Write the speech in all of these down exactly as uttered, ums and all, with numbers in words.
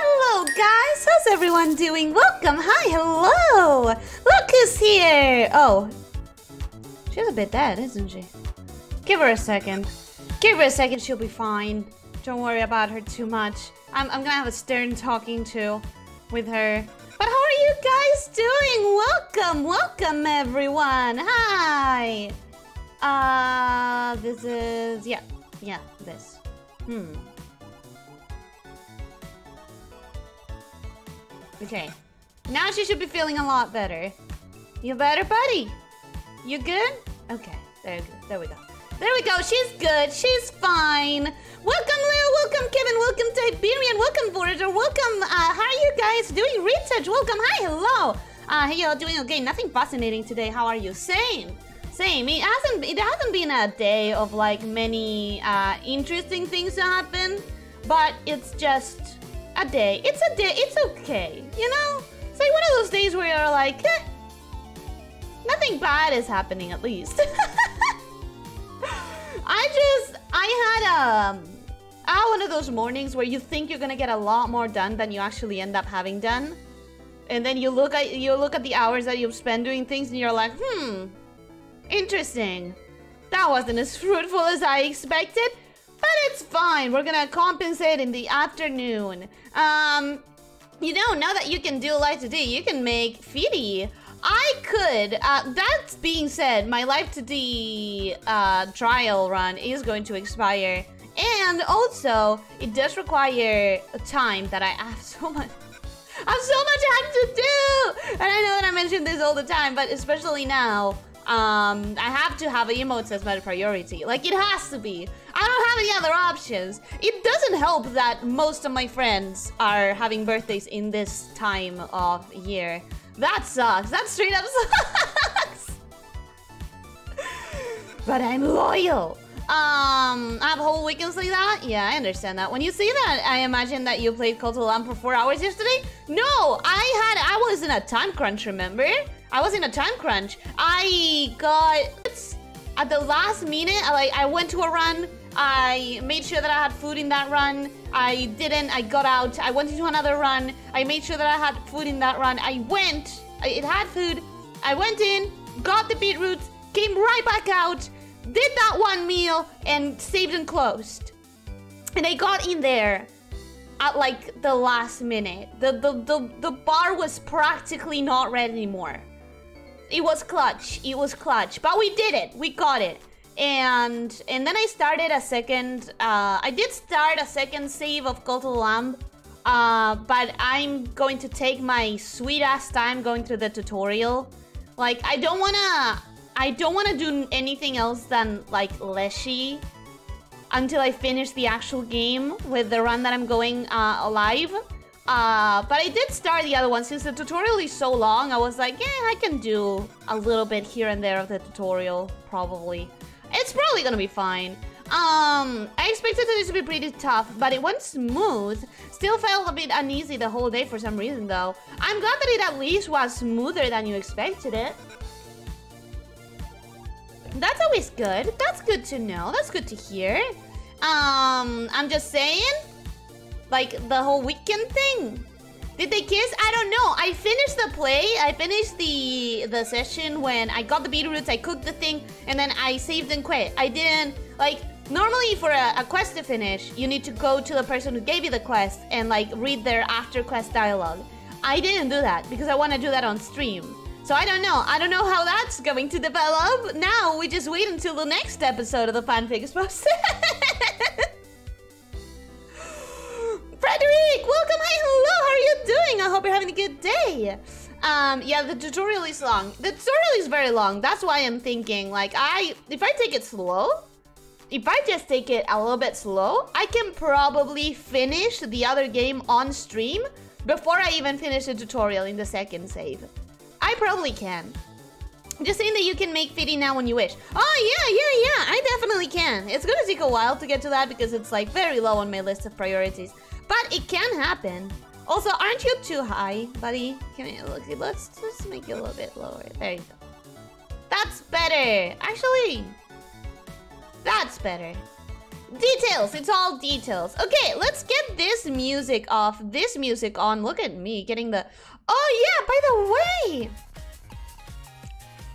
Hello guys, how's everyone doing? Welcome, hi, hello! Look who's here! Oh, she's a bit dead, isn't she? Give her a second. Give her a second, she'll be fine. Don't worry about her too much. I'm, I'm gonna have a stern talking to with her. But how are you guys doing? Welcome, welcome everyone! Hi! Uh, this is... yeah, yeah, this. Hmm. Okay. Now she should be feeling a lot better. You better, buddy? You good? Okay, there, there we go. There we go, she's good, she's fine. Welcome Leo, welcome Kevin, welcome Tiberian, welcome Voyager, welcome, uh, how are you guys doing? Research, welcome, hi, hello. Uh, hey y'all doing okay, nothing fascinating today, how are you? Same, same, it hasn't, it hasn't been a day of like many uh, interesting things to happen, but it's just a day, it's a day, it's okay, you know? It's like one of those days where you're like, eh, nothing bad is happening at least. I just, I had um, uh, one of those mornings where you think you're gonna get a lot more done than you actually end up having done. And then you look at, you look at the hours that you've spent doing things and you're like, hmm, interesting. That wasn't as fruitful as I expected, but it's fine. We're gonna compensate in the afternoon. Um, you know, now that you can do live today, you can make Fidi. I could. Uh, that being said, my Life to D uh, trial run is going to expire. And also, it does require a time that I have so much... I have so much I have to do! And I know that I mention this all the time, but especially now, um, I have to have emotes as my priority. Like, it has to be. I don't have any other options. It doesn't help that most of my friends are having birthdays in this time of year. That sucks. That straight up sucks. But I'm loyal. Um, I have whole weekends like that? Yeah, I understand that. When you say that, I imagine that you played Cult of the Lamb for four hours yesterday? No, I had... I was in a time crunch, remember? I was in a time crunch. I got... At the last minute, I, like, I went to a run. I made sure that I had food in that run. I didn't, I got out, I went into another run, I made sure that I had food in that run, I went, I, it had food, I went in, got the beetroots, came right back out, did that one meal, and saved and closed. And I got in there at like the last minute. The, the, the, the bar was practically not red anymore. It was clutch, it was clutch, but we did it, we got it. And and then I started a second, uh, I did start a second save of Cult of the Lamb, uh, but I'm going to take my sweet ass time going through the tutorial. Like, I don't wanna, I don't wanna do anything else than, like, Leshy until I finish the actual game with the run that I'm going uh, alive. Uh, but I did start the other one since the tutorial is so long. I was like, yeah, I can do a little bit here and there of the tutorial, probably. It's probably gonna be fine. Um, I expected this to be pretty tough, but it went smooth. Still felt a bit uneasy the whole day for some reason, though. I'm glad that it at least was smoother than you expected it. That's always good. That's good to know. That's good to hear. Um, I'm just saying, like, the whole weekend thing. Did they kiss? I don't know. I finished the play. I finished the the session when I got the beetroots, I cooked the thing, and then I saved and quit. I didn't... Like, normally for a, a quest to finish, you need to go to the person who gave you the quest and, like, read their after-quest dialogue. I didn't do that because I want to do that on stream. So I don't know. I don't know how that's going to develop. Now we just wait until the next episode of the fanfic is posted. Frederick, welcome, hi, hello, how are you doing? I hope you're having a good day. Um, yeah, the tutorial is long. The tutorial is very long, that's why I'm thinking, like, I, if I take it slow, if I just take it a little bit slow, I can probably finish the other game on stream before I even finish the tutorial in the second save. I probably can. Just saying that you can make Fidi now when you wish. Oh, yeah, yeah, yeah, I definitely can. It's gonna take a while to get to that because it's, like, very low on my list of priorities. But it can happen. Also, aren't you too high, buddy? Can I look? Let's just make it a little bit lower. There you go. That's better. Actually, that's better. Details, it's all details. Okay, let's get this music off, this music on. Look at me getting the... Oh yeah, by the way!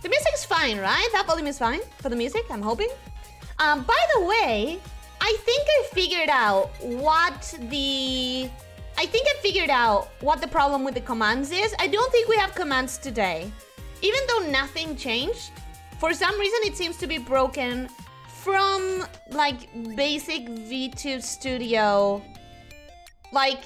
The music's fine, right? That volume is fine for the music, I'm hoping. Um, by the way, I think I figured out what the... I think I figured out what the problem with the commands is. I don't think we have commands today. Even though nothing changed, for some reason it seems to be broken from, like, basic VTube Studio. Like,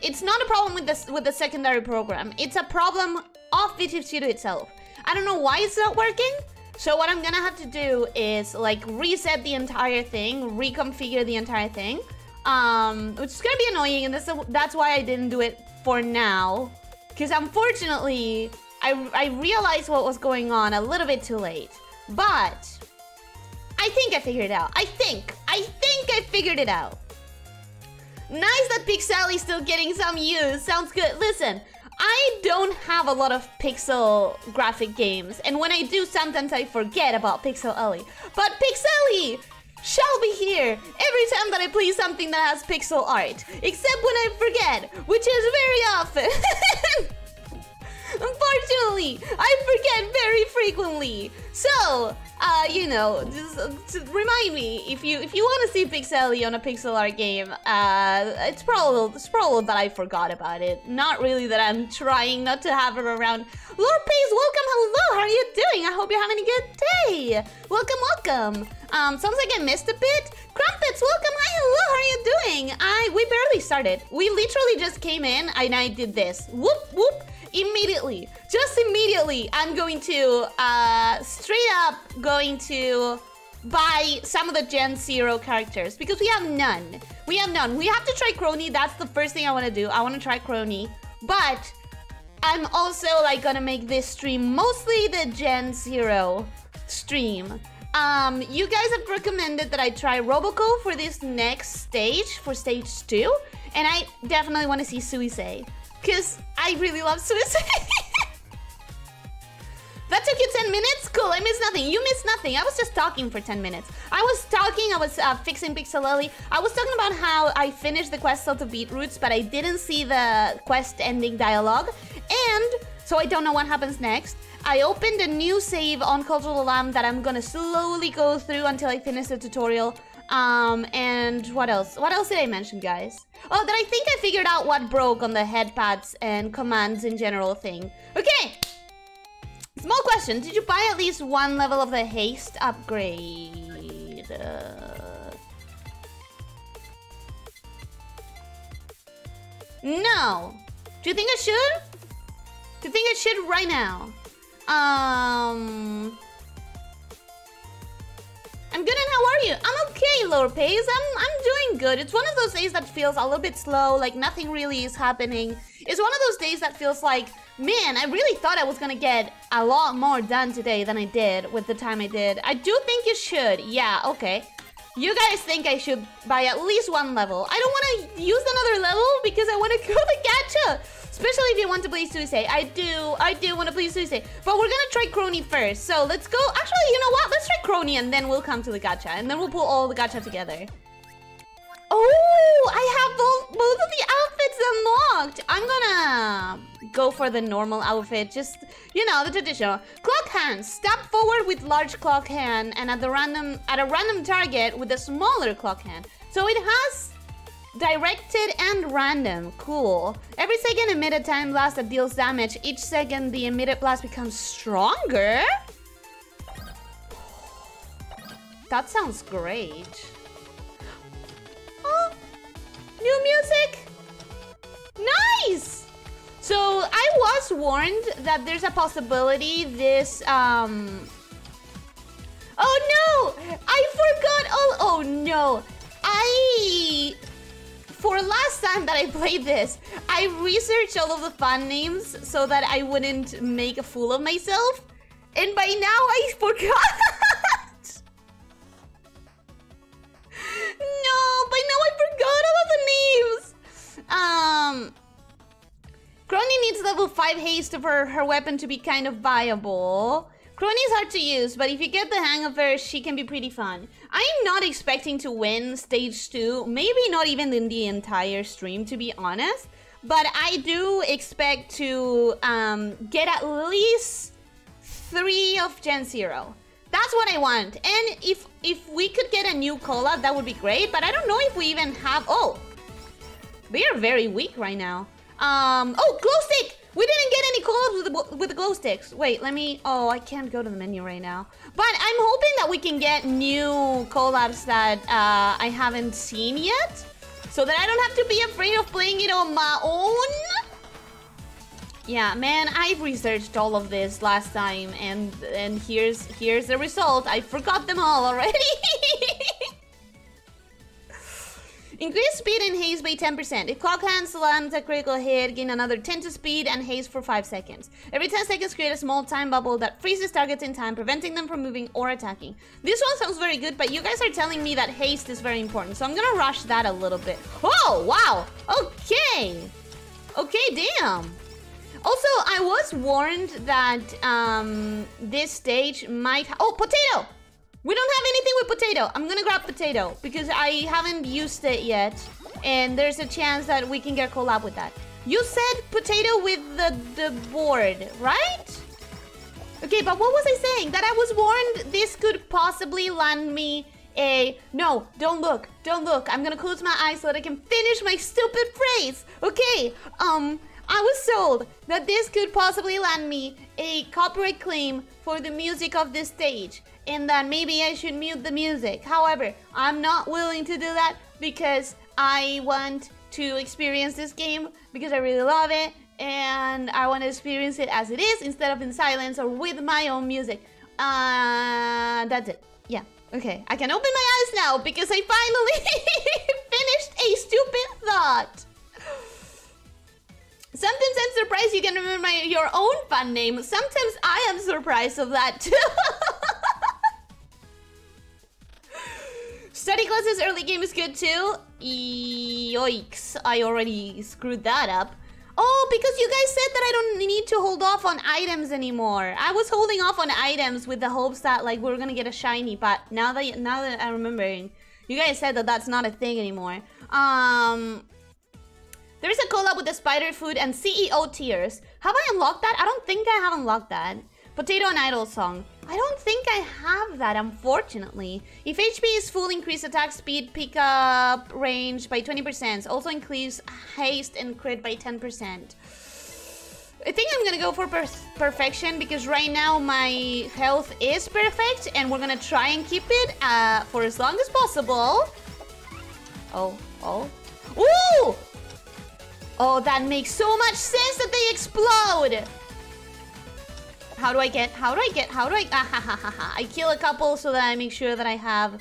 it's not a problem with the, with the secondary program. It's a problem of VTube Studio itself. I don't know why it's not working. So what I'm gonna have to do is, like, reset the entire thing, reconfigure the entire thing. Um, which is gonna be annoying, and that's, that's why I didn't do it for now. Because unfortunately, I, I realized what was going on a little bit too late. But I think I figured it out. I think, I think I figured it out. Nice that Pixelly's still getting some use. Sounds good. Listen, I don't have a lot of pixel graphic games, and when I do, sometimes I forget about Pixelly. But Pixelly shall be here every time that I play something that has pixel art, except when I forget, which is very often. Unfortunately, I forget very frequently. So, uh, you know, just, just remind me if you if you want to see Pixelly on a pixel art game. Uh, it's probably it's probably that I forgot about it. Not really that I'm trying not to have her around. Lord Pace, welcome. Hello, how are you doing? I hope you're having a good day. Welcome, welcome. Um, sounds like I missed a bit. Crumpets, welcome. Hi, hello. How are you doing? I we barely started. We literally just came in and I did this. Whoop whoop. Immediately, just immediately, I'm going to, uh, straight up going to buy some of the Gen Zero characters because we have none. We have none. We have to try Kronii. That's the first thing I want to do. I want to try Kronii, but I'm also like gonna make this stream mostly the Gen Zero stream. Um, you guys have recommended that I try Roboco for this next stage, for stage two, and I definitely want to see Suisei. Because I really love Suicide. That took you ten minutes? Cool, I missed nothing. You missed nothing. I was just talking for ten minutes. I was talking, I was uh, fixing Pixelly. I was talking about how I finished the quest of the Beetroots, but I didn't see the quest ending dialogue. And so I don't know what happens next. I opened a new save on Cult of the Lamb that I'm gonna slowly go through until I finish the tutorial. Um, and what else? What else did I mention, guys? Oh, that I think I figured out what broke on the head pads and commands in general thing. Okay! Small question. Did you buy at least one level of the haste upgrade? Uh... No. Do you think I should? Do you think I should right now? Um... I'm good, and how are you? I'm okay, Lord Pace. I'm, I'm doing good. It's one of those days that feels a little bit slow, like nothing really is happening. It's one of those days that feels like, man, I really thought I was gonna get a lot more done today than I did with the time I did. I do think you should. Yeah, okay. You guys think I should buy at least one level. I don't want to use another level because I want to go to gacha. Especially if you want to play Suisei. I do, I do want to play Suisei. But we're gonna try Kronii first. So let's go, actually, you know what? Let's try Kronii and then we'll come to the gacha. And then we'll pull all the gacha together. Oh, I have both, both of the outfits unlocked. I'm gonna go for the normal outfit. Just, you know, the traditional. Clock hand. Step forward with large clock hand and at the random at a random target with a smaller clock hand. So it has directed and random. Cool. Every second emitted time blast that deals damage. Each second the emitted blast becomes stronger. That sounds great. Oh, new music. Nice. So I was warned that there's a possibility this um oh no, I forgot all. Oh no, I for last time that I played this, I researched all of the fan names so that I wouldn't make a fool of myself, and by now I forgot. No, by now I forgot all of the names. Um, Kronii needs level five haste for her weapon to be kind of viable. Kronii is hard to use, but if you get the hang of her, she can be pretty fun. I am not expecting to win stage two, maybe not even in the entire stream, to be honest. But I do expect to um, get at least three of Gen zero. That's what I want. And if if we could get a new collab, that would be great. But I don't know if we even have... Oh! We are very weak right now. Um, oh, glow stick! We didn't get any collabs with the, with the glow sticks. Wait, let me... Oh, I can't go to the menu right now. But I'm hoping that we can get new collabs that uh, I haven't seen yet, so that I don't have to be afraid of playing it on my own. Yeah, man, I researched all of this last time, and and here's here's the result. I forgot them all already. Increase speed and haste by ten percent. If clock hands lands a critical hit, gain another ten to speed and haste for five seconds. Every ten seconds, create a small time bubble that freezes targets in time, preventing them from moving or attacking. This one sounds very good, but you guys are telling me that haste is very important, so I'm gonna rush that a little bit. Oh, wow! Okay! Okay, damn! Also, I was warned that um, this stage might ha- Oh, potato! We don't have anything with potato. I'm gonna grab potato because I haven't used it yet, and there's a chance that we can get a collab with that. You said potato with the, the board, right? Okay, but what was I saying? That I was warned this could possibly land me a... No, don't look, don't look. I'm gonna close my eyes so that I can finish my stupid phrase. Okay, um... I was sold that this could possibly land me a copyright claim for the music of this stage, and that maybe I should mute the music. However, I'm not willing to do that because I want to experience this game because I really love it, and I want to experience it as it is instead of in silence or with my own music. Uh, that's it. Yeah. Okay. I can open my eyes now because I finally finished a stupid thought. Sometimes I'm surprised you can remember my, your own fun name. Sometimes I am surprised of that too. Study classes early game is good too. Yoicks, I already screwed that up. Oh, because you guys said that I don't need to hold off on items anymore. I was holding off on items with the hopes that like we were gonna get a shiny, but now that, now that I'm remembering, you guys said that that's not a thing anymore. Um... There is a collab with the spider food and C E O tiers. Have I unlocked that? I don't think I have unlocked that. Potato and idol song. I don't think I have that, unfortunately. If H P is full, increase attack speed, pickup range by twenty percent. Also increase haste and crit by ten percent. I think I'm gonna go for per perfection because right now my health is perfect, and we're gonna try and keep it uh, for as long as possible. Oh, oh. Ooh! Oh, that makes so much sense that they explode! How do I get, how do I get, how do I... Ah, ha, ha, ha, ha. I kill a couple so that I make sure that I have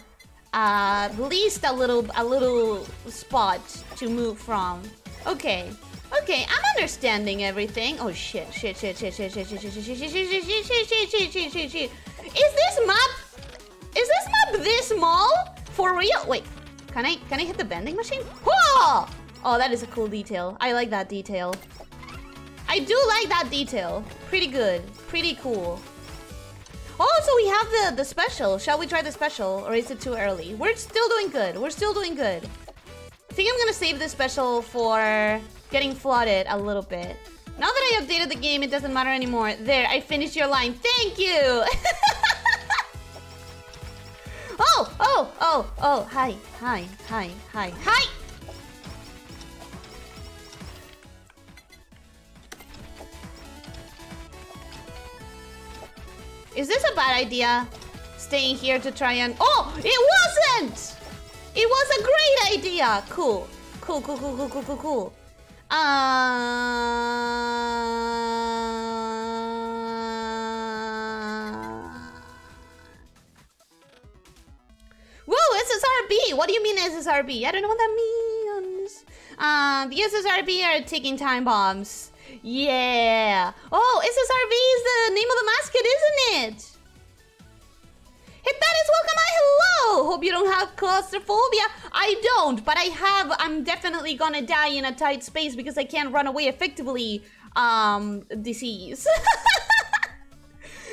uh, at least a little, a little spot to move from. Okay. Okay, I'm understanding everything. Oh, shit, shit, shit, shit, shit, shit, shit, shit, shit, shit, shit, shit, shit, shit, shit, shit, shit. Is this map... Is this map this small? For real? Wait, can I, can I hit the vending machine? Whoa! Oh, that is a cool detail. I like that detail. I do like that detail. Pretty good. Pretty cool. Oh, so we have the, the special. Shall we try the special? Or is it too early? We're still doing good. We're still doing good. I think I'm gonna save this special for getting flooded a little bit. Now that I updated the game, it doesn't matter anymore. There, I finished your line. Thank you! Oh, oh, oh, oh. Hi, hi, hi, hi, hi! Is this a bad idea? Staying here to try and... Oh! It wasn't! It was a great idea! Cool. Cool, cool, cool, cool, cool, cool, cool. Uh... Woo! S S R B! What do you mean S S R B? I don't know what that means. Uh, the S S R B are ticking time bombs. Yeah! Oh, S S R V is the name of the mascot, isn't it? Hitaris, welcome! Hello! Hope you don't have claustrophobia. I don't, but I have. I'm definitely gonna die in a tight space because I can't run away effectively. Um, disease.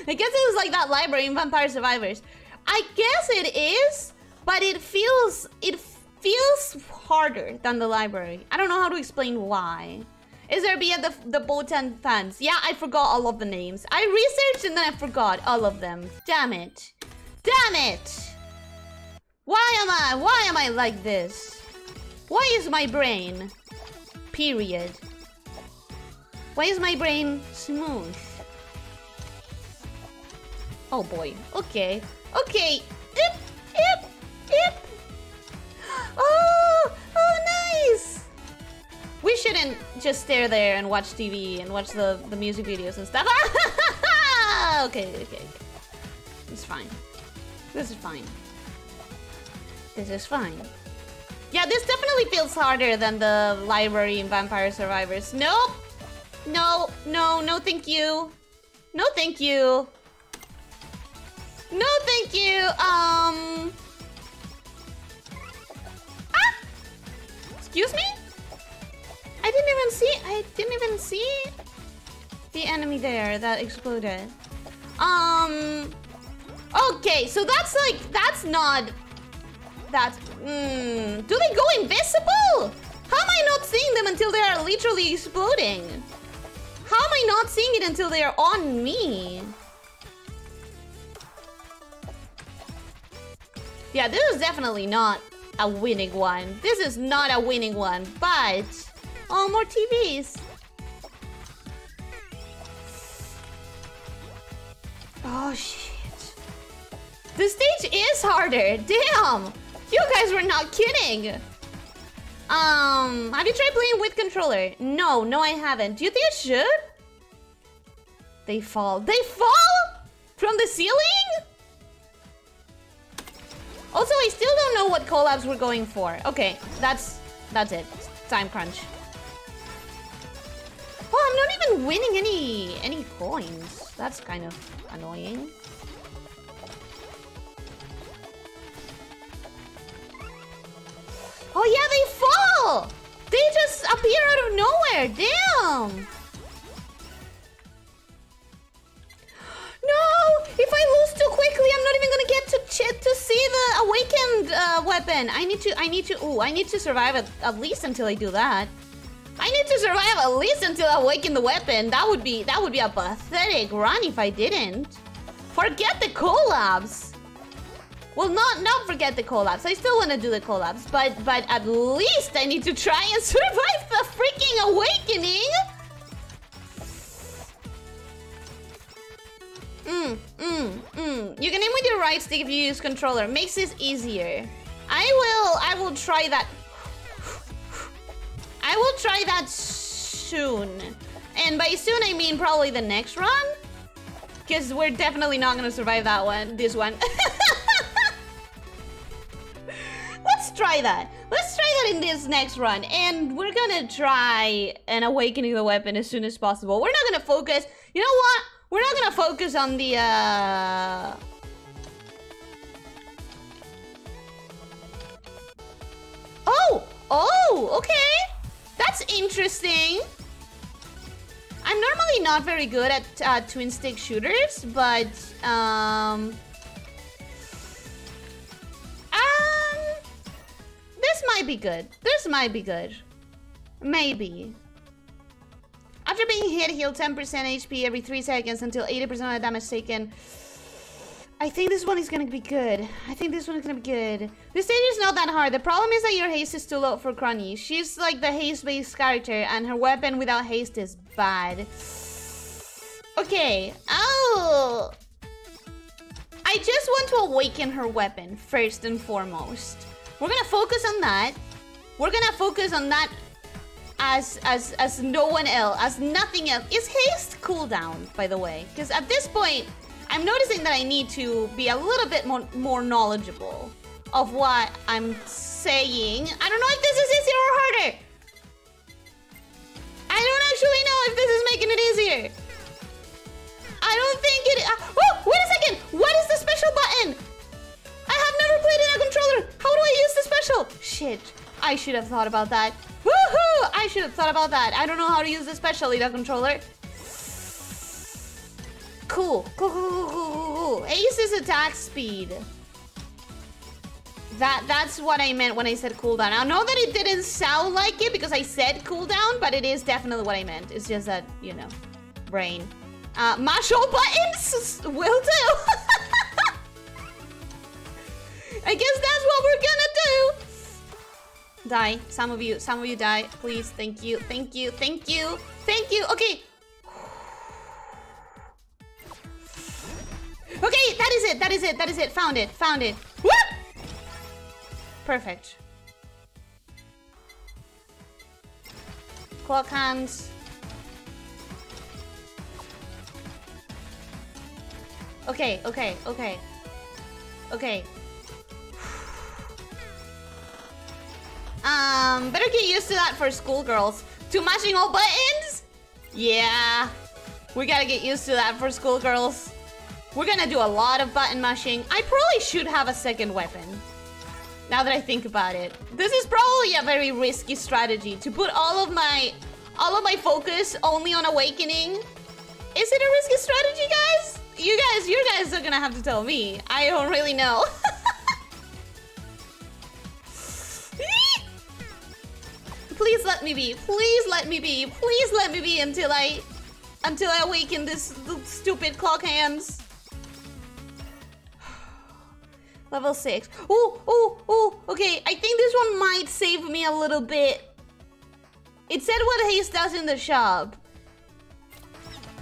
I guess it was like that library in Vampire Survivors. I guess it is, but it feels it feels harder than the library. I don't know how to explain why. Is there be at the the Botan fans? Yeah, I forgot all of the names. I researched and then I forgot all of them. Damn it! Damn it! Why am I? Why am I like this? Why is my brain? Period. Why is my brain smooth? Oh boy. Okay. Okay. Ip, ip, ip. Oh, oh, nice. We shouldn't just stare there and watch T V and watch the, the music videos and stuff. okay, okay, okay. It's fine. This is fine. This is fine. Yeah, this definitely feels harder than the library in Vampire Survivors. Nope. No, no, no thank you. No thank you. No thank you. Um. Ah! Excuse me? I didn't even see, I didn't even see the enemy there that exploded. Um, okay, so that's like, that's not, that's, mm, do they go invisible? How am I not seeing them until they are literally exploding? How am I not seeing it until they are on me? Yeah, this is definitely not a winning one. This is not a winning one, but... Oh, more T Vs. Oh, shit. The stage is harder. Damn. You guys were not kidding. Um, have you tried playing with controller? No, no, I haven't. Do you think I should? They fall. They fall? From the ceiling? Also, I still don't know what collabs we're going for. Okay, that's, that's it. It's time crunch. Oh, I'm not even winning any any coins. That's kind of annoying. Oh yeah, they fall! They just appear out of nowhere. Damn! No! If I lose too quickly, I'm not even gonna get to ch to see the awakened uh, weapon. I need to. I need to. Ooh, I need to survive at, at least until I do that. I need to survive at least until I awaken the weapon. That would be that would be a pathetic run if I didn't. Forget the collabs. Well, not not forget the collabs. I still want to do the collabs, but but at least I need to try and survive the freaking awakening. Mm mm mm. You can aim with your right stick if you use controller. Makes this easier. I will I will try that. I will try that soon. And by soon, I mean probably the next run. Because we're definitely not going to survive that one. This one. Let's try that. Let's try that in this next run. And we're going to try an awakening the weapon as soon as possible. We're not going to focus. You know what? We're not going to focus on the... Uh... Oh! Oh! Okay! That's interesting. I'm normally not very good at uh, twin stick shooters, but um, um, this might be good. This might be good. Maybe. After being hit, heal ten percent H P every three seconds until eighty percent of the damage taken. I think this one is gonna be good. I think this one is gonna be good. This stage is not that hard. The problem is that your haste is too low for Kronii. She's like the haste-based character, and her weapon without haste is bad. Okay. Oh! I just want to awaken her weapon, first and foremost. We're gonna focus on that. We're gonna focus on that as as as no one else, as nothing else. Is haste cooldown, by the way? Because at this point, I'm noticing that I need to be a little bit more, more knowledgeable of what I'm saying. I don't know if this is easier or harder. I don't actually know if this is making it easier. I don't think it... Uh, oh, wait a second. What is the special button? I have never played in a controller. How do I use the special? Shit. I should have thought about that. Woohoo! I should have thought about that. I don't know how to use the special in a controller. Cool. Cool, cool, cool, cool, cool, cool. Ace's attack speed. That, that's what I meant when I said cooldown. I know that it didn't sound like it because I said cooldown, but it is definitely what I meant. It's just that, you know, brain. Uh, mash all buttons will do. I guess that's what we're gonna do. Die, some of you, some of you die, please. Thank you, thank you, thank you, thank you. Okay. Okay, that is it, that is it, that is it. Found it, found it. Woo! Perfect. Clock hands. Okay, okay, okay. Okay. Um, better get used to that for schoolgirls. Two mashing all buttons? Yeah. We gotta get used to that for schoolgirls. We're gonna do a lot of button mashing. I probably should have a second weapon. Now that I think about it, this is probably a very risky strategy to put all of my, all of my focus only on awakening. Is it a risky strategy, guys? You guys, you guys are gonna have to tell me. I don't really know. Please let me be. Please let me be. Please let me be until I, until I awaken this stupid clock hands. Level six. Oh, oh, oh. Okay, I think this one might save me a little bit. It said what haste does in the shop.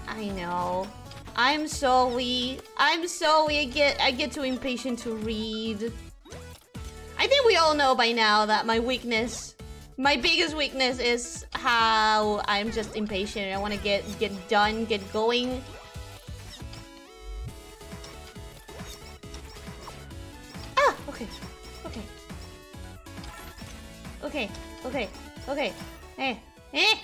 I know. I'm so wee. I'm so wee. I get, I get too impatient to read. I think we all know by now that my weakness, my biggest weakness, is how I'm just impatient. I want to get get done, get going. Ah, okay, okay, okay, okay, okay, eh, eh,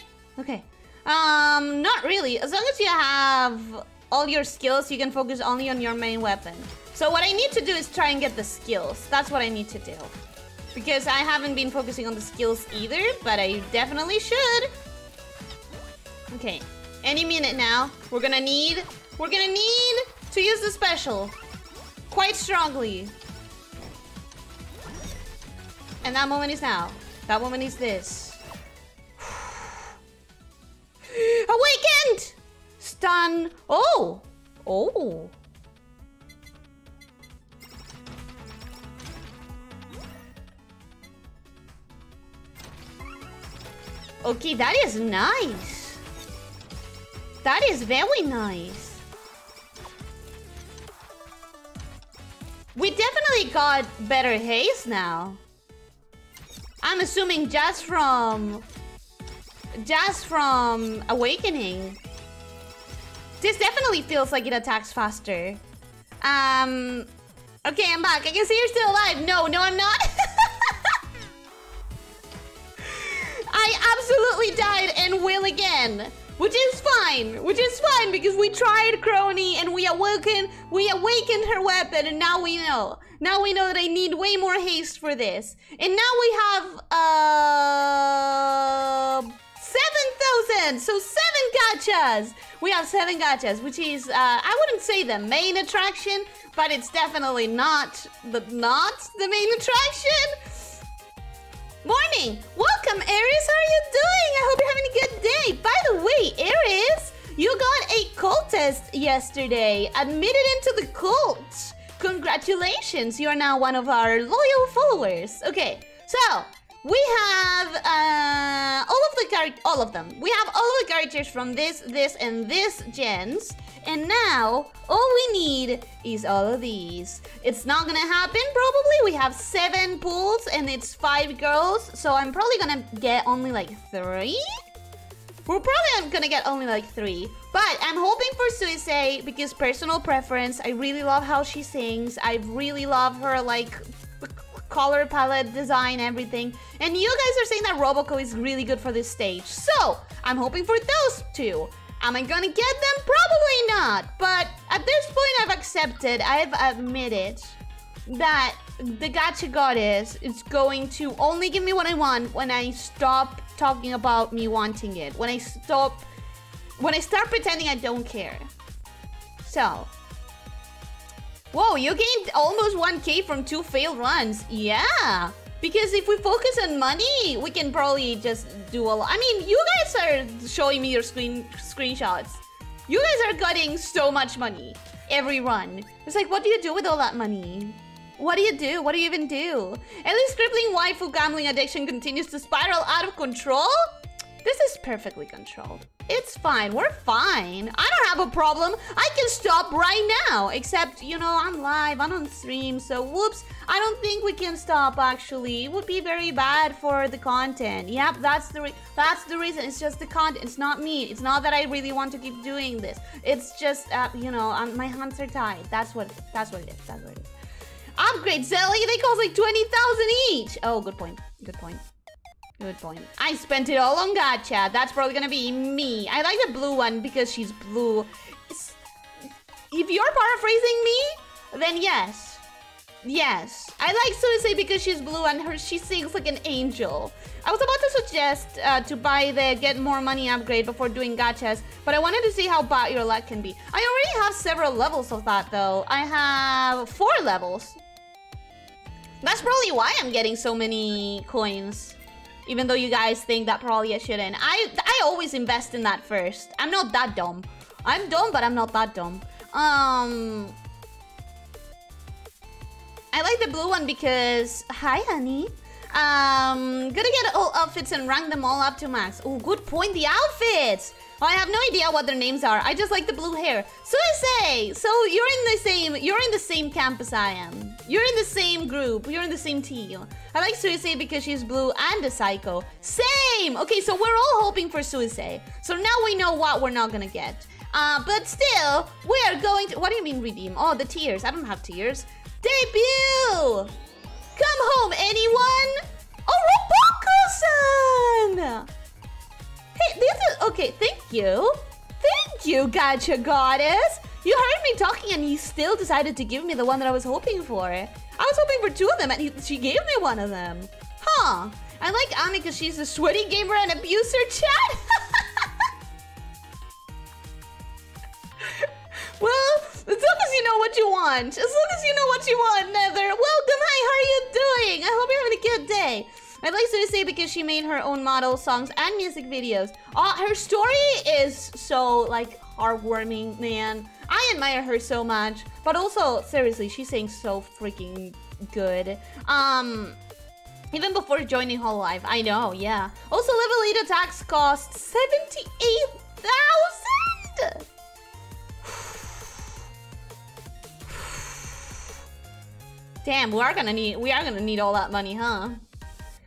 okay. Um, not really. As long as you have all your skills, you can focus only on your main weapon. So what I need to do is try and get the skills. That's what I need to do. Because I haven't been focusing on the skills either, but I definitely should. Okay, any minute now, we're gonna need, we're gonna need to use the special quite strongly. And that moment is now. That moment is this. Awakened! Stun. Oh! Oh! Okay, that is nice. That is very nice. We definitely got better haste now. I'm assuming just from... Just from awakening. This definitely feels like it attacks faster. Um... Okay, I'm back. I can see you're still alive. No, no, I'm not. I absolutely died and will again. Which is fine. Which is fine because we tried Kronii and we awakened, we awakened her weapon, and now we know. Now we know that I need way more haste for this. And now we have uh seven thousand. So seven gachas. We have seven gachas, which is uh I wouldn't say the main attraction, but it's definitely not the not the main attraction. Morning. Welcome, Ares. How are you doing? I hope you're having a good day. By the way, Ares, you got a cultist yesterday. Admitted into the cult. Congratulations, you are now one of our loyal followers. Okay, so we have uh, all of the characters, all of them. We have all of the characters from this, this, and this gens. And now all we need is all of these. It's not gonna happen probably. We have seven pools and it's five girls. So I'm probably gonna get only like three. We're probably gonna get only like three. But I'm hoping for Suisei because personal preference. I really love how she sings. I really love her like color palette, design, everything. And you guys are saying that Roboco is really good for this stage. So I'm hoping for those two. Am I gonna get them? Probably not. But at this point I've accepted, I've admitted that the gacha goddess is going to only give me what I want when I stop talking about me wanting it. When I stop When I start pretending I don't care. So. Whoa, you gained almost one K from two failed runs. Yeah. Because if we focus on money, we can probably just do a lot. I mean, you guys are showing me your screen screenshots. You guys are getting so much money every run. It's like, what do you do with all that money? What do you do? What do you even do? Ellie's crippling waifu gambling addiction continues to spiral out of control? This is perfectly controlled. It's fine. We're fine. I don't have a problem. I can stop right now. Except, you know, I'm live. I'm on stream. So, whoops. I don't think we can stop, actually. It would be very bad for the content. Yep, that's the re that's the reason. It's just the content. It's not me. It's not that I really want to keep doing this. It's just, uh, you know, um, my hands are tied. That's what, that's what it is. That's what it is. Upgrade, Zelly. They cost like twenty thousand each. Oh, good point. Good point. Good point. I spent it all on gacha. That's probably gonna be me. I like the blue one because she's blue. It's... If you're paraphrasing me, then yes. Yes. I like Suisei because she's blue and her she sings like an angel. I was about to suggest uh, to buy the Get More Money upgrade before doing gachas, but I wanted to see how bad your luck can be. I already have several levels of that, though. I have four levels. That's probably why I'm getting so many coins. Even though you guys think that probably I shouldn't. I, I always invest in that first. I'm not that dumb. I'm dumb, but I'm not that dumb. Um, I like the blue one because... Hi, honey. Um, gonna get all outfits and rank them all up to max. Oh, good point. The outfits! Oh, I have no idea what their names are. I just like the blue hair. Suisei! So you're in the same... You're in the same camp as I am. You're in the same group. You're in the same team. I like Suisei because she's blue and a psycho. Same! Okay, so we're all hoping for Suisei. So now we know what we're not gonna get. Uh, but still, we're going to... What do you mean redeem? Oh, the tiers. I don't have tiers. Debut! Come home, anyone! Oh, Roboco-san! Hey, this is... Okay, thank you. Thank you, Gacha Goddess! You heard me talking and he still decided to give me the one that I was hoping for. I was hoping for two of them and he, she gave me one of them. Huh. I like Anna because she's a sweaty gamer and abuser, chat! Well, as long as you know what you want. As long as you know what you want, Nether. Welcome, hi, how are you doing? I hope you're having a good day. I like Suisei because she made her own model, songs, and music videos. Uh, her story is so, like, heartwarming, man. I admire her so much. But also, seriously, she sings so freaking good. Um... Even before joining Hololive. I know, yeah. Also, level eight attacks cost seventy-eight thousand! Damn, we are gonna need we are gonna need all that money, huh?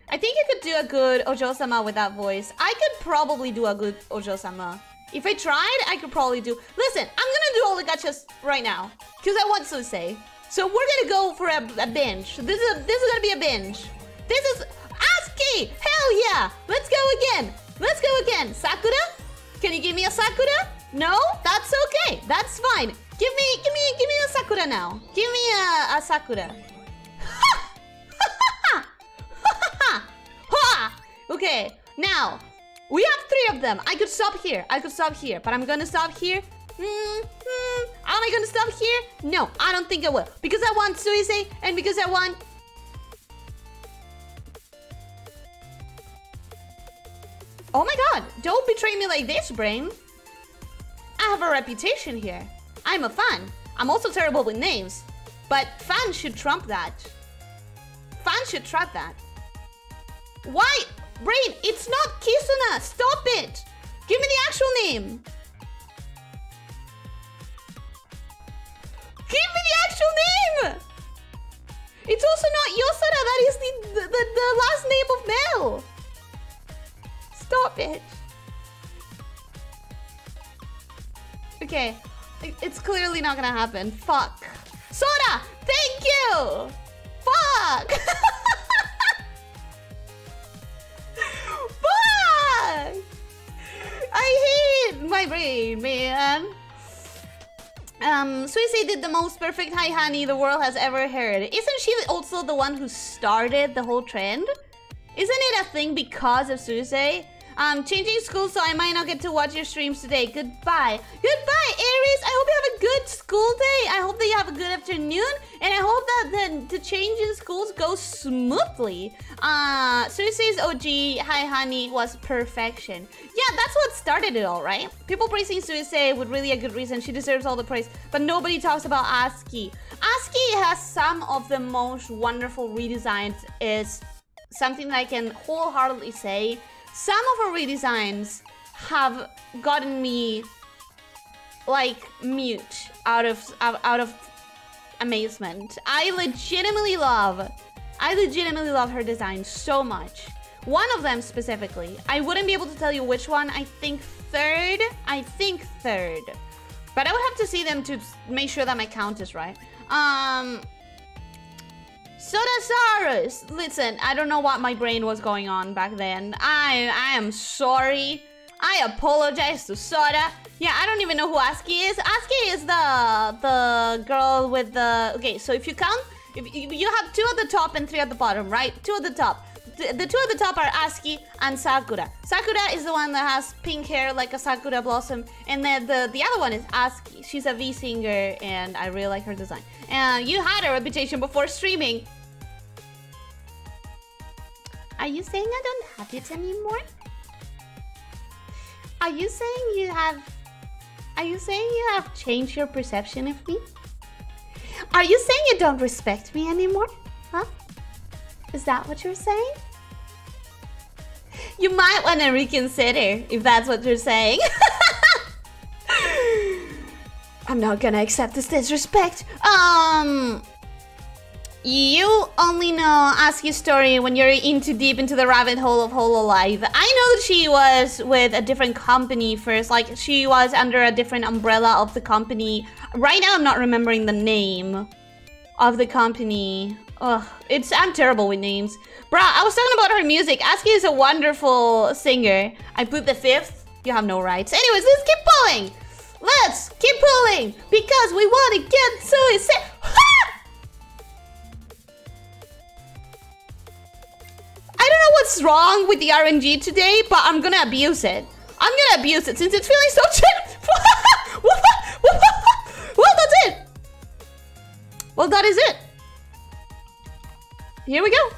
I think you could do a good Ojo-sama with that voice. I could probably do a good Ojo-sama. If I tried, I could probably do... Listen, I'm gonna do all the gachas right now. Because I want Suisei. So we're gonna go for a, a binge. This is, a, this is gonna be a binge. This is... AZKi! Hell yeah! Let's go again! Let's go again! Sakura? Can you give me a Sakura? No? That's okay. That's fine. Give me... Give me... Give me a Sakura now. Give me a, a Sakura. Okay, now we have three of them. I could stop here. I could stop here, but I'm gonna stop here. Mm-hmm. Am I gonna stop here? No, I don't think I will. Because I want Suisei and because I want... Oh my god, don't betray me like this, Brain. I have a reputation here. I'm a fan. I'm also terrible with names. But fans should trump that. Fans should trump that. Why? Brain, it's not Kisuna! Stop it! Give me the actual name! Give me the actual name! It's also not Yosara, that is the, the, the, the last name of Mel! Stop it! Okay, it's clearly not gonna happen. Fuck. Sora! Thank you! Fuck! Fuck! I hate my brain, man. Um, Suisei did the most perfect hi honey the world has ever heard. Isn't she also the one who started the whole trend? Isn't it a thing because of Suisei? Um, changing school, so I might not get to watch your streams today. Goodbye. Goodbye, Aries. I hope you have a good school day. I hope that you have a good afternoon. And I hope that the, the change in schools goes smoothly. Uh, Suisei's O G, hi honey, was perfection. Yeah, that's what started it all, right? People praising Suisei with really a good reason. She deserves all the praise. But nobody talks about AZKi. AZKi has some of the most wonderful redesigns, is something that I can wholeheartedly say. Some of her redesigns have gotten me like mute out of out of amazement. I legitimately love, I legitimately love her design so much. One of them specifically, I wouldn't be able to tell you which one. I think third, I think third, but I would have to see them to make sure that my count is right. Um. Sodasaurus! Listen, I don't know what my brain was going on back then. I I am sorry. I apologize to Sora. Yeah, I don't even know who AZKi is. AZKi is the the girl with the... Okay, so if you count... If you have two at the top and three at the bottom, right? Two at the top. The, the two at the top are AZKi and Sakura. Sakura is the one that has pink hair like a Sakura blossom. And then the, the other one is AZKi. She's a V singer and I really like her design. And you had a reputation before streaming. Are you saying I don't have it anymore? Are you saying you have... Are you saying you have changed your perception of me? Are you saying you don't respect me anymore? Huh? Is that what you're saying? You might want to reconsider if that's what you're saying. I'm not gonna accept this disrespect. Um... You only know AZKi's story when you're in too deep into the rabbit hole of Hololive. I know that she was with a different company first, like she was under a different umbrella of the company. Right now I'm not remembering the name of the company. Ugh, it's, I'm terrible with names. Bruh, I was talking about her music. AZKi is a wonderful singer. I put the fifth. You have no rights. Anyways, let's keep pulling. Let's keep pulling because we want to get Suicide. I don't know what's wrong with the R N G today, but I'm gonna abuse it. I'm gonna abuse it since it's feeling so cheap. Well, that's it. Well, that is it. Here we go.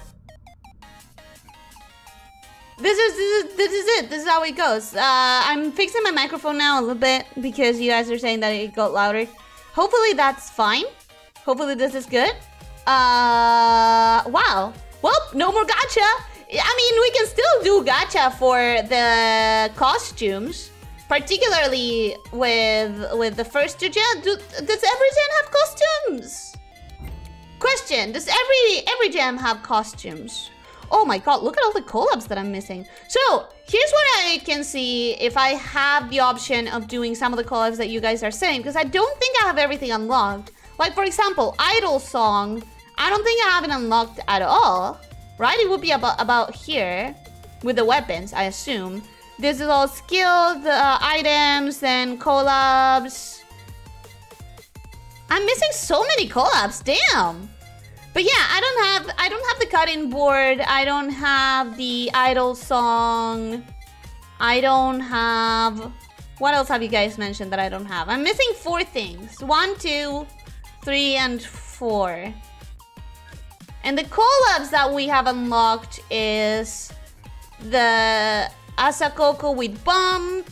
This is this is, this is it. This is how it goes. Uh, I'm fixing my microphone now a little bit because you guys are saying that it got louder. Hopefully that's fine. Hopefully this is good. Uh, wow. Well, no more gacha. I mean, we can still do gacha for the costumes, particularly with with the first two gen. Do, does every gen have costumes? Question: does every every gem have costumes? Oh my god! Look at all the collabs that I'm missing. So here's what I can see if I have the option of doing some of the collabs that you guys are saying, because I don't think I have everything unlocked. Like for example, Idol Song. I don't think I have it unlocked at all, right? It would be about, about here with the weapons, I assume. This is all skilled uh, items and collabs. I'm missing so many collabs, damn. But yeah, I don't have I don't have the cutting board. I don't have the Idol Song. I don't have... What else have you guys mentioned that I don't have? I'm missing four things. One, two, three, and four. And the collabs that we have unlocked is the Asakoko with Bomb,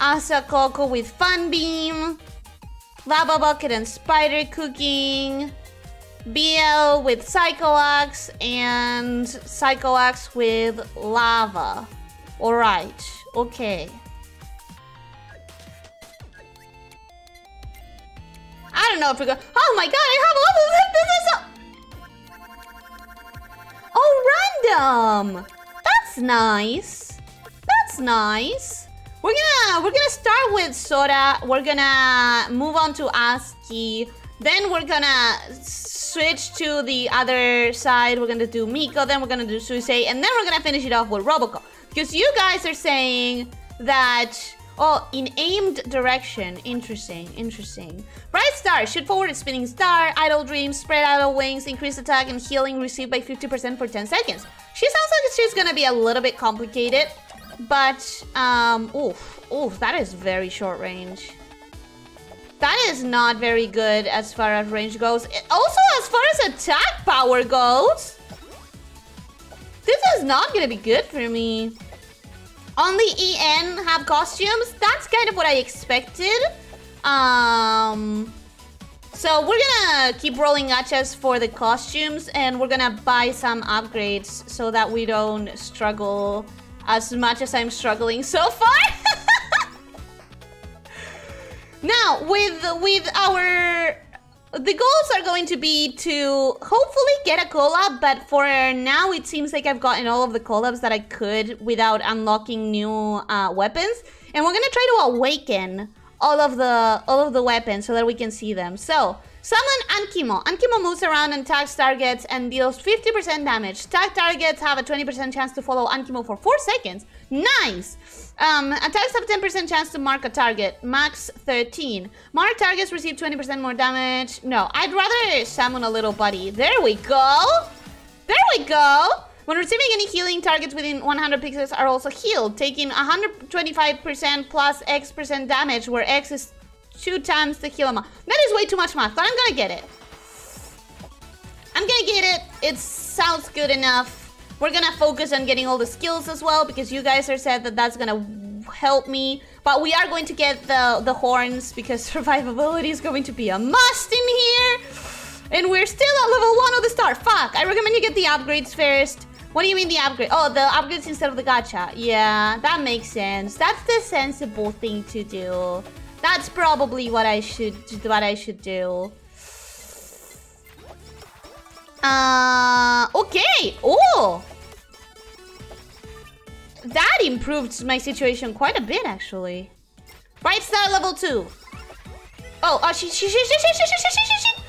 Asakoko with Fun Beam, Lava Bucket and Spider Cooking, B L with Psychoaxe, and Psychoaxe with Lava. Alright, okay. I don't know if we go. Oh my god, I have all of them! This is so... Oh, random! That's nice. That's nice. We're gonna we're gonna start with Sora. We're gonna move on to AZKi. Then we're gonna switch to the other side. We're gonna do Miko. Then we're gonna do Suisei, and then we're gonna finish it off with Roboco. Because you guys are saying that. Oh, in aimed direction. Interesting, interesting. Bright Star, shoot forward, spinning star, idle dreams, spread idle wings, increased attack and healing received by fifty percent for ten seconds. She sounds like she's gonna be a little bit complicated. But, um, oof, oof, that is very short range. That is not very good as far as range goes. It, also, as far as attack power goes, this is not gonna be good for me. Only E N have costumes. That's kind of what I expected. Um, so we're gonna keep rolling gachas for the costumes, and we're gonna buy some upgrades so that we don't struggle as much as I'm struggling so far. Now, with with our... the goals are going to be to hopefully get a collab, but for now it seems like I've gotten all of the collabs that I could without unlocking new uh, weapons. And we're gonna try to awaken all of the all of the weapons so that we can see them. So, summon Ankimo. Ankimo moves around and tags targets and deals fifty percent damage. Tag targets have a twenty percent chance to follow Ankimo for four seconds. Nice! Um, attacks have ten percent chance to mark a target, max thirteen. Mark targets receive twenty percent more damage. No, I'd rather summon a little buddy. There we go! There we go! When receiving any healing, targets within one hundred pixels are also healed, taking one hundred twenty-five percent plus X percent damage, where X is two times the heal amount. That is way too much math, but I'm gonna get it. I'm gonna get it. It sounds good enough. We're gonna focus on getting all the skills as well, because you guys are said that that's gonna help me. But we are going to get the, the horns, because survivability is going to be a must in here. And we're still at level one of the star. Fuck, I recommend you get the upgrades first. What do you mean the upgrade? Oh, the upgrades instead of the gacha. Yeah, that makes sense. That's the sensible thing to do. That's probably what I should, what I should do. Uh, okay, oh! That improved my situation quite a bit, actually. Bright Star level two. Oh, oh, she, she, she, she, she, she, she, she, she.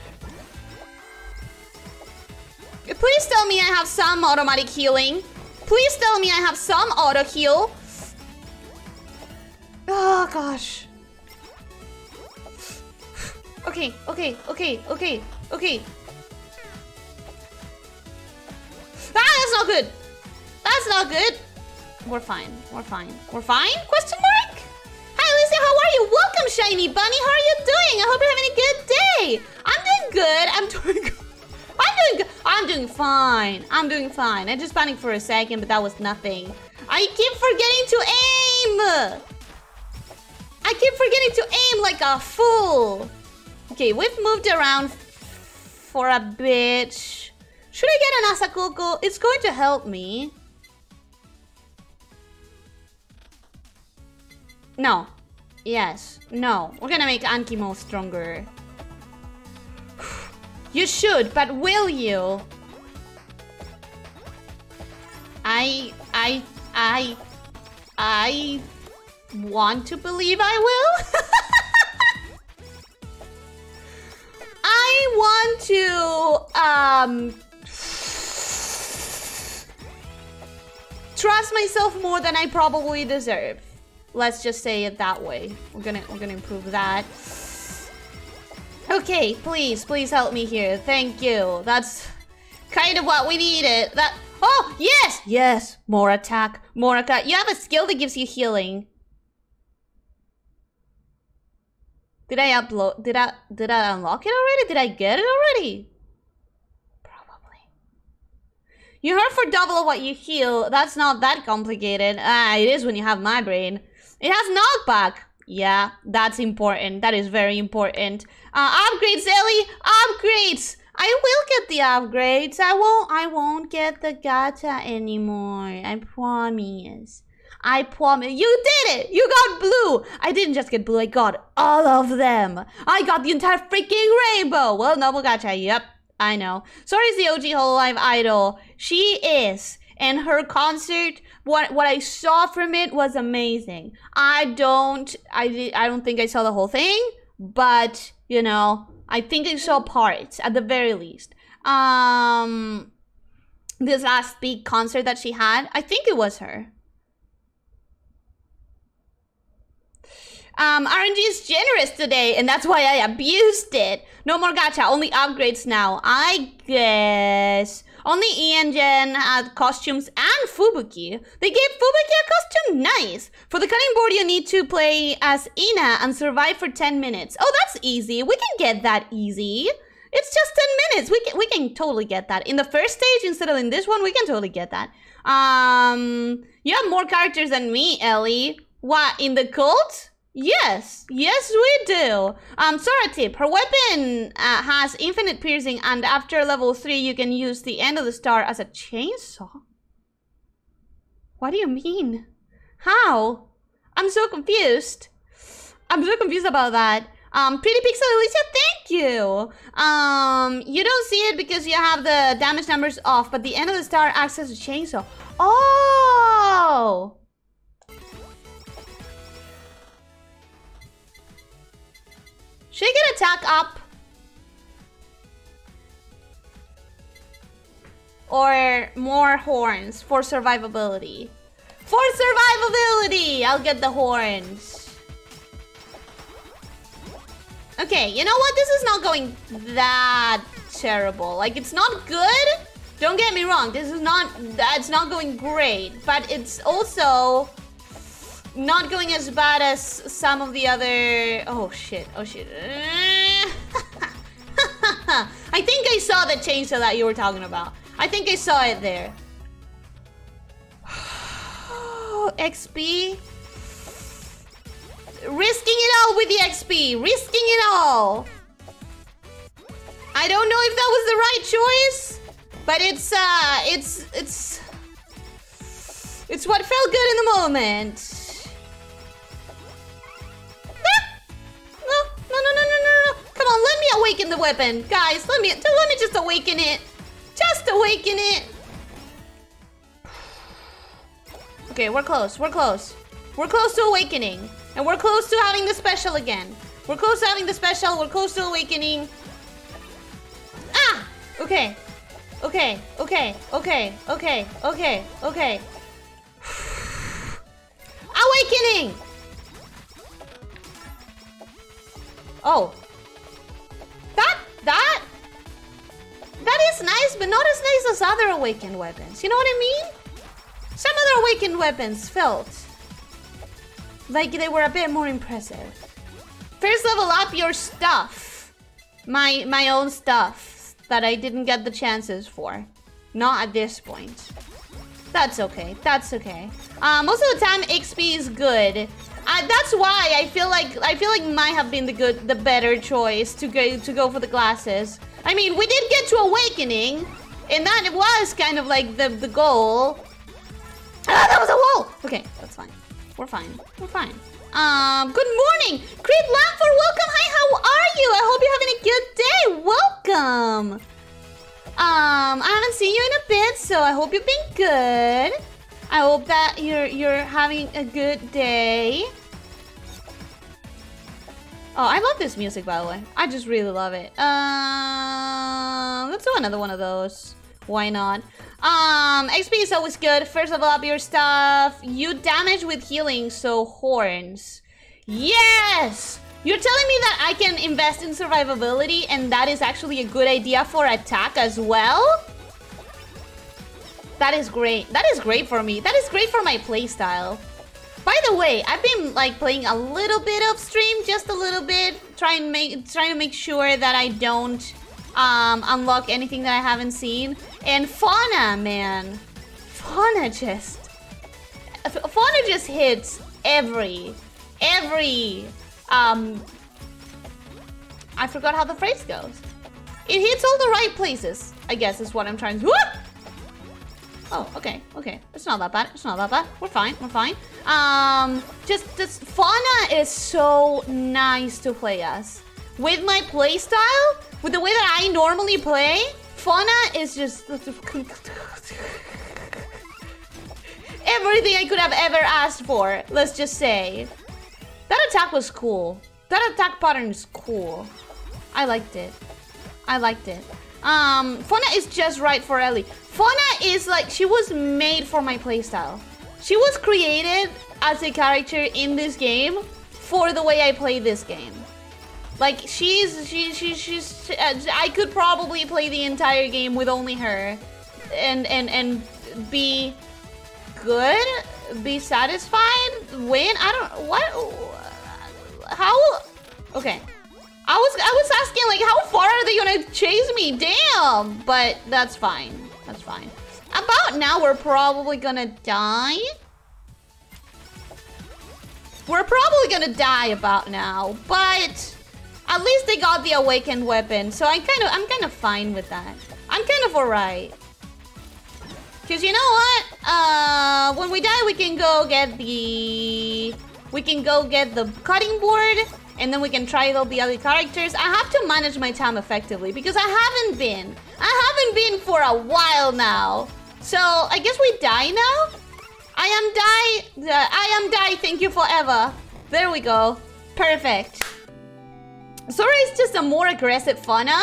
Please tell me I have some automatic healing. Please tell me I have some auto heal. Oh, gosh. Okay, okay, okay, okay, okay. Ah, that's not good. That's not good. We're fine. We're fine. We're fine? Question mark? Hi, Lisa. How are you? Welcome, Shiny Bunny. How are you doing? I hope you're having a good day. I'm doing good. I'm doing good. I'm doing good. I'm doing fine. I'm doing fine. I just panicked for a second, but that was nothing. I keep forgetting to aim. I keep forgetting to aim like a fool. Okay, we've moved around for a bit. Should I get an Asakoko? It's going to help me. No. Yes. No. We're gonna make Ankimo stronger. You should, but will you? I... I... I... I... want to believe I will? I want to... Um... trust myself more than I probably deserve. Let's just say it that way. We're gonna we're gonna improve that. Okay, please, please help me here. Thank you. That's kind of what we needed. That oh yes, yes, more attack, more attack. You have a skill that gives you healing. Did I upload? Did I did I unlock it already? Did I get it already? You hurt for double what you heal. That's not that complicated. Ah, it is when you have my brain. It has knockback. Yeah, that's important. That is very important. Uh, upgrades, Ellie. Upgrades. I will get the upgrades. I won't. I won't get the gacha anymore. I promise. I promise. You did it. You got blue. I didn't just get blue. I got all of them. I got the entire freaking rainbow. Well, no more gacha. Yep. I know. Sora is the O G Hololive idol. She is. And her concert, what what I saw from it was amazing. I don't I I don't think I saw the whole thing, but you know, I think I saw parts at the very least. Um this last big concert that she had, I think it was her. Um, R N G is generous today, and that's why I abused it. No more gacha, only upgrades now. I guess... only Ian Gen had costumes and Fubuki. They gave Fubuki a costume? nice! For the cutting board, you need to play as Ina and survive for ten minutes. Oh, that's easy. We can get that easy. It's just ten minutes. We can, we can totally get that. In the first stage, instead of in this one, we can totally get that. Um, you have more characters than me, Ellie. What, in the cult? Yes. Yes, we do. Um, Sora tip. Her weapon uh, has infinite piercing, and after level three, you can use the end of the star as a chainsaw. What do you mean? How? I'm so confused. I'm so confused about that. Um, Pretty Pixel Alicia, thank you! Um, you don't see it because you have the damage numbers off, but the end of the star acts as a chainsaw. Oh! Should I get attack up? Or more horns for survivability. For survivability! I'll get the horns. Okay, you know what? This is not going that terrible. Like, it's not good. Don't get me wrong. This is not... It's not going great. But it's also not going as bad as some of the other... Oh, shit. Oh, shit. I think I saw the chainsaw that you were talking about. I think I saw it there. X P. Risking it all with the X P. Risking it all. I don't know if that was the right choice, but it's uh it's it's it's what felt good in the moment. Ah! No, no, no, no, no, no, no. Come on, let me awaken the weapon. Guys, let me let me just awaken it. Just awaken it. Okay, we're close. We're close. We're close to awakening. And we're close to having the special again. We're close to having the special. We're close to awakening. Ah! Okay. Okay. Okay. Okay. Okay. Okay. Okay. Awakening! Oh. That? That? That is nice, but not as nice as other awakened weapons. You know what I mean? Some other awakened weapons felt like they were a bit more impressive. First level up your stuff. My my own stuff that I didn't get the chances for. Not at this point. That's okay, that's okay. Uh, most of the time X P is good. Uh, that's why I feel like I feel like might have been the good the better choice to go to go for the glasses. I mean, we did get to awakening, and that was kind of like the, the goal. Ah, that was a wall! Okay, that's fine. We're fine. We're fine. Um, good morning! Creed Lamford, welcome! Hi, how are you? I hope you're having a good day! Welcome! Um, I haven't seen you in a bit, so I hope you've been good. I hope that you're you're having a good day. Oh, I love this music, by the way. I just really love it. Uh, let's do another one of those. Why not? Um, X P is always good. First level up your stuff. You damage with healing, so horns. Yes! You're telling me that I can invest in survivability and that is actually a good idea for attack as well? That is great. That is great for me. That is great for my playstyle. By the way, I've been like playing a little bit off stream, just a little bit, trying to make trying to make sure that I don't um, unlock anything that I haven't seen. And Fauna, man, Fauna just, Fauna just hits every, every, um, I forgot how the phrase goes. It hits all the right places, I guess is what I'm trying to, whoop! Oh, okay, okay, it's not that bad, it's not that bad, we're fine, we're fine. Um, just, just, Fauna is so nice to play as. With my play style, with the way that I normally play, Fauna is just everything I could have ever asked for, let's just say. That attack was cool. That attack pattern is cool. I liked it. I liked it. Um, Fauna is just right for Ellie. Fauna is like, she was made for my playstyle. She was created as a character in this game for the way I play this game. Like, she's, she, she, she's, she, uh, I could probably play the entire game with only her and, and, and be good be satisfied? When? I don't... What? How? Okay. I was I was asking, like, how far are they gonna chase me? Damn! But that's fine. That's fine. About now, we're probably gonna die. We're probably gonna die about now, but at least they got the awakened weapon, so I kind of I'm kind of fine with that. I'm kind of alright, cause you know what? Uh, when we die, we can go get the we can go get the cutting board, and then we can try all the other characters. I have to manage my time effectively because I haven't been I haven't been for a while now. So I guess we die now. I am die, uh, I am die, thank you forever. There we go, perfect. Sora is just a more aggressive Fauna.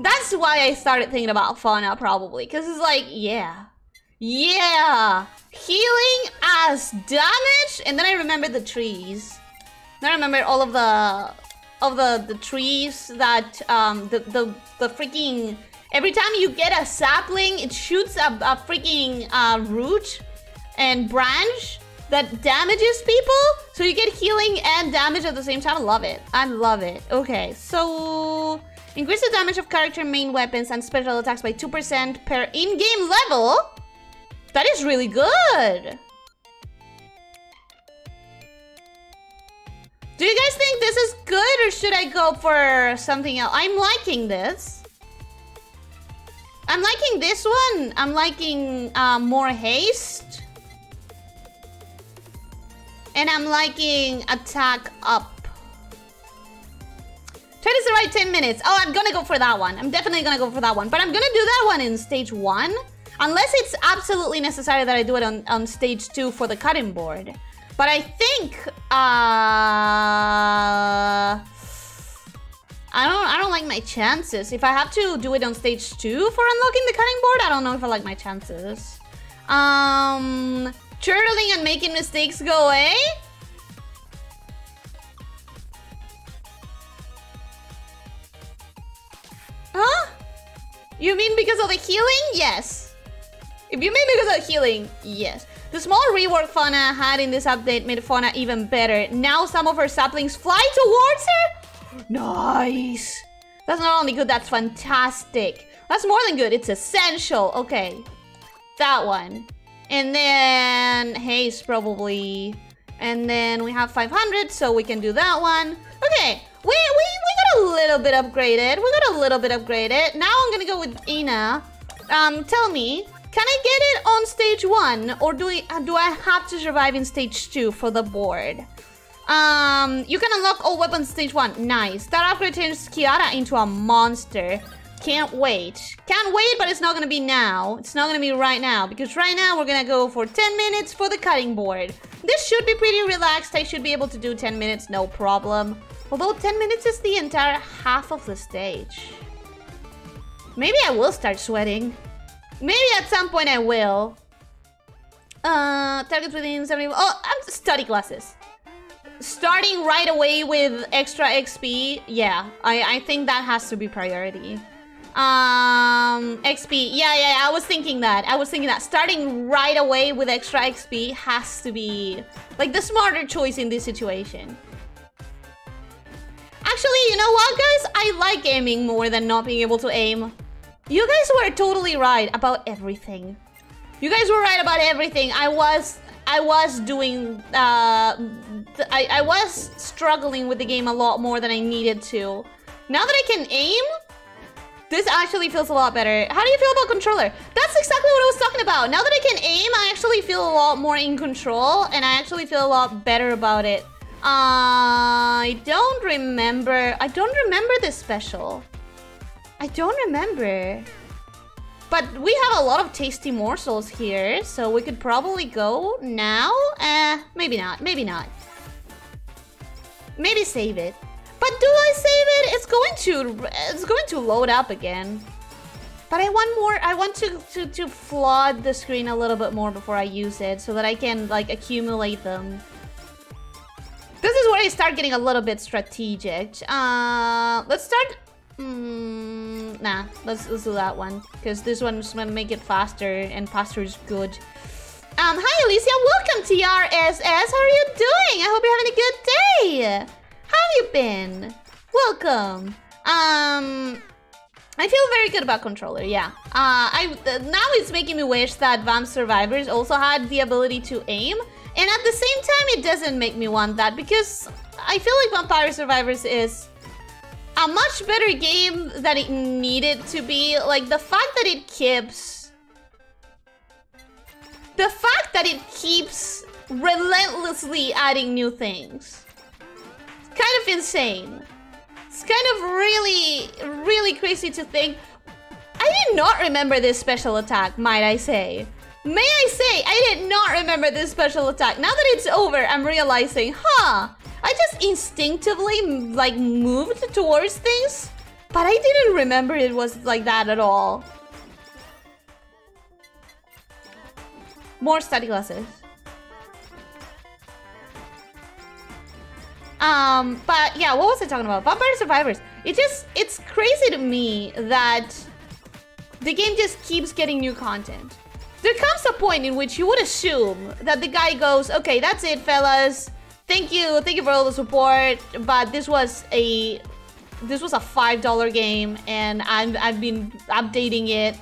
That's why I started thinking about Fauna probably, cause it's like, yeah. Yeah, healing as damage. And then I remember the trees. Then I remember all of the, of the, the trees that, um, the, the, the freaking, every time you get a sapling, it shoots a, a freaking uh, root and branch that damages people, so you get healing and damage at the same time. I love it. I love it. Okay, so increase the damage of character main weapons and special attacks by two percent per in-game level. That is really good. Do you guys think this is good or should I go for something else? I'm liking this. I'm liking this one. I'm liking uh, more haste. And I'm liking attack up. Try to survive ten minutes. Oh, I'm gonna go for that one. I'm definitely gonna go for that one. But I'm gonna do that one in stage one. Unless it's absolutely necessary that I do it on, on stage two for the cutting board. But I think... Uh, I don't I don't like my chances. If I have to do it on stage two for unlocking the cutting board, I don't know if I like my chances. Um... Turtling and making mistakes go away? Huh? You mean because of the healing? Yes. If you mean because of the healing, yes. The small rework Fauna had in this update made Fauna even better. Now some of her saplings fly towards her? Nice. That's not only good, that's fantastic. That's more than good, it's essential. Okay. That one. And then haste probably, and then we have five hundred, so we can do that one. Okay, we, we we got a little bit upgraded. We got a little bit upgraded. Now I'm gonna go with Ina. Um, tell me, can I get it on stage one, or do we do I have to survive in stage two for the board? Um, you can unlock all weapons stage one. Nice. That upgrade turns Kiara into a monster. Can't wait. Can't wait, but it's not gonna be now. It's not gonna be right now, because right now we're gonna go for ten minutes for the cutting board. This should be pretty relaxed. I should be able to do ten minutes, no problem. Although ten minutes is the entire half of the stage. Maybe I will start sweating. Maybe at some point I will. Uh, targets within seventy... Oh, I'm study classes. Starting right away with extra X P. Yeah, I, I think that has to be priority. Um, X P, yeah, yeah, I was thinking that. I was thinking that starting right away with extra X P has to be like the smarter choice in this situation. Actually, you know what, guys? I like aiming more than not being able to aim. You guys were totally right about everything. You guys were right about everything. I was, I was doing, uh, I, I was struggling with the game a lot more than I needed to. Now that I can aim, this actually feels a lot better. How do you feel about controller? That's exactly what I was talking about. Now that I can aim, I actually feel a lot more in control, and I actually feel a lot better about it. Uh, I don't remember. I don't remember this special. I don't remember. But we have a lot of tasty morsels here, so we could probably go now. Eh, maybe not. Maybe not. Maybe save it. But do I save it? It's going to it's going to load up again. But I want more. I want to, to, to flood the screen a little bit more before I use it so that I can like accumulate them. This is where I start getting a little bit strategic. Uh, let's start. Mm, nah, let's, let's do that one because this one's gonna make it faster, and faster is good. Um, hi Alicia, welcome to R S S. How are you doing? I hope you're having a good day. How have you been? Welcome. Um, I feel very good about controller, yeah. Uh, I uh, now it's making me wish that Vampire Survivors also had the ability to aim. And at the same time, it doesn't make me want that because I feel like Vampire Survivors is a much better game than it needed to be. Like, the fact that it keeps... The fact that it keeps relentlessly adding new things. It's kind of insane. It's kind of really, really crazy to think. I did not remember this special attack, might I say. May I say, I did not remember this special attack. Now that it's over, I'm realizing, huh, I just instinctively, like, moved towards things, but I didn't remember it was like that at all. More study glasses. Um, but yeah, what was I talking about? Vampire Survivors. It just, it's crazy to me that the game just keeps getting new content. There comes a point in which you would assume that the guy goes, okay, that's it, fellas. Thank you, thank you for all the support, but this was a, this was a five dollar game and I've, I've been updating it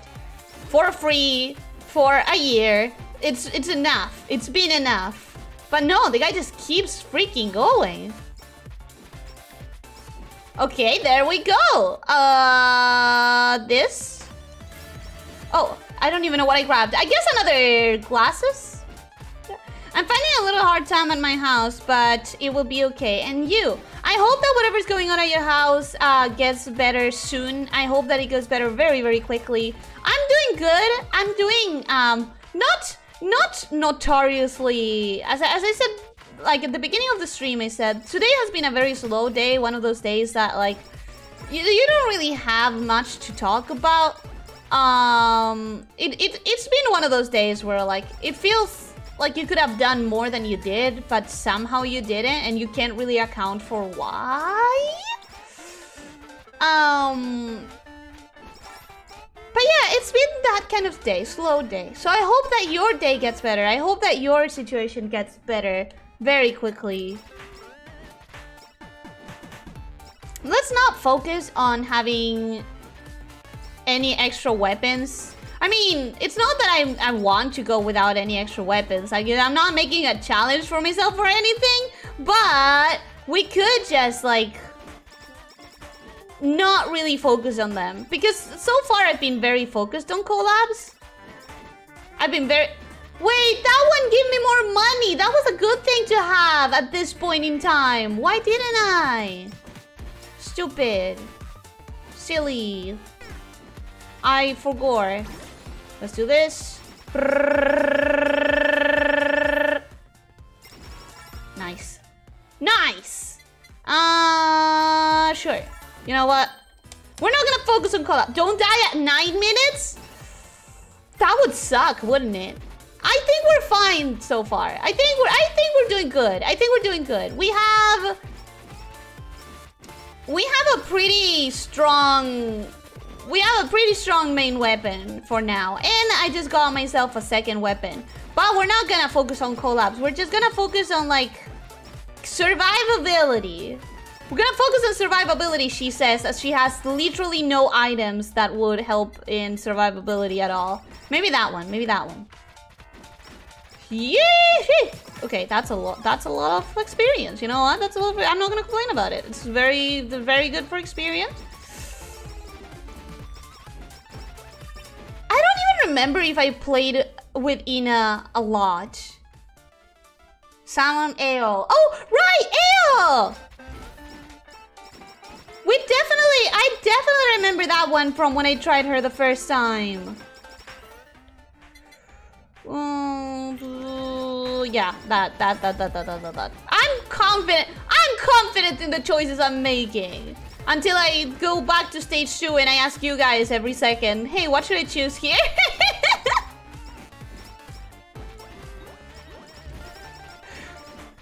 for free for a year. It's, it's enough, it's been enough. But no, the guy just keeps freaking going. Okay, there we go. Uh, this? Oh, I don't even know what I grabbed. I guess another glasses? Yeah. I'm finding a little hard time at my house, but it will be okay. And you? I hope that whatever's going on at your house uh, gets better soon. I hope that it gets better very, very quickly. I'm doing good. I'm doing, um, not... Not notoriously, as I, as I said, like at the beginning of the stream, I said, today has been a very slow day. One of those days that like, you, you don't really have much to talk about. Um, it, it, it's been one of those days where like, it feels like you could have done more than you did, but somehow you didn't and you can't really account for why. Um... But yeah, it's been that kind of day, slow day. So I hope that your day gets better. I hope that your situation gets better very quickly. Let's not focus on having any extra weapons. I mean, it's not that I, I want to go without any extra weapons. Like, I'm not making a challenge for myself or anything, but we could just like... not really focus on them because so far I've been very focused on collabs. I've been very... Wait, that one gave me more money. That was a good thing to have at this point in time. Why didn't I? Stupid. Silly. I forgot. Let's do this. Nice. Nice. Uh, sure. You know what? We're not gonna focus on collab. Don't die at nine minutes? That would suck, wouldn't it? I think we're fine so far. I think we're I think we're doing good. I think we're doing good. We have We have a pretty strong We have a pretty strong main weapon for now. And I just got myself a second weapon. But we're not gonna focus on collabs. We're just gonna focus on like survivability. We're gonna focus on survivability, she says, as she has literally no items that would help in survivability at all. Maybe that one, maybe that one. Yeah. Okay, that's a lot, that's a lot of experience, you know what? That's a lot of, I'm not gonna complain about it. It's very, very good for experience. I don't even remember if I played with Ina a lot. Someone, Ao. Oh, right, Ao! We definitely, I definitely remember that one from when I tried her the first time. Uh, yeah, that, that, that, that, that, that, that. I'm confident, I'm confident in the choices I'm making. Until I go back to stage two and I ask you guys every second, hey, what should I choose here?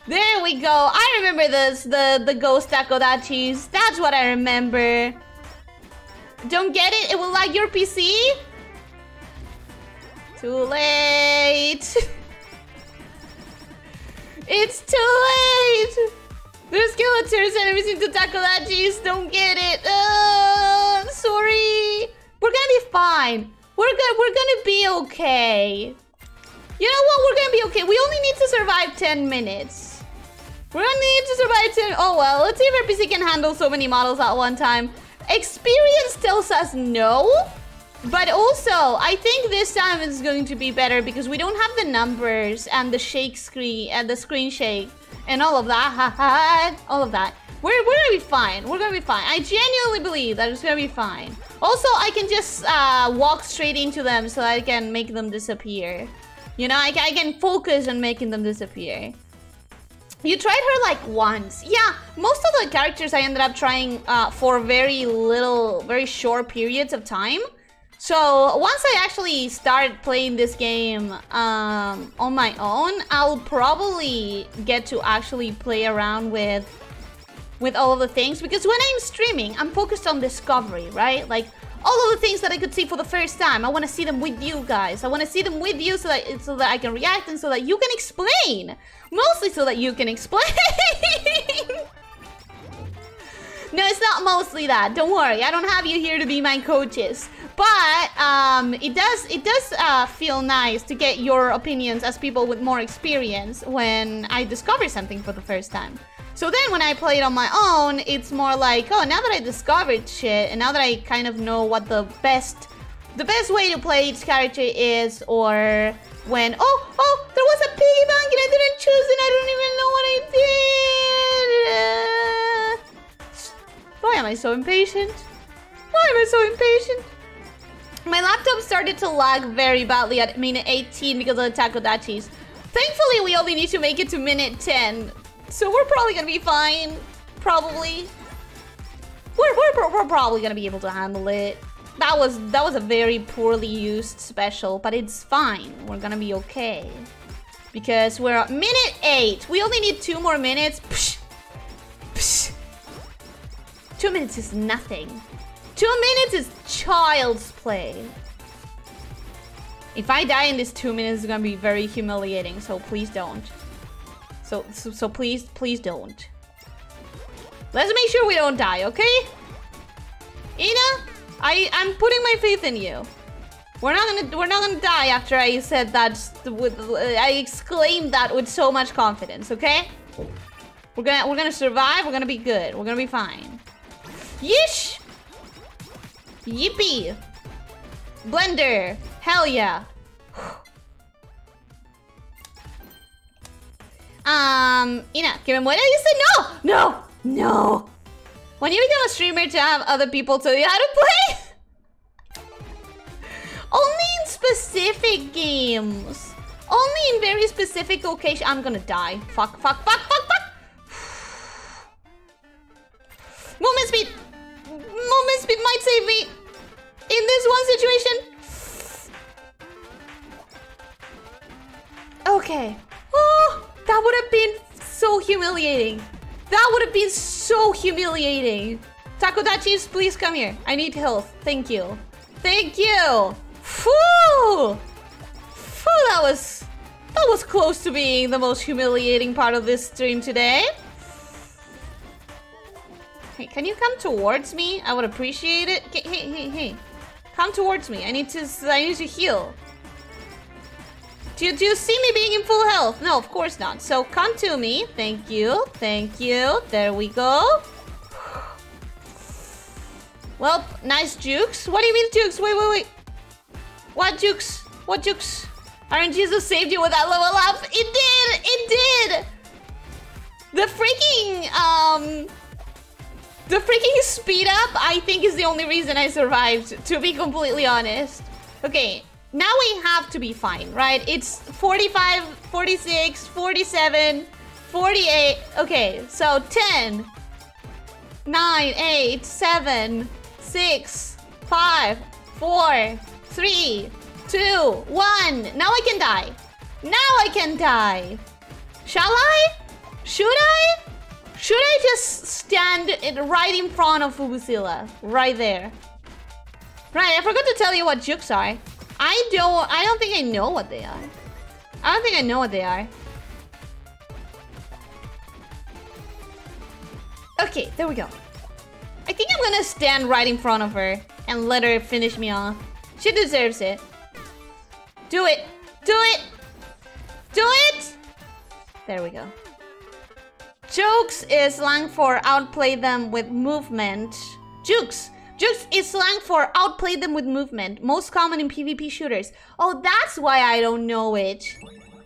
There we go. I remember this, the, the ghost takodachis. That's what I remember. Don't get it? It will lag your P C? Too late. It's too late! There's skeletons and everything to tackle. I just don't get it. Uh, I'm sorry. We're gonna be fine. We're gonna we're gonna be okay. You know what? We're gonna be okay. We only need to survive ten minutes. We're gonna need to survive ten. Oh well. Let's see if R P C can handle so many models at one time. Experience tells us no, but also I think this time it's going to be better because we don't have the numbers and the shake screen and the screen shake. And all of that, all of that. We're, we're gonna be fine. We're gonna be fine. I genuinely believe that it's gonna be fine. Also, I can just uh, walk straight into them so I can make them disappear. You know, I, I can focus on making them disappear. You tried her like once. Yeah, most of the characters I ended up trying uh, for very little, very short periods of time. So once I actually start playing this game um, on my own, I'll probably get to actually play around with with all of the things. Because when I'm streaming, I'm focused on discovery, right? Like all of the things that I could see for the first time. I want to see them with you guys. I want to see them with you so that so that I can react and so that you can explain. Mostly so that you can explain. No, it's not mostly that. Don't worry. I don't have you here to be my coaches. But um, it does it does uh, feel nice to get your opinions as people with more experience when I discover something for the first time. So then when I play it on my own, it's more like, oh, now that I discovered shit and now that I kind of know what the best the best way to play each character is, or when, oh, oh, there was a piggy bank and I didn't choose it, I don't even know what I did. Uh, why am I so impatient? Why am I so impatient? My laptop started to lag very badly at minute eighteen because of the Takodachis. Thankfully, we only need to make it to minute ten. So we're probably gonna be fine. Probably. We're, we're, we're probably gonna be able to handle it. That was, that was a very poorly used special, but it's fine. We're gonna be okay. Because we're at minute eight. We only need two more minutes. Psh, psh. Two minutes is nothing. Two minutes is child's play. If I die in this two minutes, it's gonna be very humiliating, so please don't. So, so, so please, please don't. Let's make sure we don't die, okay? Ina, I, I'm putting my faith in you. We're not gonna, we're not gonna die after I said that, with, I exclaimed that with so much confidence, okay? We're gonna, we're gonna survive, we're gonna be good, we're gonna be fine. Yeesh! Yippee! Blender! Hell yeah! um, Ina, que me muera, you say no! No! No! When you become a streamer to have other people tell you how to play? Only in specific games! Only in very specific occasions. I'm gonna die. Fuck, fuck, fuck, fuck, fuck! Movement speed! Moment speed might save me in this one situation. Okay. Oh, that would have been so humiliating. That would have been so humiliating. Takodachis, please come here. I need health. Thank you. Thank you. Phew. Phew, that was that was close to being the most humiliating part of this stream today. Hey, can you come towards me? I would appreciate it. Hey, hey, hey, hey. Come towards me. I need to I need to heal. Do you, do you see me being in full health? No, of course not. So come to me. Thank you. Thank you. There we go. Well, nice jukes. What do you mean jukes? Wait, wait, wait. What jukes? What jukes? Iron Jesus saved you with that level up. It did! It did! The freaking... Um... The freaking speed up, I think, is the only reason I survived, to be completely honest. Okay, now we have to be fine, right? It's forty-five, forty-six, forty-seven, forty-eight. Okay, so ten, nine, eight, seven, six, five, four, three, two, one. Now I can die. Now I can die. Shall I? Should I? Should I just stand it right in front of Fubusilla? Right there. Right, I forgot to tell you what jukes are. I don't I don't think I know what they are. I don't think I know what they are. Okay, there we go. I think I'm gonna stand right in front of her and let her finish me off. She deserves it. Do it! Do it! Do it! There we go. Jukes is slang for outplay them with movement. Jukes! Jukes is slang for outplay them with movement. Most common in PvP shooters. Oh, that's why I don't know it.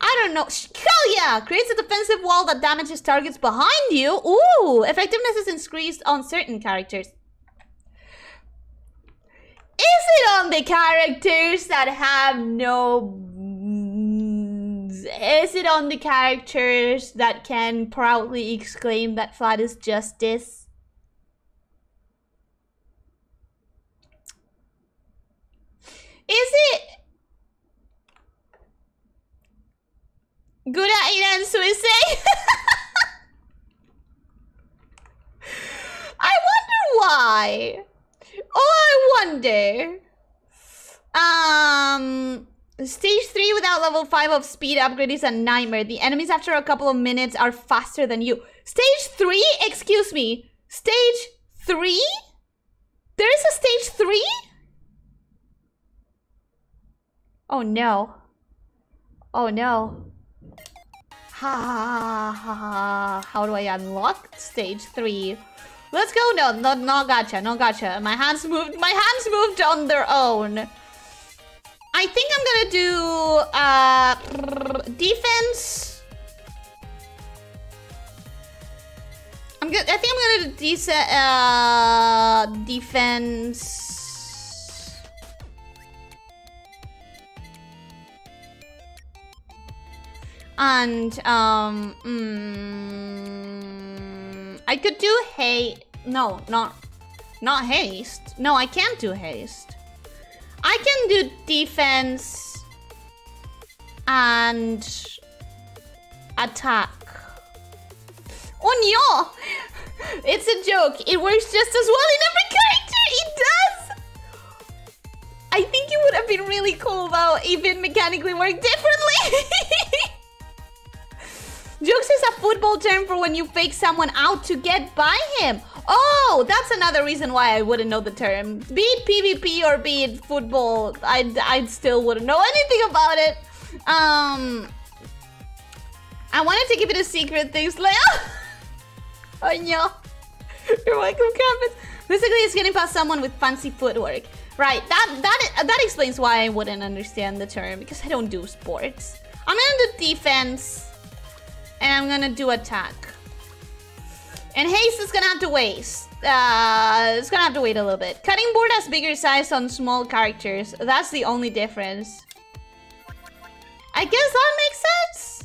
I don't know. Shkalia! Creates a defensive wall that damages targets behind you. Ooh! Effectiveness is increased on certain characters. Is it on the characters that have no... Is it on the characters that can proudly exclaim that flat is justice? Is it... Gura, Ina, and Suisei? I wonder why. Oh, I wonder. Um... Stage three without level five of speed upgrade is a nightmare. The enemies after a couple of minutes are faster than you. Stage three? Excuse me. Stage three? There is a stage three? Oh no. Oh no. Ha ha ha ha. How do I unlock stage three? Let's go. No, no, no gacha, no gacha. My hands moved, my hands moved on their own. I think I'm gonna do uh, defense. I'm good. I think I'm gonna do decent uh, defense. And um, mm, I could do haste. No, not not haste. No, I can't do haste. I can do defense and attack. Oh no! It's a joke. It works just as well in every character. It does. I think it would have been really cool though if it mechanically worked differently. Jokes is a football term for when you fake someone out to get by him. Oh, that's another reason why I wouldn't know the term. Be it PvP or be it football, I I still wouldn't know anything about it. Um, I wanted to keep it a secret. Things like oh, oh no, you're welcome, campus. Basically, it's getting past someone with fancy footwork, right? That that that explains why I wouldn't understand the term because I don't do sports. I'm gonna do defense, and I'm gonna do attack. And haste is gonna have to waste. Uh, it's gonna have to wait a little bit. Cutting board has bigger size on small characters. That's the only difference. I guess that makes sense.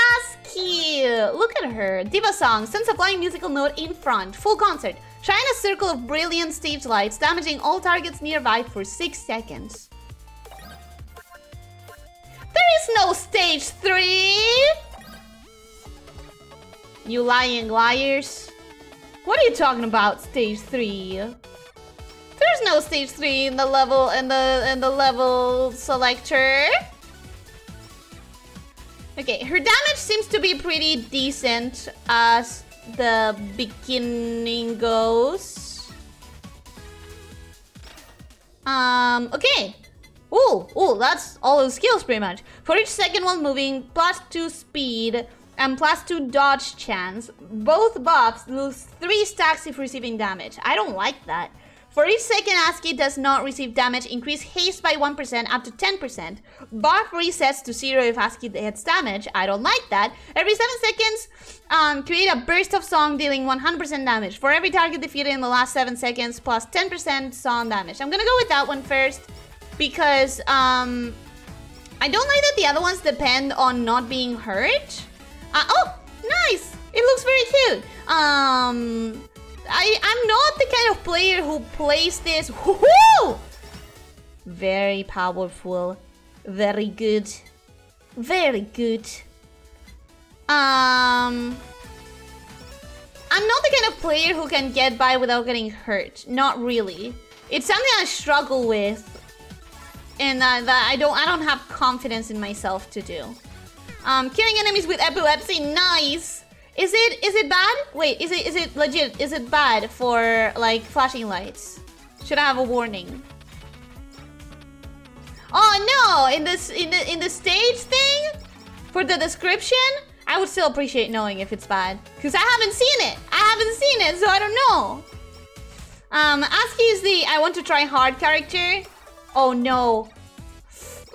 AZKi. Look at her. Diva song. Sends a flying musical note in front. Full concert. Shine a circle of brilliant stage lights, damaging all targets nearby for six seconds. There is no stage three. You lying liars. What are you talking about, stage three? There's no stage three in the level in the in the level selector. Okay, her damage seems to be pretty decent as the beginning goes. Um, okay. Ooh, ooh, that's all the skills pretty much. For each second while moving, plus two speed. And plus two dodge chance. Both buffs lose three stacks if receiving damage. I don't like that. For each second AZKi does not receive damage, increase haste by one percent up to ten percent. Buff resets to zero if AZKi hits damage. I don't like that. Every seven seconds, um, create a burst of song dealing one hundred percent damage. For every target defeated in the last seven seconds, plus ten percent song damage. I'm gonna go with that one first, because um, I don't like that the other ones depend on not being hurt. Uh, oh, nice! It looks very cute. Um, I I'm not the kind of player who plays this. Woohoo! Very powerful, very good, very good. Um, I'm not the kind of player who can get by without getting hurt. Not really. It's something I struggle with, and uh, that I don't I don't have confidence in myself to do. Um, killing enemies with epilepsy, nice! Is it is it bad? Wait, is it is it legit? Is it bad for like flashing lights? Should I have a warning? Oh no! In this in the in the stage thing for the description, I would still appreciate knowing if it's bad because I haven't seen it. I haven't seen it, so I don't know. Um, AZKi is the I want to try hard character. Oh no.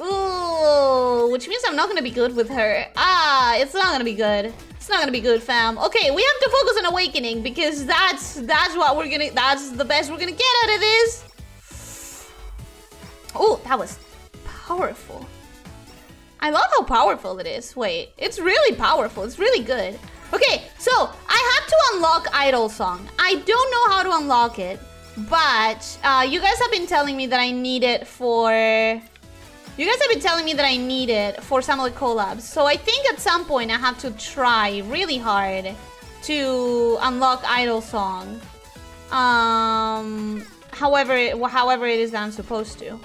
Ooh, which means I'm not gonna be good with her. Ah, it's not gonna be good. It's not gonna be good, fam. Okay, we have to focus on Awakening because that's that's what we're gonna that's the best we're gonna get out of this. Oh, that was powerful. I love how powerful it is. Wait, it's really powerful. It's really good. Okay, so I have to unlock Idol Song. I don't know how to unlock it, but uh, you guys have been telling me that I need it for. You guys have been telling me that I need it for some of the collabs, so I think at some point I have to try really hard to unlock Idol Song. Um, however, however it is that I'm supposed to.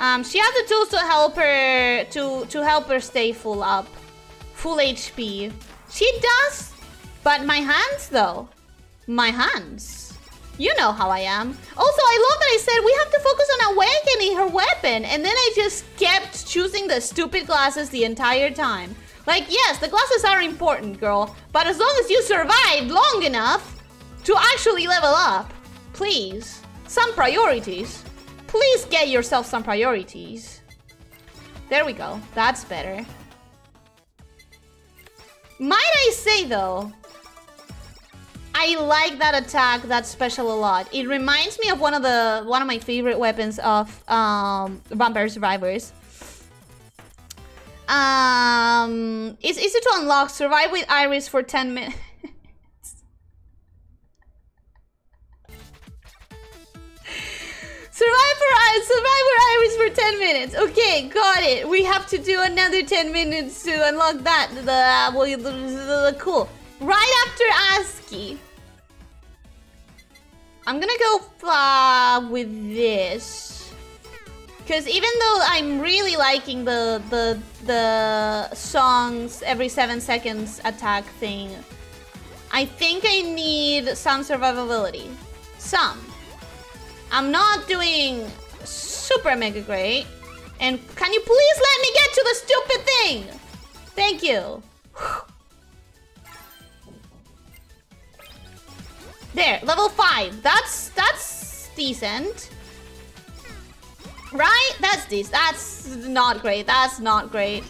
Um, she has the tools to help her to to help her stay full up, full H P. She does, but my hands though, my hands. You know how I am. Also, I love that I said we have to focus on awakening her weapon, and then I just kept choosing the stupid glasses the entire time. Like, yes, the glasses are important, girl, but as long as you survive long enough to actually level up, please, some priorities. Please get yourself some priorities. There we go. That's better. Might I say, though, I like that attack, that special a lot. It reminds me of one of the one of my favorite weapons of um, Vampire Survivors. Um, it's easy to unlock. Survive with Iris for ten minutes. Survive for Iris. Survive with Iris for ten minutes. Okay, got it. We have to do another ten minutes to unlock that. The, well, the, the, the cool. Right after AZKi, I'm gonna go uh, with this, because even though I'm really liking the the the songs every seven seconds attack thing, I think I need some survivability. Some. I'm not doing super mega great, and can you please let me get to the stupid thing? Thank you. There, level five. That's that's decent, right? That's this. That's not great. That's not great.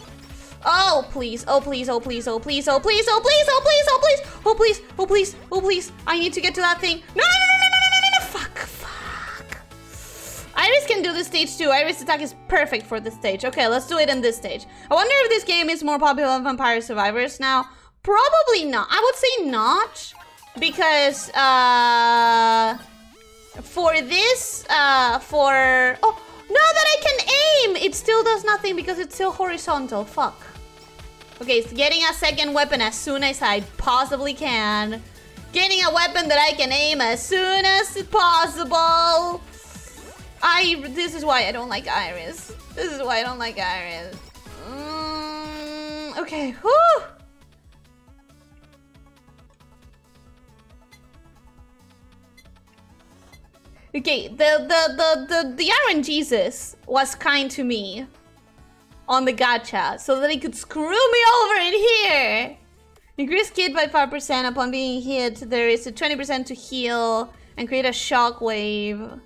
Oh please! Oh please! Oh please! Oh please! Oh please! Oh please! Oh please! Oh please! Oh please! Oh please! Oh please! I need to get to that thing. No! No! No! No! No! No! No! No! Fuck! Fuck! Iris can do this stage too. Iris attack is perfect for this stage. Okay, let's do it in this stage. I wonder if this game is more popular than Vampire Survivors now. Probably not. I would say not. Because uh, for this, uh, for oh, now that I can aim, it still does nothing because it's still horizontal. Fuck. Okay, it's getting a second weapon as soon as I possibly can. Getting a weapon that I can aim as soon as possible. I. This is why I don't like Iris. This is why I don't like Iris. Mm, okay. Whew. Okay, the, the, the, the, the Iron Jesus was kind to me on the gacha so that he could screw me over in here. Increase kit by five percent upon being hit. There is a twenty percent to heal and create a shockwave.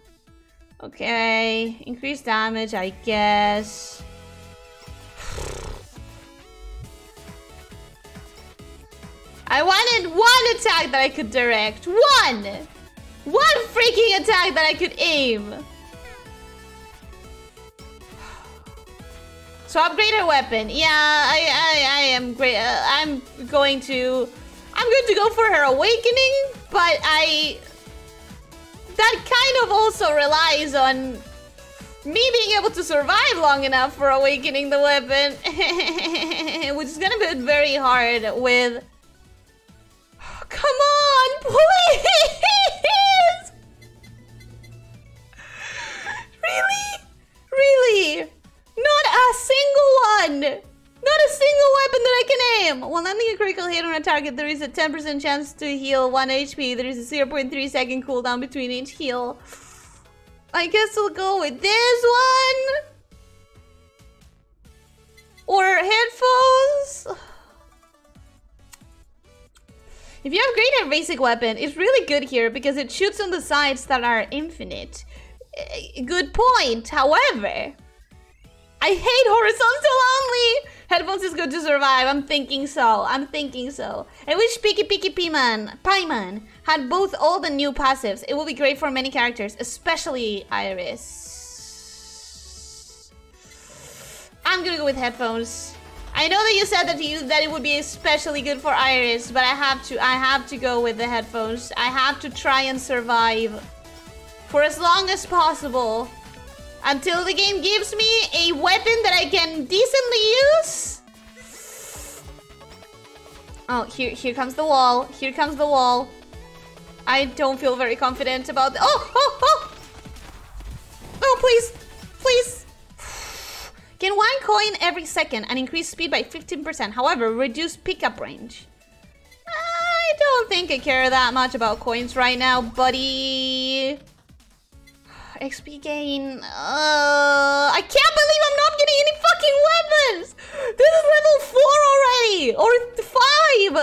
Okay, increase damage, I guess. I wanted one attack that I could direct. One! One freaking attack that I could aim! So upgrade her weapon. Yeah, I, I, I am great. Uh, I'm going to... I'm going to go for her awakening, but I... That kind of also relies on me being able to survive long enough for awakening the weapon. Which is gonna be very hard with... Come on, please! Really? Really? Not a single one! Not not a single weapon that I can aim! When landing a critical hit on a target, there is a ten percent chance to heal one H P. There is a zero point three second cooldown between each heal. I guess we'll go with this one! Or headphones? If you upgrade a basic weapon, it's really good here because it shoots on the sides that are infinite. Good point, however. I hate horizontal only! Headphones is good to survive, I'm thinking so, I'm thinking so. I wish Picky Picky Pieman, Pieman had both old and new passives. It would be great for many characters, especially Iris. I'm gonna go with headphones. I know that you said that you that it would be especially good for Iris, but I have to I have to go with the headphones. I have to try and survive for as long as possible until the game gives me a weapon that I can decently use. Oh, here here comes the wall. Here comes the wall. I don't feel very confident about the oh, oh, oh. Oh, please. Please. Gain one coin every second and increase speed by fifteen percent. However, reduce pickup range. I don't think I care that much about coins right now, buddy. X P gain. Uh, I can't believe I'm not getting any fucking weapons. This is level four already, or five.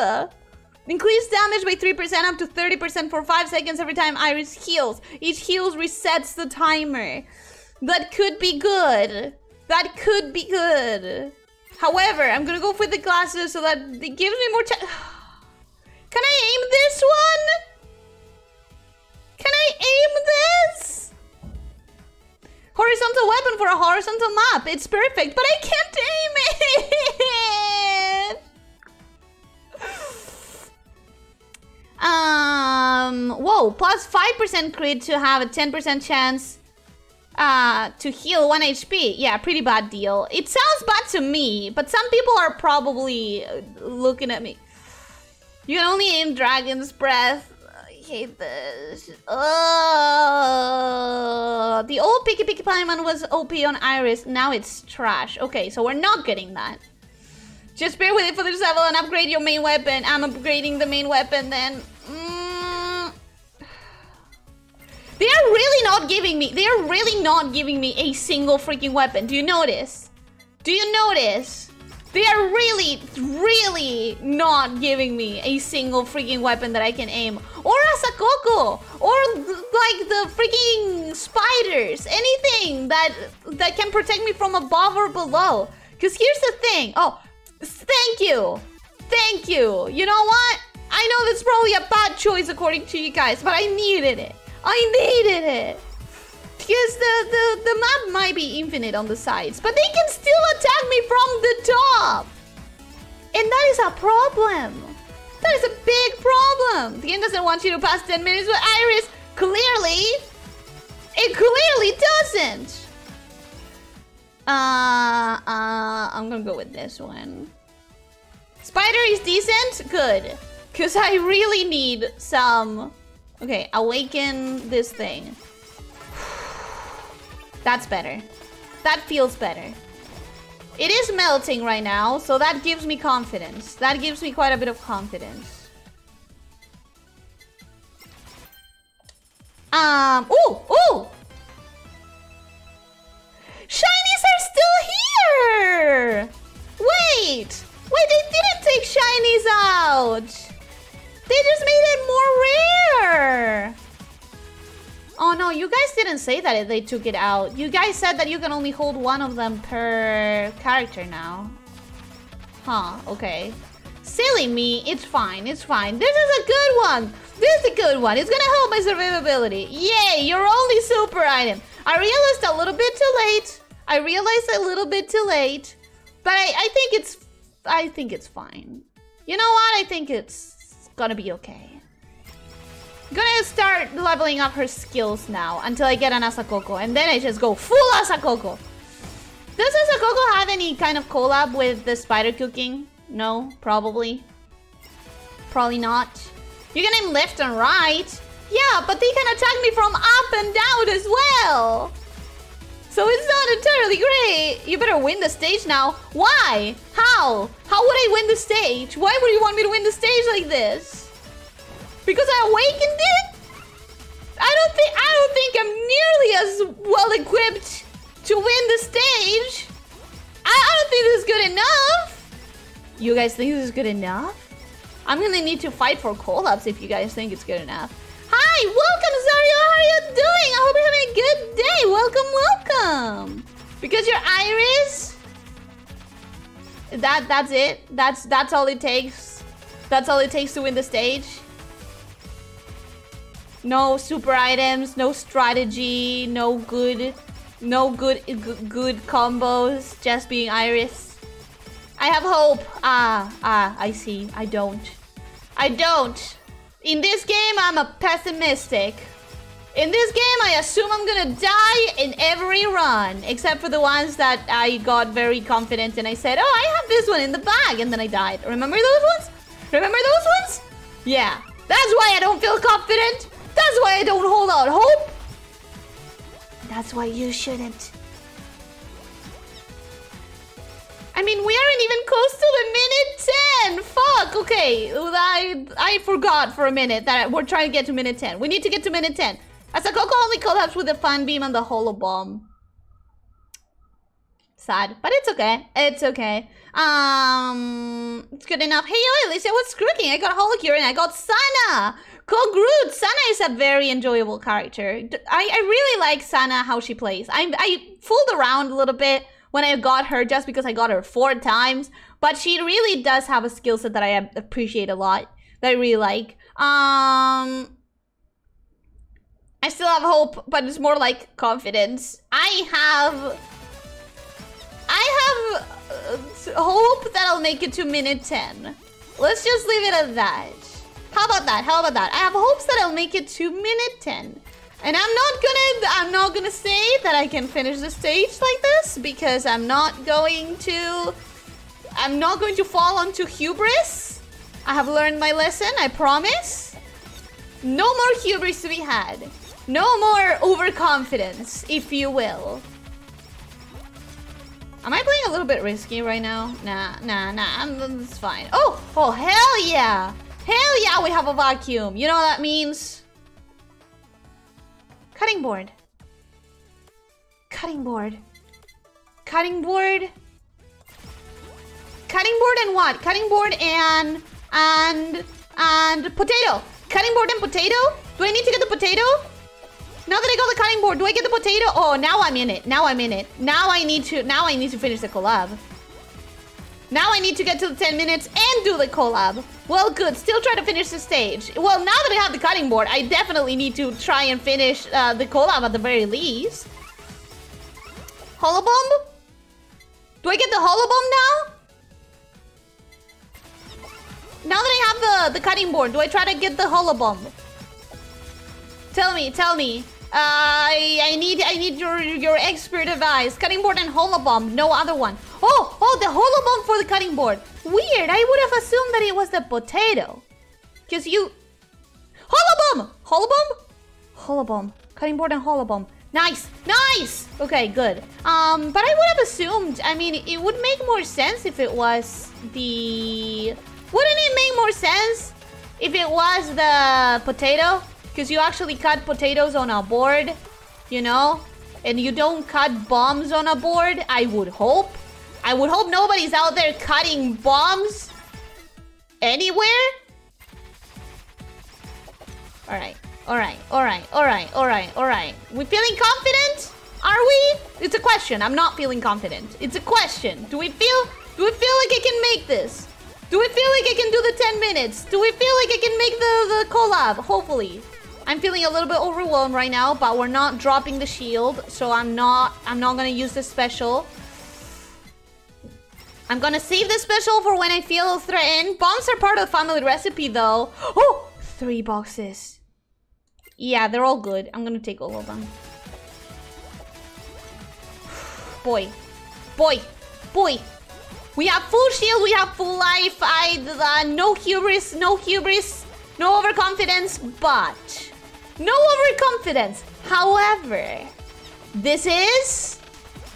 Increase damage by three percent up to thirty percent for five seconds every time Iris heals. Each heals resets the timer. That could be good. That could be good. However, I'm gonna go for the glasses so that it gives me more chance. Can I aim this one? Can I aim this? Horizontal weapon for a horizontal map. It's perfect, but I can't aim it. um, whoa, plus five percent crit to have a ten percent chance Uh, to heal one H P. Yeah, pretty bad deal. It sounds bad to me, but some people are probably looking at me. You can only aim Dragon's Breath. I hate this. Uh, the old Picky Picky Pieman was O P on Iris. Now it's trash. Okay, so we're not getting that. Just bear with it for this level and upgrade your main weapon. I'm upgrading the main weapon then. They are really not giving me, they are really not giving me a single freaking weapon. Do you notice? Do you notice? They are really, really not giving me a single freaking weapon that I can aim. Or a Sakoko! Or like the freaking spiders. Anything that, that can protect me from above or below. Because here's the thing. Oh, thank you. Thank you. You know what? I know that's probably a bad choice according to you guys, but I needed it. I needed it! Because the, the, the map might be infinite on the sides, but they can still attack me from the top! And that is a problem! That is a big problem! The game doesn't want you to pass ten minutes with Iris! Clearly! It clearly doesn't! Uh, uh, I'm gonna go with this one. Spider is decent? Good. Because I really need some... Okay, awaken this thing. That's better. That feels better. It is melting right now, so that gives me confidence. That gives me quite a bit of confidence. Um, ooh, ooh! Shinies are still here! Wait! Wait, they didn't take shinies out! They just made it more rare! Oh no, you guys didn't say that they took it out. You guys said that you can only hold one of them per character now. Huh, okay. Silly me, it's fine, it's fine. This is a good one! This is a good one, it's gonna help my survivability. Yay, your only super item. I realized a little bit too late. I realized a little bit too late. But I, I think it's... I think it's fine. You know what, I think it's... gonna be okay. Gonna start leveling up her skills now until I get an Asakoko, and then I just go full Asakoko. Does Asakoko have any kind of collab with the spider cooking? No, probably. Probably not. You can aim left and right. Yeah, but they can attack me from up and down as well. So it's not entirely great. You better win the stage now. Why? How? How would I win the stage? Why would you want me to win the stage like this? Because I awakened it? I don't think I don't think I'm nearly as well equipped to win the stage. I, I don't think this is good enough. You guys think this is good enough? I'm gonna need to fight for collabs if you guys think it's good enough. Hi, welcome, Zario. How are you doing? I hope you're having a good day. Welcome, welcome. Because your iris. That that's it. That's that's all it takes. That's all it takes to win the stage. No super items. No strategy. No good. No good good combos. Just being iris. I have hope. Ah ah. I see. I don't. I don't. In this game, I'm a pessimistic. In this game, I assume I'm gonna die in every run, except for the ones that I got very confident and I said, oh, I have this one in the bag, and then I died. Remember those ones? Remember those ones? Yeah. That's why I don't feel confident. That's why I don't hold out hope. That's why you shouldn't. I mean, we aren't even close to the minute ten! Fuck! Okay, I, I forgot for a minute that we're trying to get to minute ten. We need to get to minute ten. Asakoko only collabs with the fan beam and the holo bomb. Sad, but it's okay. It's okay. Um, it's good enough. Hey, yo, Alicia, what's cooking? I got Holocure and I got Sana! Congrued! Sana is a very enjoyable character. I, I really like Sana, how she plays. I, I fooled around a little bit when I got her, just because I got her four times. But she really does have a skill set that I appreciate a lot, that I really like. Um, I still have hope, but it's more like confidence. I have... I have uh, hope that I'll make it to minute ten. Let's just leave it at that. How about that? How about that? I have hopes that I'll make it to minute ten. And I'm not gonna, I'm not gonna say that I can finish the stage like this, because I'm not going to, I'm not going to fall onto hubris. I have learned my lesson, I promise. No more hubris to be had. No more overconfidence, if you will. Am I playing a little bit risky right now? Nah, nah, nah, I'm, it's fine. Oh, oh, hell yeah. Hell yeah, we have a vacuum. You know what that means? Cutting board. Cutting board. Cutting board. Cutting board and what? Cutting board and... And... And... Potato! Cutting board and potato? Do I need to get the potato? Now that I got the cutting board, do I get the potato? Oh, now I'm in it. Now I'm in it. Now I need to... Now I need to finish the collab. Now I need to get to the ten minutes and do the collab. Well, good. Still try to finish the stage. Well, now that I have the cutting board, I definitely need to try and finish uh, the collab at the very least. Holobomb? Do I get the holobomb now? Now that I have the, the cutting board, do I try to get the holobomb? Tell me, tell me. Uh, I, I need I need your your expert advice. Cutting board and holobomb, no other one. Oh, oh, the holobomb for the cutting board. Weird, I would have assumed that it was the potato. Because you... Holobomb! Holobomb? Holobomb. Cutting board and holobomb. Nice, nice! Okay, good. Um, but I would have assumed, I mean, it would make more sense if it was the... Wouldn't it make more sense if it was the potato? Because you actually cut potatoes on a board, you know? And you don't cut bombs on a board, I would hope. I would hope nobody's out there cutting bombs anywhere. All right, all right, all right, all right, all right, all right. We feeling confident? Are we? It's a question. I'm not feeling confident. It's a question. Do we feel? Do we feel like I can make this? Do we feel like I can do the ten minutes? Do we feel like I can make the the collab? Hopefully. I'm feeling a little bit overwhelmed right now, but we're not dropping the shield, so I'm not. I'm not gonna use the special. I'm gonna save the special for when I feel threatened. Bombs are part of the family recipe, though. Oh! Three boxes. Yeah, they're all good. I'm gonna take all of them. Boy. Boy. Boy. We have full shield, we have full life. I, uh, no hubris, no hubris. No overconfidence, but... No overconfidence. However, this is...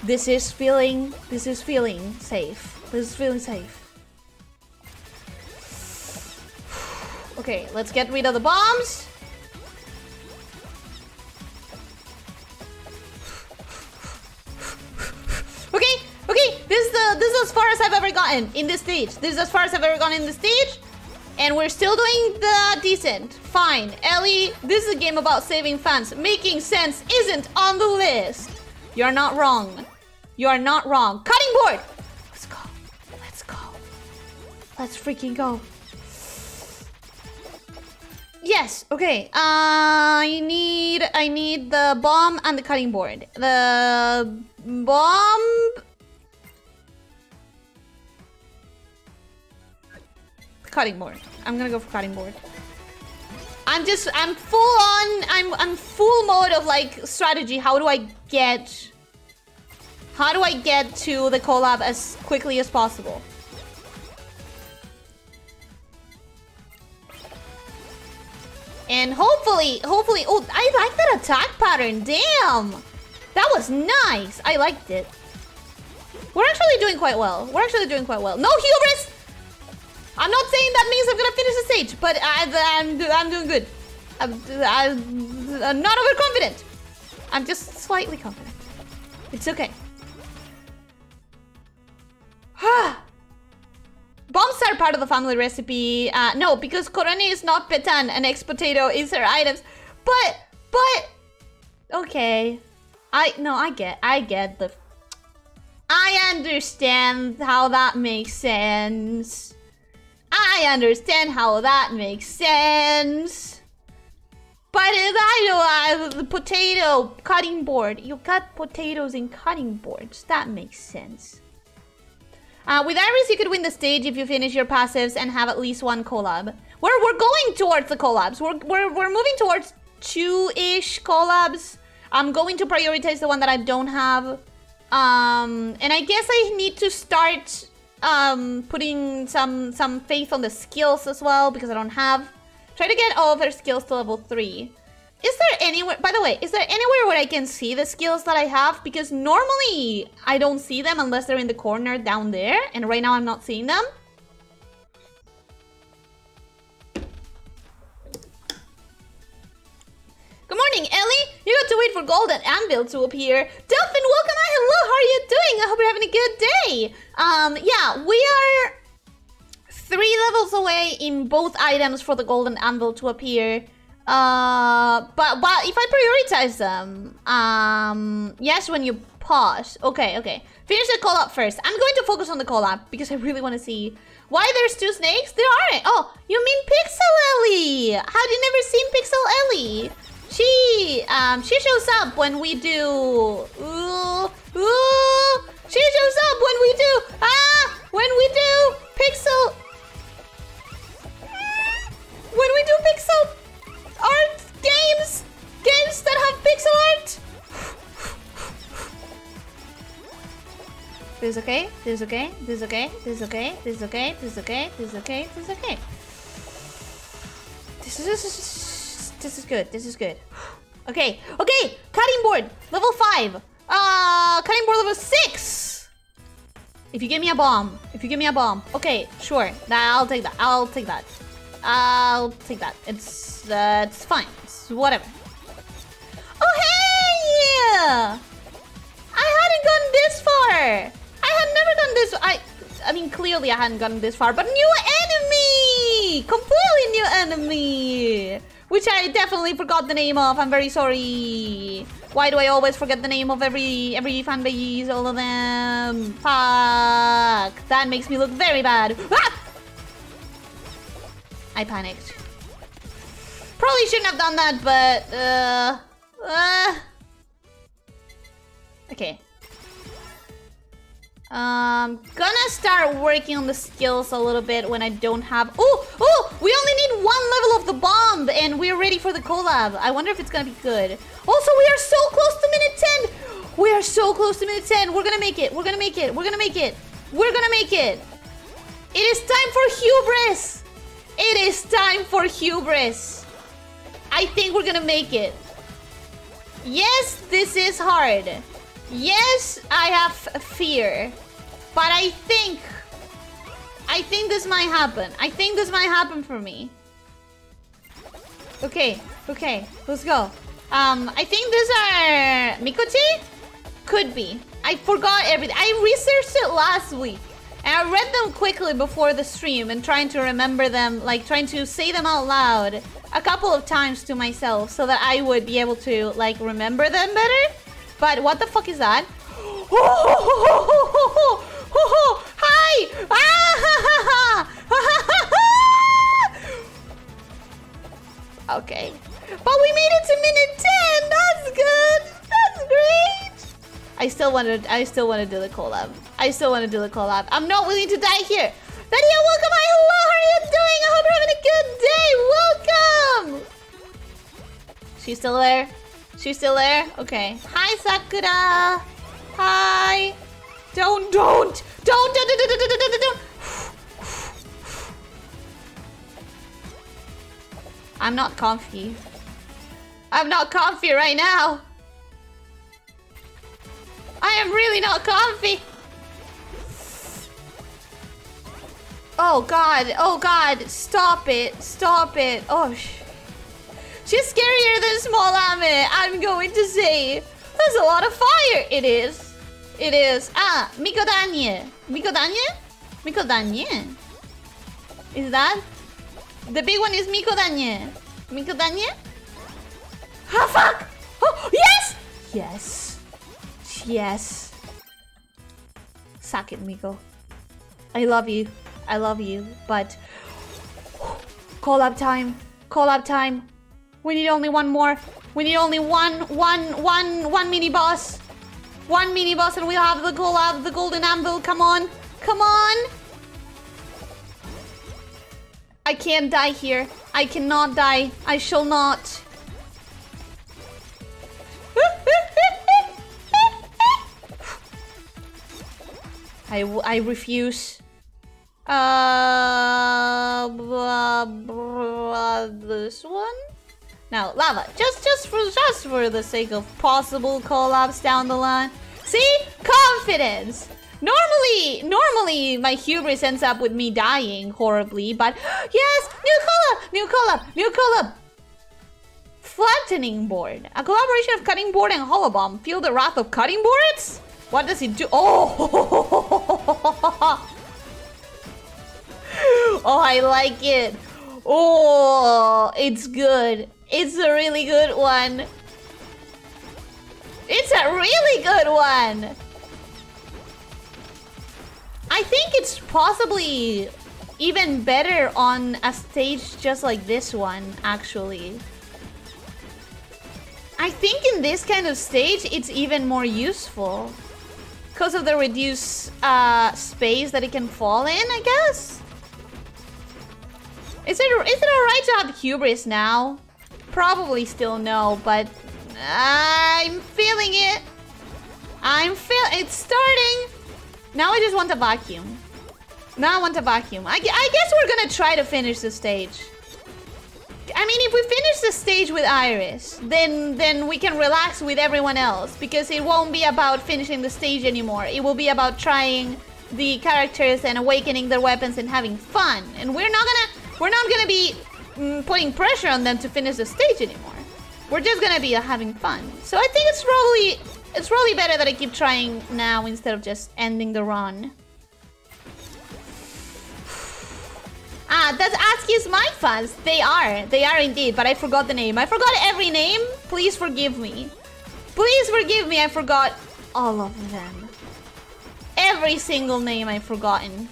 This is feeling, this is feeling safe. This is feeling safe. Okay, let's get rid of the bombs. Okay, okay, this is the this is as far as I've ever gotten in this stage. This is as far as I've ever gotten in this stage. And we're still doing the decent. Fine. Ellie, this is a game about saving fans. Making sense isn't on the list. You're not wrong. You are not wrong. Cutting board! Let's go. Let's go. Let's freaking go. Yes, okay. Uh, I need I need the bomb and the cutting board. The bomb. Cutting board. I'm gonna go for cutting board. I'm just I'm full on I'm I'm full mode of like strategy. How do I get How do I get to the collab as quickly as possible? And hopefully, hopefully, oh, I like that attack pattern, damn! That was nice, I liked it. We're actually doing quite well, we're actually doing quite well. No hubris! I'm not saying that means I'm gonna finish the stage, but I, I'm, I'm doing good. I'm, I'm, I'm not overconfident. I'm just slightly confident. It's okay. Bombs are part of the family recipe. Uh, no, because Kronii is not petan and ex potato is her items. But, but, okay. I, no, I get, I get the... I understand how that makes sense. I understand how that makes sense. But I don't have the potato cutting board. You cut potatoes in cutting boards. That makes sense. Uh, with Iris, you could win the stage if you finish your passives and have at least one collab. We're, we're going towards the collabs. We're, we're, we're moving towards two-ish collabs. I'm going to prioritize the one that I don't have. Um, and I guess I need to start um, putting some, some faith on the skills as well, because I don't have. Try to get all of her skills to level three. Is there anywhere, by the way, is there anywhere where I can see the skills that I have? Because normally I don't see them unless they're in the corner down there. And right now I'm not seeing them. Good morning, Ellie. You got to wait for gold and anvil to appear. Delphin, welcome. Hi, hello. How are you doing? I hope you're having a good day. Um, yeah, we are three levels away in both items for the gold and anvil to appear. Uh, but, but if I prioritize them, um, yes, when you pause. Okay, okay. Finish the collab first. I'm going to focus on the collab because I really want to see why there's two snakes. There aren't. Oh, you mean Pixel Ellie. How did you never see Pixel Ellie? She, um, she shows up when we do, ooh, ooh, she shows up when we do, ah, when we do Pixel, when we do Pixel art games! Games that have pixel art! This is okay, this is okay, this is okay, this is okay, this is okay, this is okay, this is okay, this is okay. This is this is good, this is good. Okay, okay, cutting board, level five. Uh cutting board level six. If you give me a bomb, if you give me a bomb, okay, sure. I'll take that. I'll take that. I'll take that. It's uh, it's fine. It's whatever. Oh hey! Yeah! I hadn't gone this far. I had never gone this. I I mean clearly I hadn't gone this far. But new enemy, completely new enemy, which I definitely forgot the name of. I'm very sorry. Why do I always forget the name of every every fan base? All of them. Fuck. That makes me look very bad. Ah! I panicked. Probably shouldn't have done that, but uh, uh okay. Um, gonna start working on the skills a little bit when I don't have. Oh, oh! We only need one level of the bomb, and we're ready for the collab. I wonder if it's gonna be good. Also, we are so close to minute ten. We are so close to minute ten. We're gonna make it. We're gonna make it. We're gonna make it. We're gonna make it. It is time for hubris. It is time for hubris. I think we're gonna make it. Yes, this is hard. Yes, I have fear. But I think... I think this might happen. I think this might happen for me. Okay, okay, let's go. Um, I think these are... Mikochi? Could be. I forgot everything. I researched it last week. And I read them quickly before the stream and trying to remember them, like trying to say them out loud a couple of times to myself so that I would be able to, like, remember them better. But what the fuck is that? Hi! Okay. But we made it to minute ten! That's good! That's great! I still want to I still want to do the collab. I still want to do the collab. I'm not willing to die here! Nadia, welcome! Hi, hello! How are you doing? I hope you're having a good day! Welcome! She's still there? She's still there? Okay. Hi, Sakura! Hi! Don't, don't! Don't, don't, don't, don't, don't, don't, don't. I'm not comfy. I'm not comfy right now. I am really not comfy. Oh god, oh god, stop it, stop it. Oh, sh she's scarier than small Ame, I'm going to say. There's a lot of fire. It is. It is. Ah, Miko Danye. Miko Danye? Miko Danye. Is that? The big one is Miko Danye. Miko Danye? Ah, fuck! Oh, yes! Yes. Yes. Suck it, Miko. I love you. I love you, but... Collab time. Collab time. We need only one more. We need only one, one, one, one mini boss. One mini boss and we'll have the collab, the golden anvil. Come on. Come on. I can't die here. I cannot die. I shall not. I, w I refuse. Uh, blah, blah, this one? Now, lava. Just, just for, just for the sake of possible collabs down the line. See? Confidence. Normally, normally my hubris ends up with me dying horribly, but yes, new collab, new collab, new collab. Flattening board, a collaboration of cutting board and holobomb. Feel the wrath of cutting boards? What does it do? Oh, oh, I like it. Oh, it's good. It's a really good one. It's a really good one. I think it's possibly even better on a stage just like this one, actually. I think in this kind of stage, it's even more useful. Because of the reduced uh, space that it can fall in, I guess? Is it, is it alright to have hubris now? Probably still no, but I'm feeling it. I'm feel- it's starting. Now I just want a vacuum. Now I want a vacuum. I, I guess we're gonna try to finish the stage. I mean, if we finish the stage with Iris, then then we can relax with everyone else. Because it won't be about finishing the stage anymore. It will be about trying the characters and awakening their weapons and having fun. And we're not gonna we're not gonna be mm, putting pressure on them to finish the stage anymore. We're just gonna be uh, having fun. So I think it's probably... It's probably better that I keep trying now instead of just ending the run. Ah, that's AZKi's my fans. They are. They are indeed, but I forgot the name. I forgot every name. Please forgive me. Please forgive me. I forgot all of them. Every single name I've forgotten.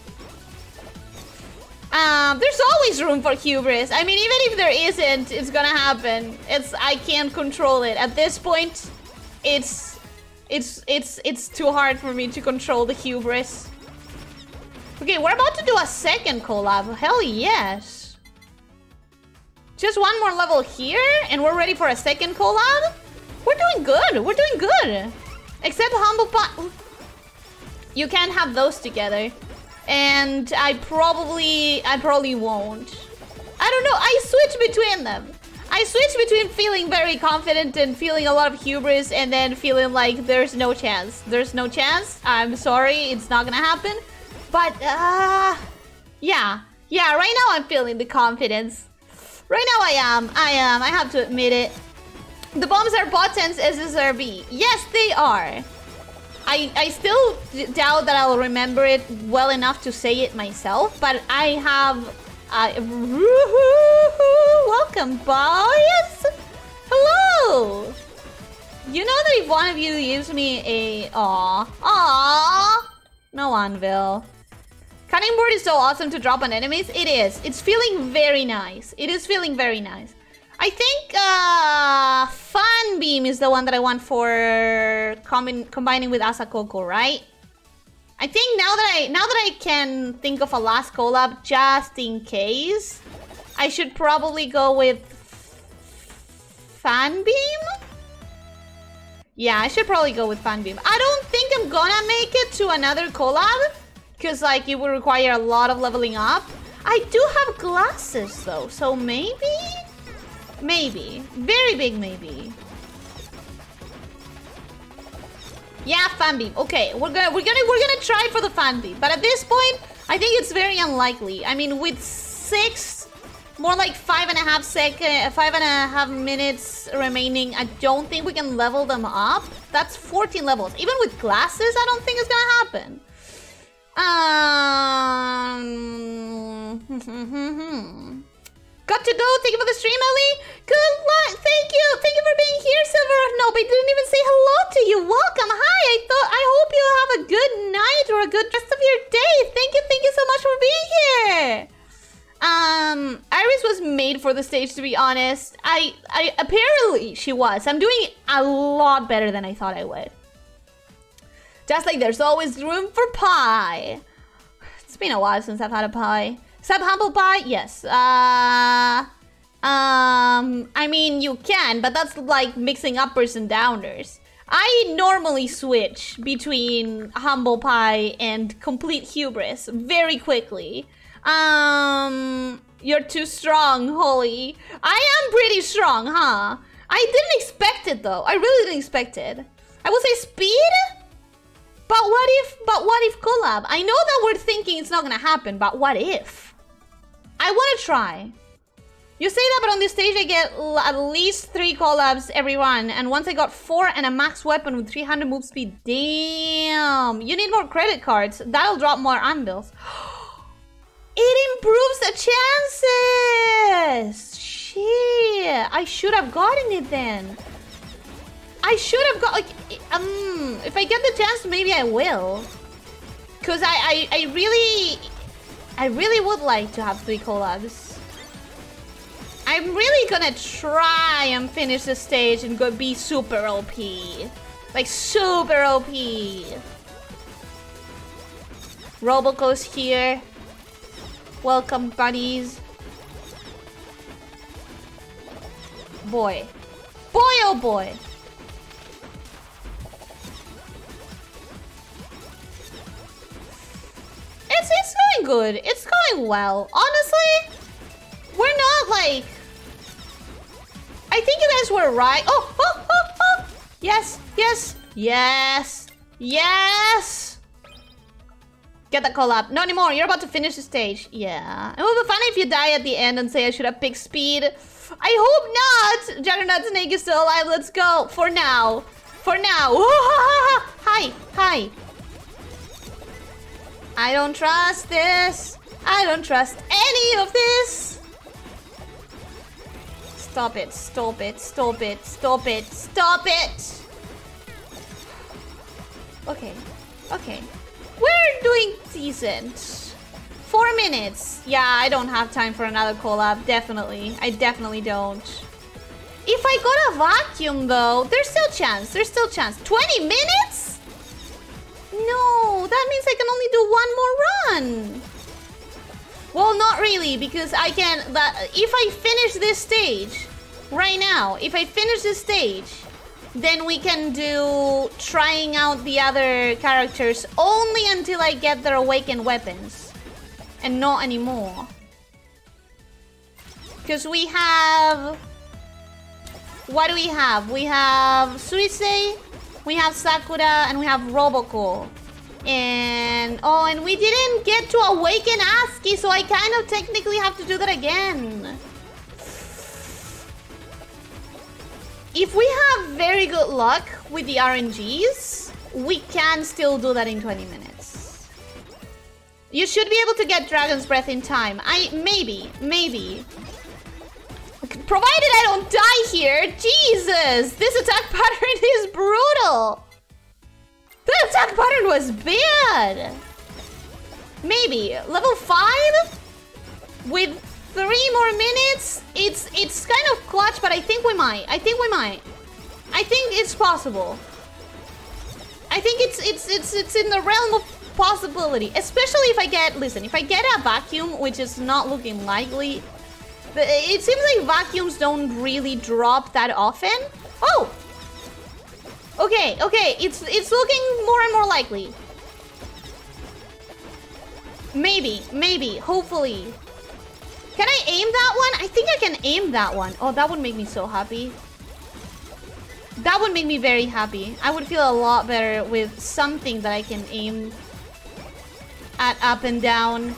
Um, there's always room for hubris. I mean, even if there isn't, it's gonna happen. It's I can't control it. At this point, it's... It's it's it's too hard for me to control the hubris. Okay, we're about to do a second collab. Hell yes. Just one more level here, and we're ready for a second collab. We're doing good. We're doing good. Except humble pot. You can't have those together, and I probably I probably won't. I don't know. I switch between them. I switched between feeling very confident and feeling a lot of hubris and then feeling like there's no chance. There's no chance. I'm sorry, it's not gonna happen. But, uh... yeah. Yeah, right now I'm feeling the confidence. Right now I am. I am. I have to admit it. The bombs are botans as S S R B. Yes, they are. I, I still doubt that I'll remember it well enough to say it myself, but I have... Uh, welcome, boys! Hello! You know that if one of you gives me a... Aww. Aww! No anvil. Cutting board is so awesome to drop on enemies. It is. It's feeling very nice. It is feeling very nice. I think uh, Fun Beam is the one that I want for combi combining with Asakoko, right? I think now that I now that I can think of a last collab, just in case, I should probably go with Fun Beam. Yeah, I should probably go with Fun Beam. I don't think I'm gonna make it to another collab, cause like it would require a lot of leveling up. I do have glasses though, so maybe. Maybe. Very big maybe. Yeah, Fan Beam. Okay, we're gonna we're gonna we're gonna try for the Fan Beam. But at this point, I think it's very unlikely. I mean with six more like five and a half second five and a half minutes remaining, I don't think we can level them up. That's fourteen levels. Even with glasses, I don't think it's gonna happen. Um Got to go. Thank you for the stream, Ellie. Good luck. Thank you. Thank you for being here, Silver. No, but I didn't even say hello to you. Welcome. Hi. I thought. I hope you have a good night or a good rest of your day. Thank you. Thank you so much for being here. Um, Iris was made for the stage, to be honest. I, I apparently she was. I'm doing a lot better than I thought I would. Just like there's always room for pie. It's been a while since I've had a pie. Sub humble pie? Yes. Uh, um, I mean, you can, but that's like mixing uppers and downers. I normally switch between humble pie and complete hubris very quickly. Um, you're too strong, Holly. I am pretty strong, huh? I didn't expect it though. I really didn't expect it. I would say speed? But what if, but what if collab? I know that we're thinking it's not gonna happen, but what if? I want to try. You say that, but on this stage I get l at least three collabs every run. And once I got four and a max weapon with three hundred move speed. Damn. You need more credit cards. That'll drop more anvils. It improves the chances. Shit. I should have gotten it then. I should have got... Like, um, if I get the chance, maybe I will. Because I, I, I really... I really would like to have three collabs. I'm really gonna try and finish the stage and go be super O P. Like super O P. Roboco's here. Welcome, buddies. Boy. Boy, oh boy. It's, it's going good. It's going well. Honestly, we're not like... I think you guys were right. Oh, oh, oh, oh. Yes, yes, yes, yes. Get that call up. Not anymore. You're about to finish the stage. Yeah. It would be funny if you die at the end and say I should have picked speed. I hope not. Juggernaut Snake is still alive. Let's go. For now. For now. Hi, hi. I don't trust this. I don't trust any of this. Stop it, stop it, stop it, stop it, stop it. Okay, okay. We're doing decent. Four minutes. Yeah, I don't have time for another collab, definitely. I definitely don't. If I got a vacuum though, there's still chance, there's still chance. twenty minutes? No, that means I can only do one more run. Well, not really, because I can... That, if I finish this stage right now, if I finish this stage, then we can do trying out the other characters only until I get their awakened weapons. And not anymore. Because we have What do we have? We have Suisei, we have Sakura, and we have Roboco. And oh, and we didn't get to awaken AZKi, so I kind of technically have to do that again. If we have very good luck with the R N Gs, we can still do that in twenty minutes. You should be able to get Dragon's Breath in time. I maybe, maybe. Provided I don't die here. Jesus, this attack pattern is brutal. That attack pattern was bad! Maybe. level five? With three more minutes? It's it's kind of clutch, but I think we might. I think we might. I think it's possible. I think it's it's it's it's in the realm of possibility. Especially if I get listen, if I get a vacuum, which is not looking likely. But it seems like vacuums don't really drop that often. Oh! Okay, okay, it's it's looking more and more likely. Maybe, maybe, hopefully. Can I aim that one? I think I can aim that one. Oh, that would make me so happy. That would make me very happy. I would feel a lot better with something that I can aim at up and down.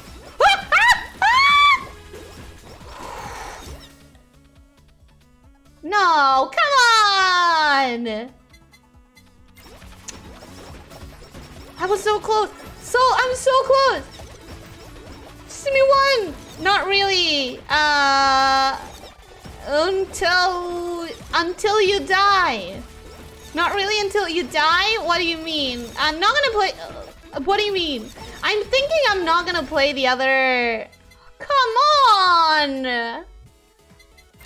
No, come on! I was so close. So, I'm so close. Just give me one. Not really. Uh, until, until you die. Not really until you die? What do you mean? I'm not gonna play. Uh, what do you mean? I'm thinking I'm not gonna play the other. Come on.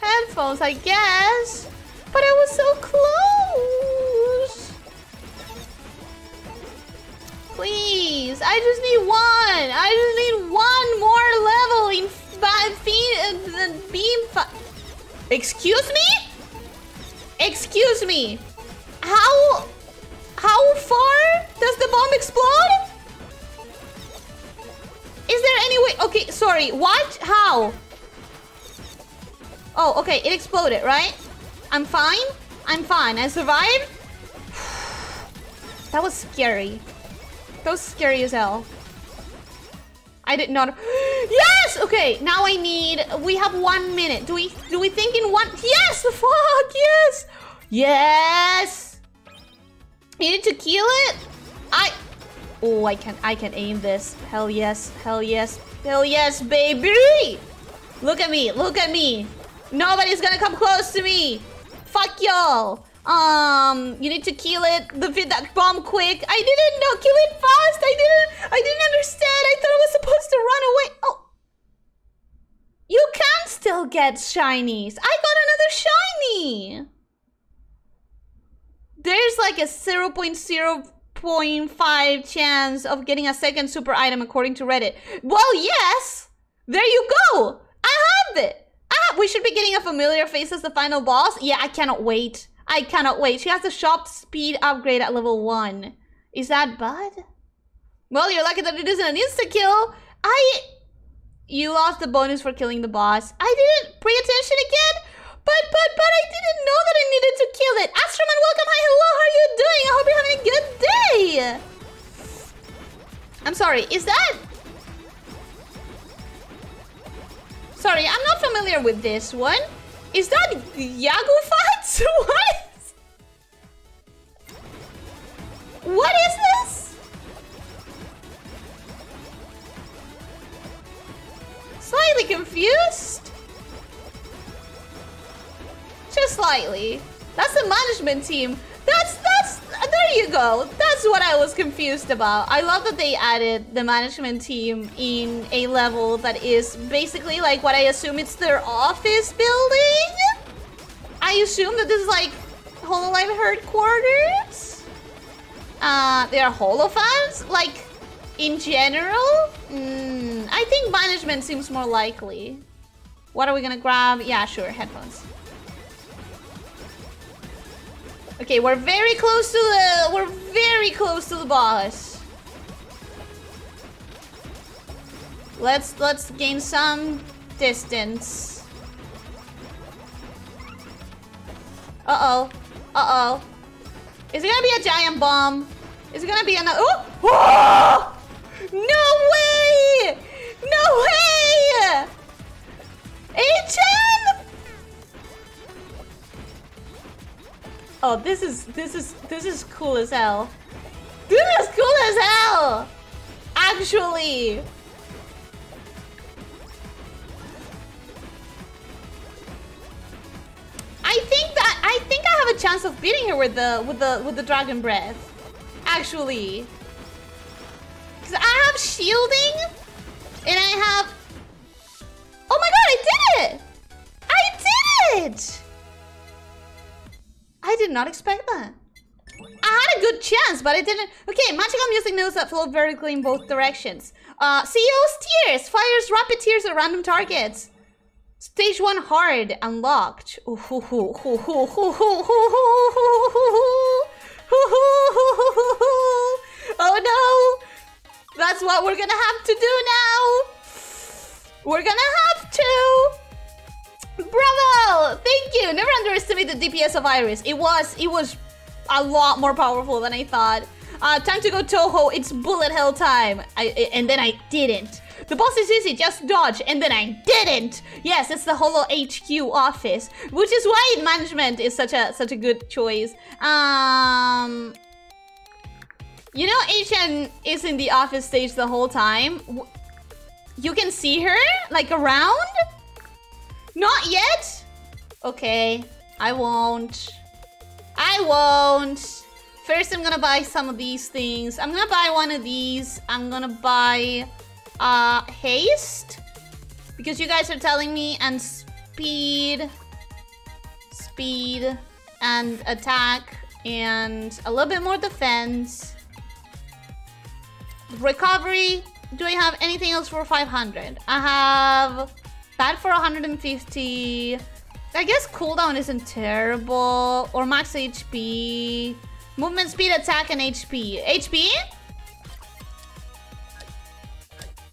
Headphones, I guess. But I was so close. Please, I just need one. I just need one more level in beam. beam Excuse me? Excuse me. How? How far does the bomb explode? Is there any way? Okay, sorry. What? How? Oh, okay. It exploded, right? I'm fine. I'm fine. I survived. That was scary. That was scary as hell. I did not. Yes! Okay, now I need. We have one minute. Do we do we think in one? Yes! Fuck yes! Yes! You need to kill it? I Oh I can I can aim this. Hell yes, hell yes, hell yes, baby! Look at me, look at me! Nobody's gonna come close to me! Fuck y'all! Um, you need to kill it, defeat that bomb quick. I didn't know, kill it fast. I didn't, I didn't understand. I thought I was supposed to run away. Oh, you can still get shinies. I got another shiny. There's like a zero point zero five chance of getting a second super item according to Reddit. Well, yes, there you go. I have it. I have, we should be getting a familiar face as the final boss. Yeah, I cannot wait. I cannot wait. She has a shop speed upgrade at level one. Is that bad? Well, you're lucky that it isn't an insta-kill. I... You lost the bonus for killing the boss. I didn't pay attention again, but but but I didn't know that I needed to kill it. Astroman, welcome. Hi, hello. How are you doing? I hope you're having a good day. I'm sorry. Is that... Sorry, I'm not familiar with this one. Is that Yago Fats? What is... What is this? Slightly confused. Just slightly. That's the management team. That's, that's, there you go. That's what I was confused about. I love that they added the management team in a level that is basically like what I assume it's their office building. I assume that this is like Hololive headquarters. Uh, they are Holofans, like in general. Mm, I think management seems more likely. What are we gonna grab? Yeah, sure, headphones. Okay, we're very close to the... We're very close to the boss. Let's... Let's gain some distance. Uh-oh. Uh-oh. Is it gonna be a giant bomb? Is it gonna be another... Ooh! Oh! No way! No way! Agent! Oh, this is... This is... This is cool as hell. This is cool as hell! Actually! I think that I think I have a chance of beating her with the with the with the dragon breath, actually. Cause I have shielding, and I have. Oh my god! I did it! I did it! I did not expect that. I had a good chance, but I didn't. Okay, magical music notes that flow vertically in both directions. Uh, C O's tears fires rapid tears at random targets. Stage one hard unlocked. Oh no! That's what we're gonna have to do now! We're gonna have to! Bravo! Thank you! Never underestimate the D P S of Iris. It was, it was a lot more powerful than I thought. Uh, time to go Toho, it's bullet hell time. I, and then I didn't. The boss is easy, just dodge, and then I didn't! Yes, it's the Holo H Q office, which is why management is such a such a good choice. Um, you know, H N is in the office stage the whole time. You can see her, like, around? Not yet? Okay, I won't. I won't. First, I'm gonna buy some of these things. I'm gonna buy one of these. I'm gonna buy... Uh, haste, because you guys are telling me, and speed, speed, and attack, and a little bit more defense. Recovery, do I have anything else for five hundred? I have that for one hundred fifty. I guess cooldown isn't terrible, or max H P. Movement speed, attack, and H P. H P?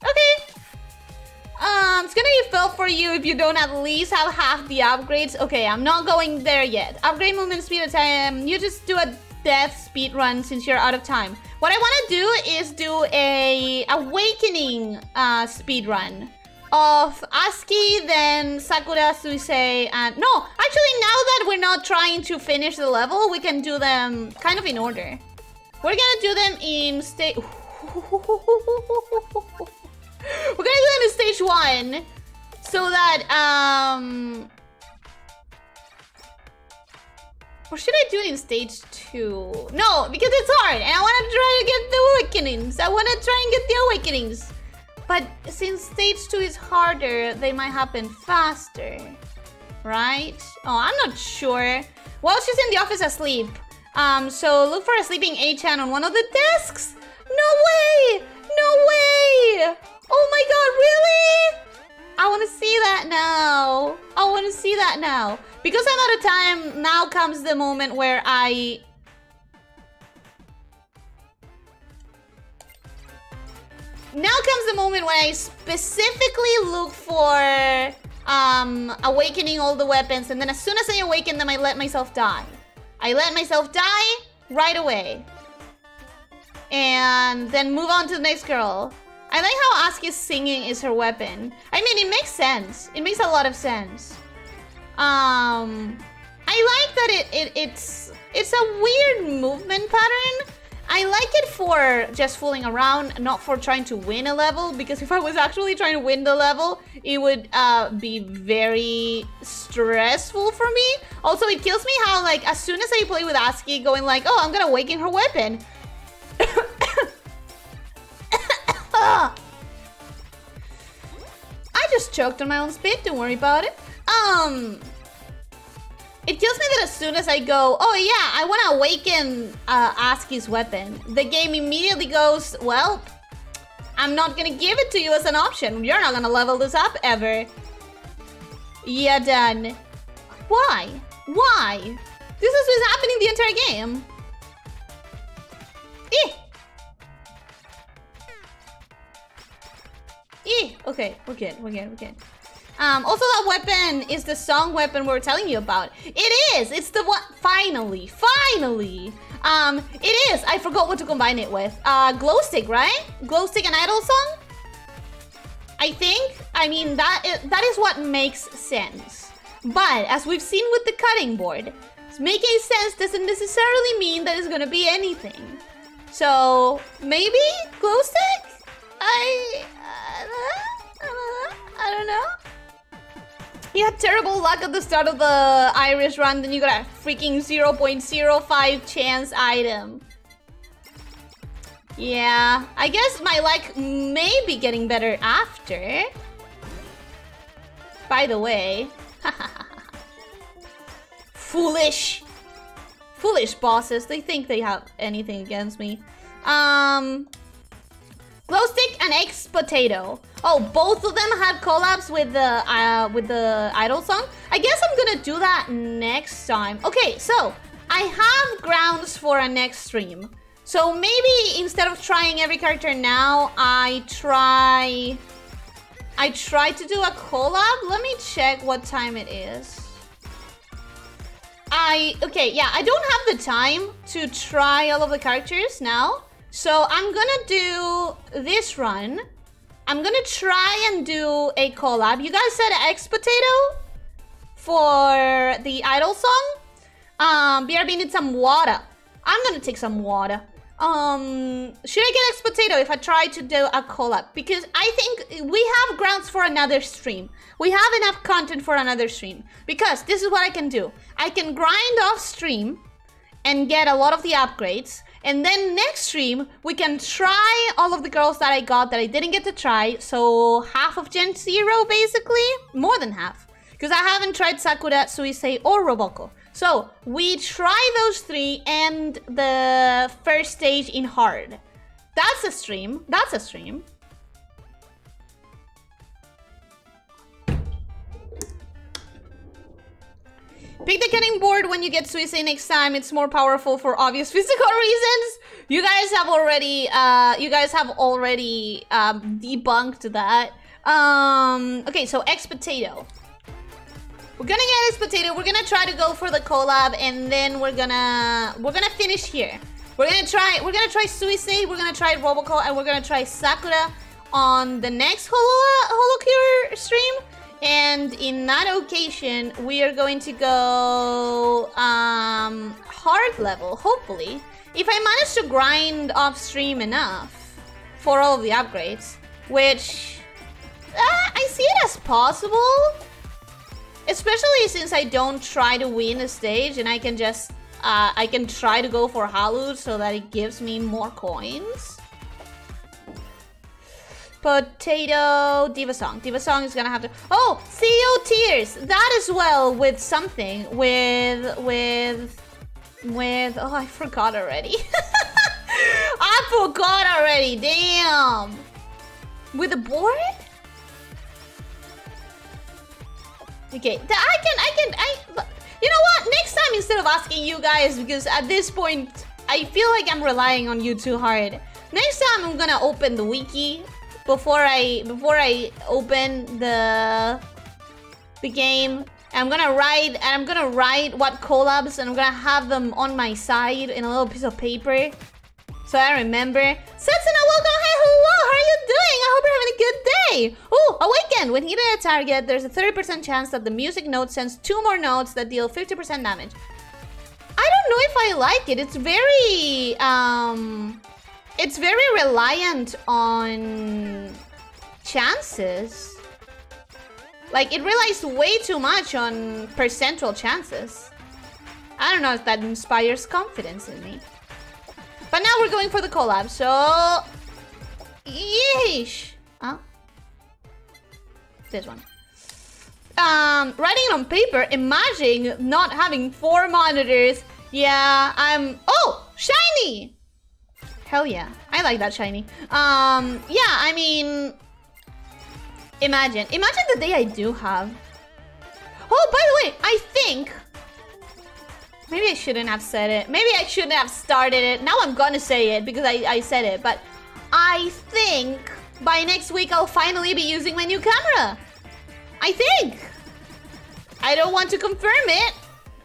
Okay. Um, it's gonna be felt for you if you don't at least have half the upgrades. Okay, I'm not going there yet. Upgrade movement speed at time. You just do a death speed run since you're out of time. What I wanna do is do a awakening uh, speed run of AZKi, then Sakura, Suisei, and no, actually now that we're not trying to finish the level, we can do them kind of in order. We're gonna do them in state. We're gonna do them in stage one, so that, um... or should I do it in stage two? No, because it's hard, and I wanna try to get the awakenings. I wanna try and get the awakenings. But since stage two is harder, they might happen faster, right? Oh, I'm not sure. Well, she's in the office asleep. Um, so look for a sleeping A-chan on one of the desks. No way! No way! Oh my god, really? I want to see that now. I want to see that now. Because I'm out of time, now comes the moment where I... Now comes the moment when I specifically look for um, awakening all the weapons, and then as soon as I awaken them, I let myself die. I let myself die right away. And then move on to the next girl. I like how AZKi's singing is her weapon. I mean, it makes sense. It makes a lot of sense. Um, I like that it, it it's it's a weird movement pattern. I like it for just fooling around, not for trying to win a level. Because if I was actually trying to win the level, it would uh, be very stressful for me. Also, it kills me how, like, as soon as I play with AZKi, going like, oh, I'm gonna awaken her weapon. I just choked on my own spit, don't worry about it. Um, it kills me that as soon as I go, oh yeah, I want to awaken uh, AZKi's weapon, the game immediately goes, well, I'm not going to give it to you as an option. You're not going to level this up ever. Yeah, done. Why? Why? This is what's happening the entire game. Eh. Eh. Okay, we're good, we're good, we're good. Um, also, that weapon is the song weapon we were telling you about. It is! It's the one... Finally! Finally! Um, it is! I forgot what to combine it with. Uh, glow stick, right? Glow stick and idol song? I think. I mean, that is, that is what makes sense. But, as we've seen with the cutting board, making sense doesn't necessarily mean that it's gonna be anything. So, maybe? Glow stick? I... Uh, uh, I don't know. You had terrible luck at the start of the Irish run, then you got a freaking zero point zero five chance item. Yeah, I guess my luck may be getting better after. By the way. Foolish. Foolish bosses, they think they have anything against me. Um... Glow stick and eggs potato. Oh, both of them had collabs with the uh, with the idol song. I guess I'm gonna do that next time. Okay, so I have grounds for a next stream. So maybe instead of trying every character now, I try I try to do a collab. Let me check what time it is. I okay, yeah, I don't have the time to try all of the characters now. So I'm gonna do this run. I'm gonna try and do a collab. You guys said X Potato for the idol song. Um, B R B needs some water. I'm gonna take some water. Um, should I get X Potato if I try to do a collab? Because I think we have grounds for another stream. We have enough content for another stream. Because this is what I can do. I can grind off stream and get a lot of the upgrades. And then next stream, we can try all of the girls that I got that I didn't get to try. So half of Gen Zero, basically. More than half. Because I haven't tried Sakura, Suisei, or Roboco. So we try those three and the first stage in hard. That's a stream. That's a stream. Pick the cutting board when you get Suisei next time. It's more powerful for obvious physical reasons. You guys have already, uh, you guys have already um, debunked that. Um, okay, so X Potato. We're gonna get X Potato. We're gonna try to go for the collab, and then we're gonna we're gonna finish here. We're gonna try we're gonna try Suisei. We're gonna try Roboco, and we're gonna try Sakura on the next Holocure stream. And in that occasion, we are going to go um, hard level, hopefully. If I manage to grind off stream enough for all of the upgrades, which uh, I see it as possible. Especially since I don't try to win a stage and I can just, uh, I can try to go for Halu so that it gives me more coins. Potato, Diva Song. Diva Song is gonna have to... Oh, C O Tears! That as well with something. With... with... with... Oh, I forgot already. I forgot already, damn! With a board? Okay, I can... I can... I... You know what? Next time, instead of asking you guys, because at this point, I feel like I'm relying on you too hard. Next time, I'm gonna open the wiki. Before I before I open the the game, I'm gonna write and I'm gonna write what collabs, and I'm gonna have them on my side in a little piece of paper, so I remember. Setsuna, welcome. Hey, hello. How are you doing? I hope you're having a good day. Oh, awaken. When hit at a target, there's a thirty percent chance that the music note sends two more notes that deal fifty percent damage. I don't know if I like it. It's very um. It's very reliant on chances. Like, it relies way too much on percentile chances. I don't know if that inspires confidence in me. But now we're going for the collab, so... Yeesh! Huh? This one. Um, writing it on paper, imagine not having four monitors. Yeah, I'm... Oh! Shiny! Hell yeah. I like that shiny. Um, yeah, I mean... Imagine. Imagine the day I do have. Oh, by the way, I think... Maybe I shouldn't have said it. Maybe I shouldn't have started it. Now I'm gonna say it because I, I said it. But I think by next week, I'll finally be using my new camera. I think. I don't want to confirm it,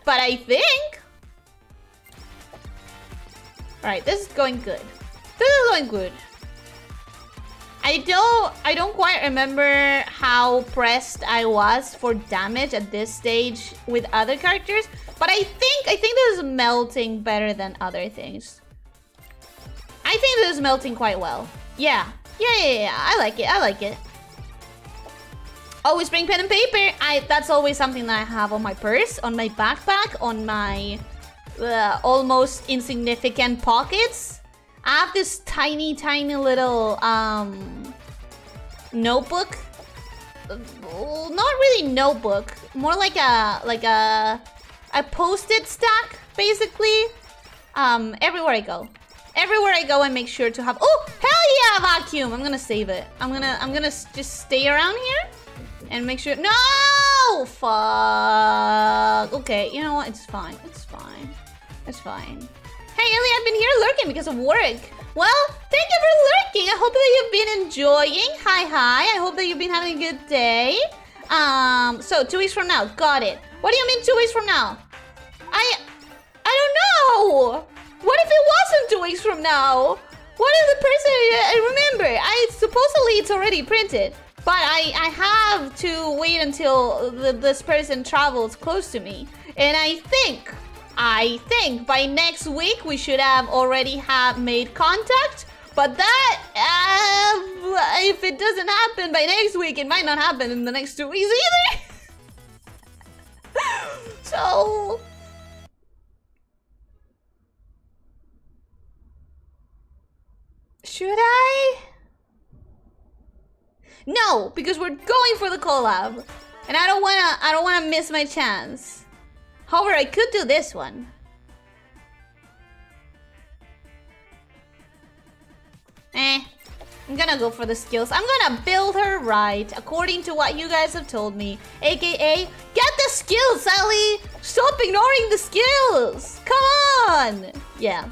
but I think. All right, this is going good. This is going good. I don't, I don't quite remember how pressed I was for damage at this stage with other characters, but I think, I think this is melting better than other things. I think this is melting quite well. Yeah, yeah, yeah, yeah. I like it. I like it. Always bring pen and paper. I that's always something that I have on my purse, on my backpack, on my uh, almost insignificant pockets. I have this tiny, tiny little um, notebook. Not really notebook, more like a like a a post-it stack, basically. Um, everywhere I go, everywhere I go, I make sure to have. Oh, hell yeah, vacuum! I'm gonna save it. I'm gonna I'm gonna just stay around here and make sure. No, fuck. Okay, you know what? It's fine. It's fine. It's fine. Hey, Ellie, I've been here lurking because of work. Well, thank you for lurking. I hope that you've been enjoying. Hi, hi. I hope that you've been having a good day. Um, so two weeks from now. Got it. What do you mean two weeks from now? I... I don't know. What if it wasn't two weeks from now? What if the person... I remember. I supposedly it's already printed. But I, I have to wait until the, this person travels close to me. And I think... I think by next week we should have already have made contact, but that uh, if it doesn't happen by next week, it might not happen in the next two weeks either. So should I? No, because we're going for the collab, and I don't wanna. I don't wanna miss my chance. However, I could do this one. Eh, I'm gonna go for the skills. I'm gonna build her right, according to what you guys have told me. A K A, get the skills, Ellie! Stop ignoring the skills! Come on! Yeah,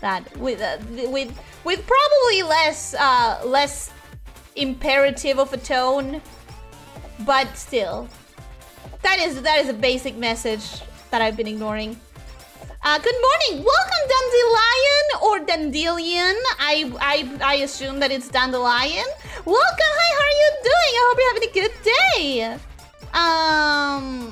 that with uh, with with probably less uh, less imperative of a tone, but still. That is that is a basic message that I've been ignoring. Uh, good morning, welcome Dandelion or Dandelion. I I I assume that it's Dandelion. Welcome, hi, how are you doing? I hope you're having a good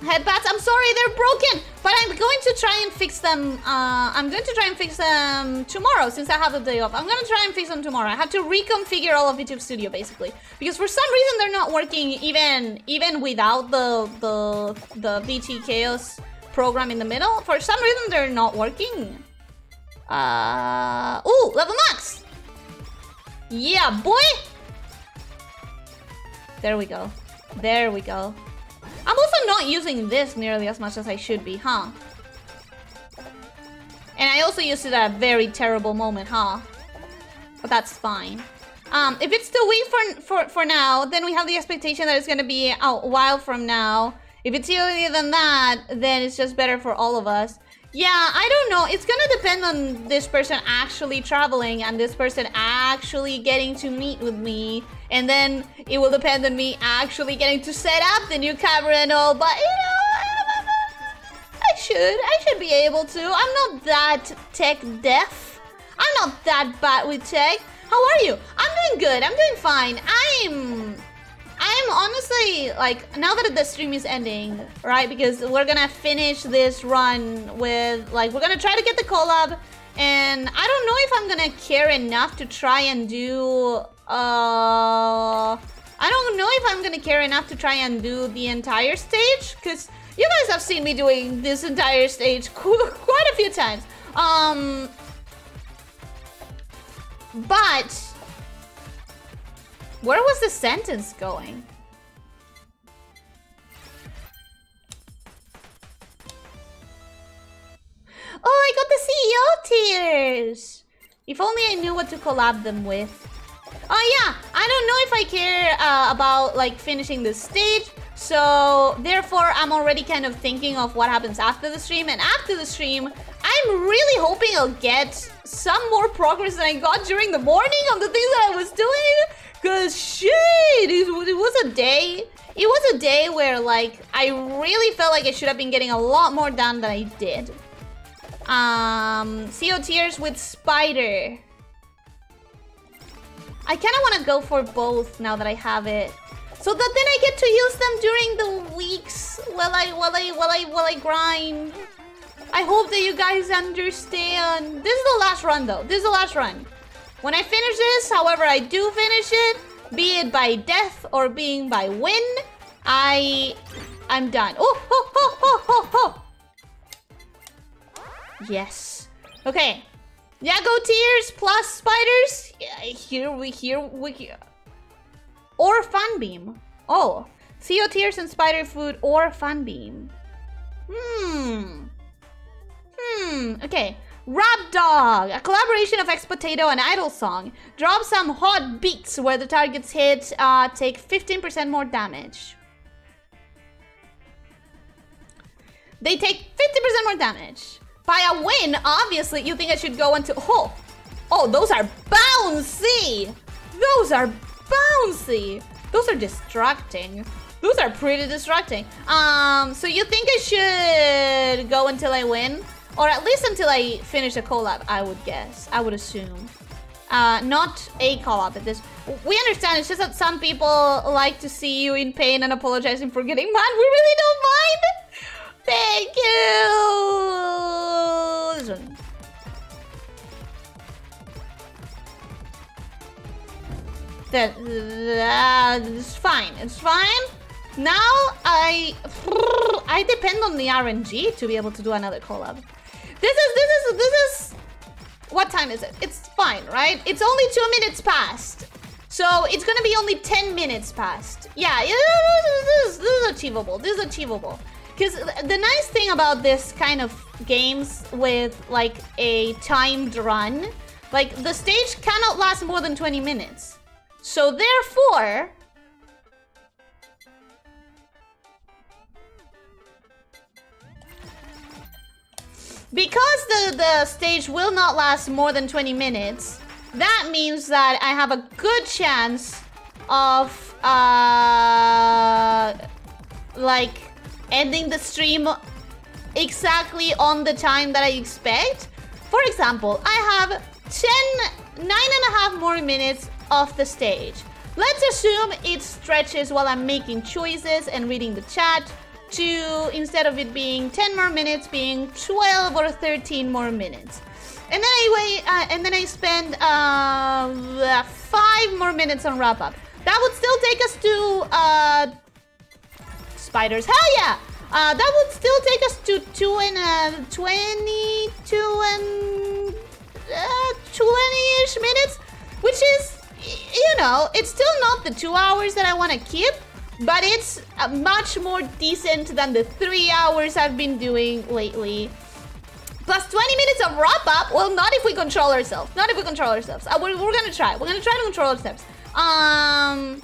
day. Um, headbats. I'm sorry they're broken, but I'm going to try and fix them. Uh, I'm going to try and fix them tomorrow since I have a day off. I'm gonna try and fix them tomorrow. I have to reconfigure all of VTube Studio basically because for some reason they're not working even even without the the the V T Chaos program in the middle. For some reason they're not working. Uh, ooh, level max. Yeah, boy. There we go. There we go. I'm also not using this nearly as much as I should be, huh? And I also used it at a very terrible moment, huh? But that's fine. Um, if it's two weeks for, for, for now, then we have the expectation that it's going to be a while from now. If it's earlier than that, then it's just better for all of us. Yeah, I don't know. It's going to depend on this person actually traveling and this person actually getting to meet with me. And then it will depend on me actually getting to set up the new camera and all. But, you know, I should. I should be able to. I'm not that tech deaf. I'm not that bad with tech. How are you? I'm doing good. I'm doing fine. I'm... I'm honestly, like, now that the stream is ending, right? Because we're gonna finish this run with, like, we're gonna try to get the collab. And I don't know if I'm gonna care enough to try and do... Uh, I don't know if I'm gonna care enough to try and do the entire stage. Because you guys have seen me doing this entire stage quite a few times. Um, but... Where was the sentence going? Oh, I got the C E O tears! If only I knew what to collab them with. Oh yeah, I don't know if I care uh, about like finishing this stage. So therefore, I'm already kind of thinking of what happens after the stream. And after the stream, I'm really hoping I'll get some more progress than I got during the morning on the things that I was doing. Cause shit, it was a day. It was a day where, like, I really felt like I should have been getting a lot more done than I did. Um, C O tiers with Spider. I kind of want to go for both now that I have it, so that then I get to use them during the weeks while I while I while I while I grind. I hope that you guys understand. This is the last run, though. This is the last run. When I finish this, however I do finish it, be it by death or being by win, I I'm done. Oh ho ho ho ho ho. Yes. Okay. Yeah, go tears plus spiders. Yeah, here we here we here. Or fun beam. Oh, C O tears and spider food or fun beam. Hmm. Hmm. Okay. Rap Dog, a collaboration of Ex Potato and Idol Song. Drop some hot beats where the targets hit. Uh, take fifteen percent more damage. They take fifty percent more damage. By a win, obviously, you think I should go into... Oh, oh, those are bouncy. Those are bouncy. Those are distracting. Those are pretty distracting. Um, so you think I should go until I win? Or at least until I finish a collab, I would guess. I would assume. Uh, not a collab at this... We understand, it's just that some people like to see you in pain and apologizing for getting mad. We really don't mind. Thank you! This one. That, that it's fine. It's fine. Now I I depend on the R N G to be able to do another collab. This is this is this is what time is it? It's fine, right? It's only two minutes past. So it's gonna be only ten minutes past. Yeah, this is, this is achievable. This is achievable. Because the nice thing about this kind of games with, like, a timed run, like, the stage cannot last more than twenty minutes. So therefore... Because the, the stage will not last more than twenty minutes, that means that I have a good chance of, uh... like... ending the stream exactly on the time that I expect. For example, I have ten, nine and a half more minutes off the stage. Let's assume it stretches while I'm making choices and reading the chat to, instead of it being ten more minutes, being twelve or thirteen more minutes. And then I, wait, uh, and then I spend uh, five more minutes on wrap up. That would still take us to uh, spiders. Hell yeah! Uh, that would still take us to two and uh, twenty-two and uh, twenty-ish minutes, which is, you know, it's still not the two hours that I want to keep, but it's uh, much more decent than the three hours I've been doing lately. Plus twenty minutes of wrap up. Well, not if we control ourselves. Not if we control ourselves. Uh, we're we're gonna try. We're gonna try to control ourselves. Um.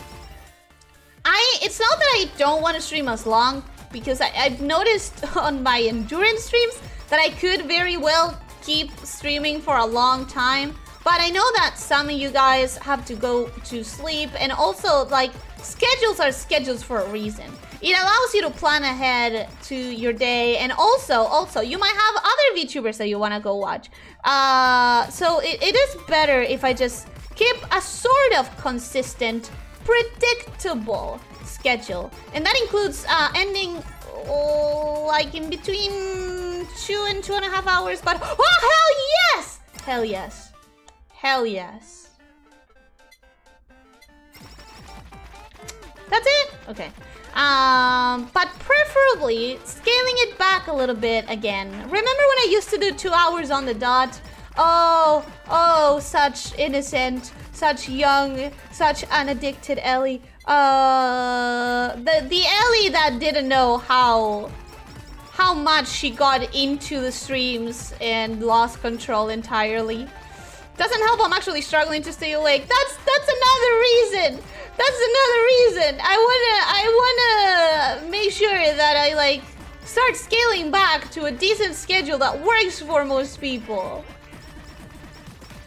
I, it's not that I don't want to stream as long, because I, I've noticed on my endurance streams that I could very well keep streaming for a long time. But I know that some of you guys have to go to sleep, and also, like, schedules are schedules for a reason. It allows you to plan ahead to your day, and also, also, you might have other VTubers that you want to go watch. Uh, so it, it is better if I just keep a sort of consistent, predictable schedule, and that includes uh, ending oh, like in between two and two and a half hours. But oh hell yes, hell yes, hell yes. That's it. Okay. Um, but preferably scaling it back a little bit again. Remember when I used to do two hours on the dot? Oh, oh, such innocent, such young, such unaddicted Ellie. Uh, the the Ellie that didn't know how how much she got into the streams and lost control entirely. Doesn't help. I'm actually struggling to stay awake. That's that's another reason. That's another reason. I wanna I wanna make sure that I like start scaling back to a decent schedule that works for most people.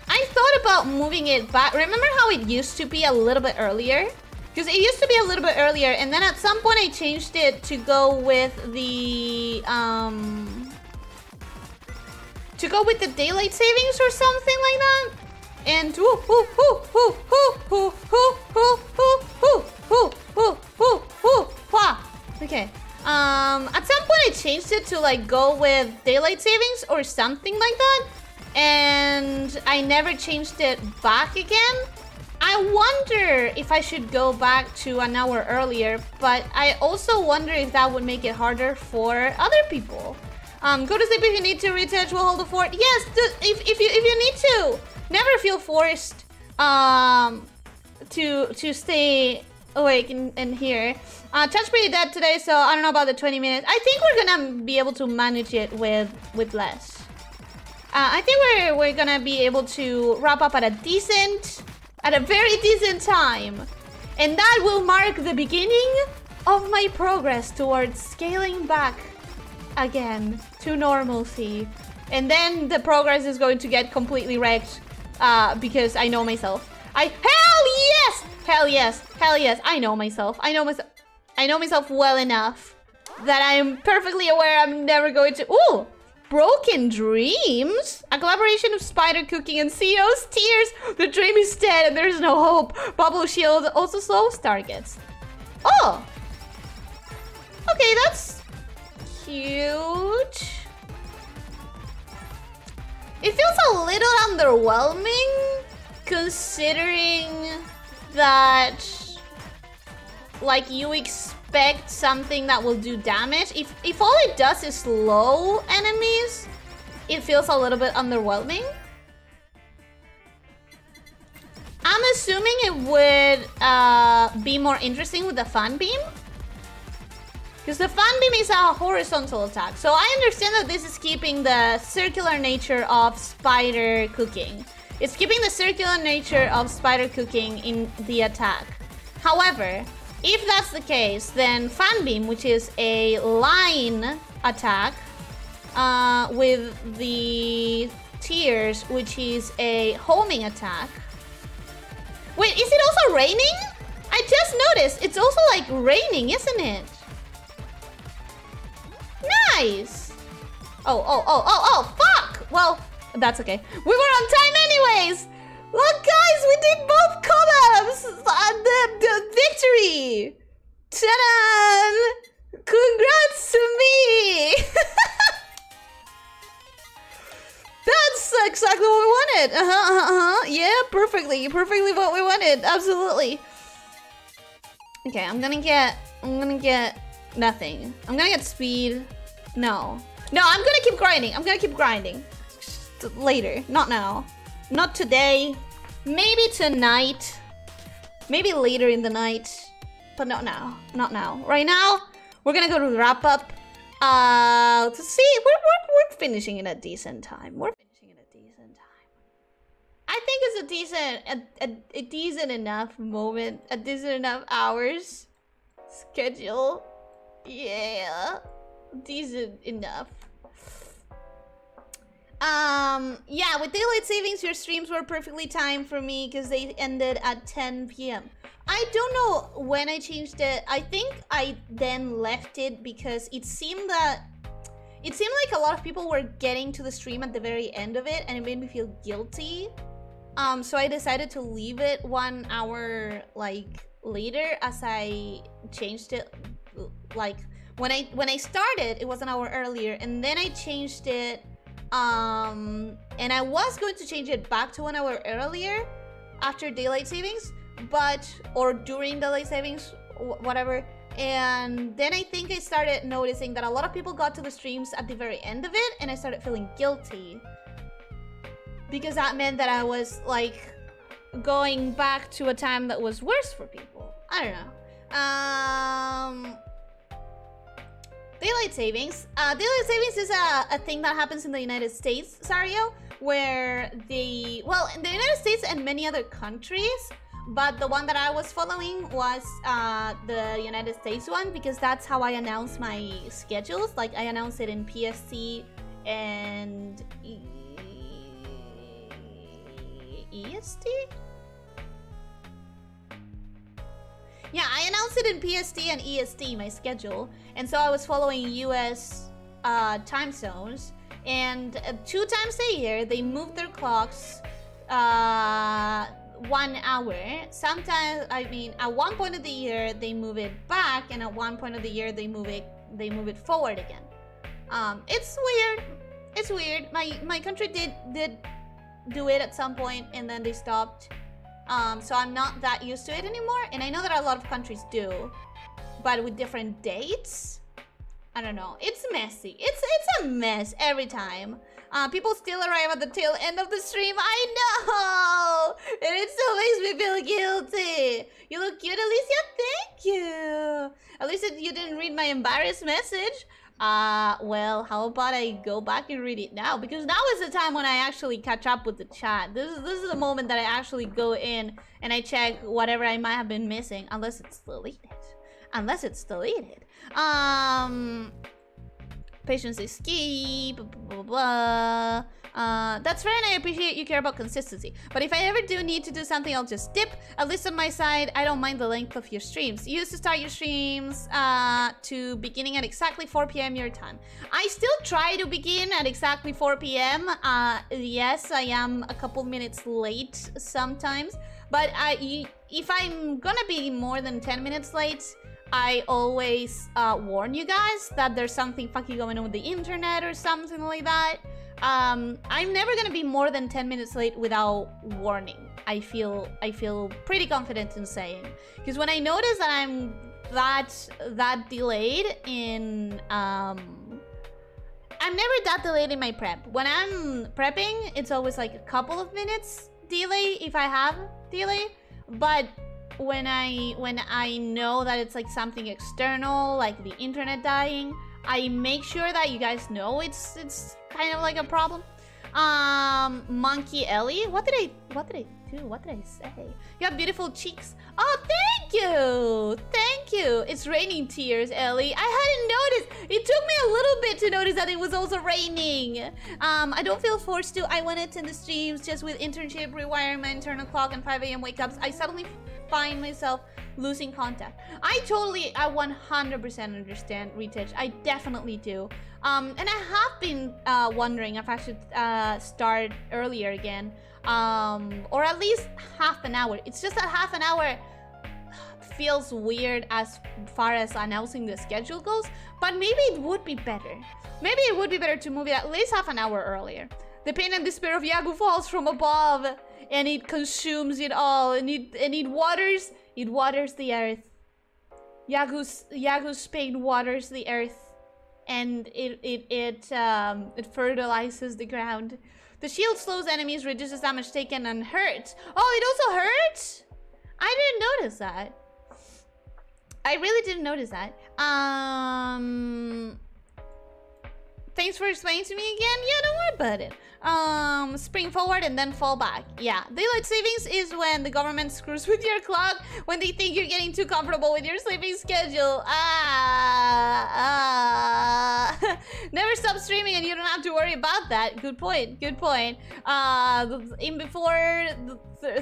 I I thought about moving it back. Remember how it used to be a little bit earlier? Because it used to be a little bit earlier, and then at some point I changed it to go with the... Um, to go with the daylight savings or something like that? And... Woo, woo, woo, woo, woo, woo, woo, woo, woo, woo, woo, woo, woo, wah. Okay. Um, at some point I changed it to like go with daylight savings or something like that. And I never changed it back again. I wonder if I should go back to an hour earlier, but I also wonder if that would make it harder for other people. Um, go to sleep if you need to, retouch will hold the fort. Yes, if, if, you, if you need to. Never feel forced um, to, to stay awake in, in here. Uh, Touch pretty dead today, so I don't know about the twenty minutes. I think we're gonna be able to manage it with, with less. Uh, I think we're, we're gonna be able to wrap up at a decent... at a very decent time. And that will mark the beginning of my progress towards scaling back again to normalcy. And then the progress is going to get completely wrecked uh, because I know myself. I, hell yes, hell yes, hell yes. I know myself, I know myself. I know myself well enough that I'm perfectly aware I'm never going to, ooh. Broken Dreams? A collaboration of Spider Cooking and C O's Tears. The dream is dead and there's no hope. Bubble Shield also slows targets. Oh! Okay, that's cute. It feels a little underwhelming considering that like you expect something that will do damage. If, if all it does is slow enemies, it feels a little bit underwhelming. I'm assuming it would uh, be more interesting with the Fan Beam. Because the Fan Beam is a horizontal attack. So I understand that this is keeping the circular nature of Spider Cooking. It's keeping the circular nature of Spider Cooking in the attack. However, if that's the case, then Fan Beam, which is a line attack uh, with the Tears, which is a homing attack. Wait, is it also raining? I just noticed it's also like raining, isn't it? Nice. Oh, oh, oh, oh, oh, fuck. Well, that's okay. We were on time anyways. Look, guys, we did both collabs! And the, the victory! Ta-da! Congrats to me! That's exactly what we wanted! Uh-huh, uh-huh, yeah, perfectly, perfectly what we wanted, absolutely. Okay, I'm gonna get, I'm gonna get nothing. I'm gonna get speed, no. No, I'm gonna keep grinding, I'm gonna keep grinding. Later, not now. Not today, maybe tonight, maybe later in the night, but not now, not now. Right now, we're gonna go to wrap up. Uh, to see, we're, we're, we're finishing in a decent time. We're finishing in a decent time. I think it's a decent, a, a, a decent enough moment, a decent enough hours schedule. Yeah, decent enough. Um, yeah, with daylight savings, your streams were perfectly timed for me because they ended at ten p m I don't know when I changed it. I think I then left it because it seemed that... It seemed like a lot of people were getting to the stream at the very end of it and it made me feel guilty. Um, so I decided to leave it one hour, like, later as I changed it, like... When I, when I started, it was an hour earlier and then I changed it... Um, and I was going to change it back to one hour earlier after daylight savings, but, or during daylight savings, wh whatever. And then I think I started noticing that a lot of people got to the streams at the very end of it, and I started feeling guilty. Because that meant that I was, like, going back to a time that was worse for people. I don't know. Um... Daylight savings. Uh, daylight savings is a, a thing that happens in the United States, Sario, where the... Well, in the United States and many other countries, but the one that I was following was uh, the United States one, because that's how I announce my schedules. Like, I announce it in P S T and... E S T? Yeah, I announced it in P S T and E S T, my schedule. And so I was following U S uh, time zones. And uh, two times a year, they move their clocks uh, one hour. Sometimes, I mean, at one point of the year, they move it back. And at one point of the year, they move it they move it forward again. Um, it's weird. It's weird. My, my country did, did do it at some point, and then they stopped. Um, so I'm not that used to it anymore, and I know that a lot of countries do, but with different dates. I don't know. It's messy. It's it's a mess every time. Uh, people still arrive at the tail end of the stream. I know, and it still makes me feel guilty. You look cute, Alicia. Thank you. Alicia, you didn't read my embarrassed message. Uh, well, how about I go back and read it now? Because now is the time when I actually catch up with the chat. This is this is the moment that I actually go in and I check whatever I might have been missing, unless it's deleted. Unless it's deleted. Um, patience is key. Blah blah blah. blah. Uh, that's right, and I appreciate you care about consistency. But if I ever do need to do something, I'll just dip. At least on my side, I don't mind the length of your streams. You used to start your streams uh, to beginning at exactly four P M your time. I still try to begin at exactly four P M Uh, yes, I am a couple minutes late sometimes. But I, if I'm gonna be more than ten minutes late, I always uh, warn you guys that there's something fucking going on with the internet or something like that. Um, I'm never gonna be more than ten minutes late without warning. I feel I feel pretty confident in saying, because when I notice that I'm that that delayed in um, I'm never that delayed in my prep. When I'm prepping, it's always like a couple of minutes delay if I have delay. But when I when I know that it's like something external, like the internet dying, I make sure that you guys know it's it's kind of like a problem. Um, Monkey Ellie, what did I what did I do? What did I say? You have beautiful cheeks. Oh, thank you, thank you. It's raining tears, Ellie. I hadn't noticed. It took me a little bit to notice that it was also raining. Um, I don't feel forced to. I want to attend the streams just with internship requirement, internal clock, and five A M wake ups. I suddenly find myself losing contact. I totally, I one hundred percent understand, Retouch. I definitely do. Um, and I have been uh, wondering if I should uh, start earlier again, um, or at least half an hour. It's just that half an hour feels weird as far as announcing the schedule goes, but maybe it would be better. Maybe it would be better to move it at least half an hour earlier. The pain and despair of Yagu falls from above, and it consumes it all, and it, and it waters... It waters the earth. Yagu's, Yagu's pain waters the earth, and it it it um, it fertilizes the ground. The shield slows enemies, reduces damage taken, and hurts. Oh, it also hurts? I didn't notice that. I really didn't notice that. Um. Thanks for explaining to me again. Yeah, don't worry about it. Um, spring forward and then fall back. Yeah, daylight savings is when the government screws with your clock when they think you're getting too comfortable with your sleeping schedule. Ah, ah. Never stop streaming and you don't have to worry about that. Good point. Good point. Uh, in before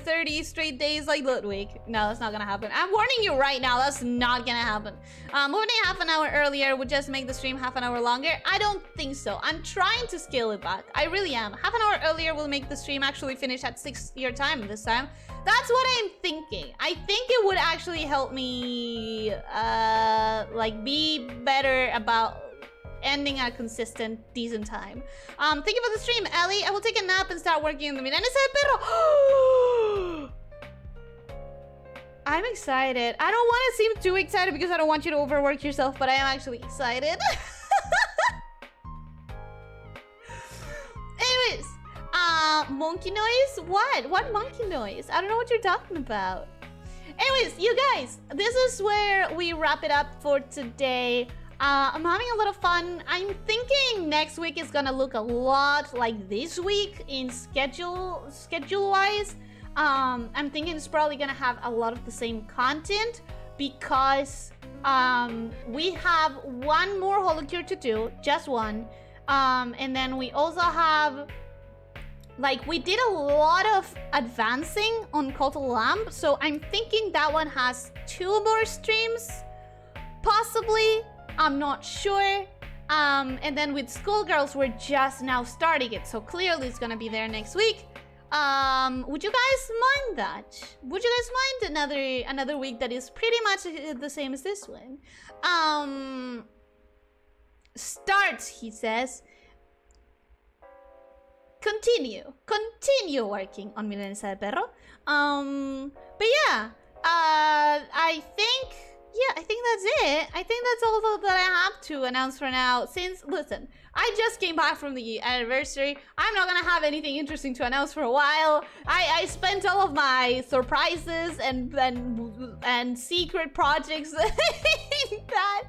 thirty straight days like Ludwig. No, that's not gonna happen. I'm warning you right now. That's not gonna happen. Uh, moving it half an hour earlier would just make the stream half an hour longer. I don't think. So I'm trying to scale it back. I really am. Half an hour earlier will make the stream actually finish at six your time this time. That's what I'm thinking. I think it would actually help me uh, like be better about ending at a consistent, decent time. Um, thank you for the stream, Ellie. I will take a nap and start working in the middle. I'm excited. I don't want to seem too excited because I don't want you to overwork yourself, but I am actually excited. Anyways, uh, monkey noise? What? What monkey noise? I don't know what you're talking about. Anyways, you guys, this is where we wrap it up for today. Uh, I'm having a lot of fun. I'm thinking next week is gonna look a lot like this week in schedule, schedule-wise. Um, I'm thinking it's probably gonna have a lot of the same content because um, we have one more Holocure to do, just one. Um, and then we also have Like, we did a lot of advancing on Cult of the Lamb, so I'm thinking that one has two more streams. Possibly, I'm not sure. Um, and then with Schoolgirls, we're just now starting it, so clearly it's gonna be there next week. Um, would you guys mind that? Would you guys mind another another week that is pretty much the same as this one? Um, start, he says. Continue, continue working on Milanesa de Perro. Um, but yeah, uh, I think, yeah, I think that's it. I think that's all that I have to announce for now. Since, listen, I just came back from the anniversary. I'm not gonna have anything interesting to announce for a while. I, I spent all of my surprises and and, and secret projects in that.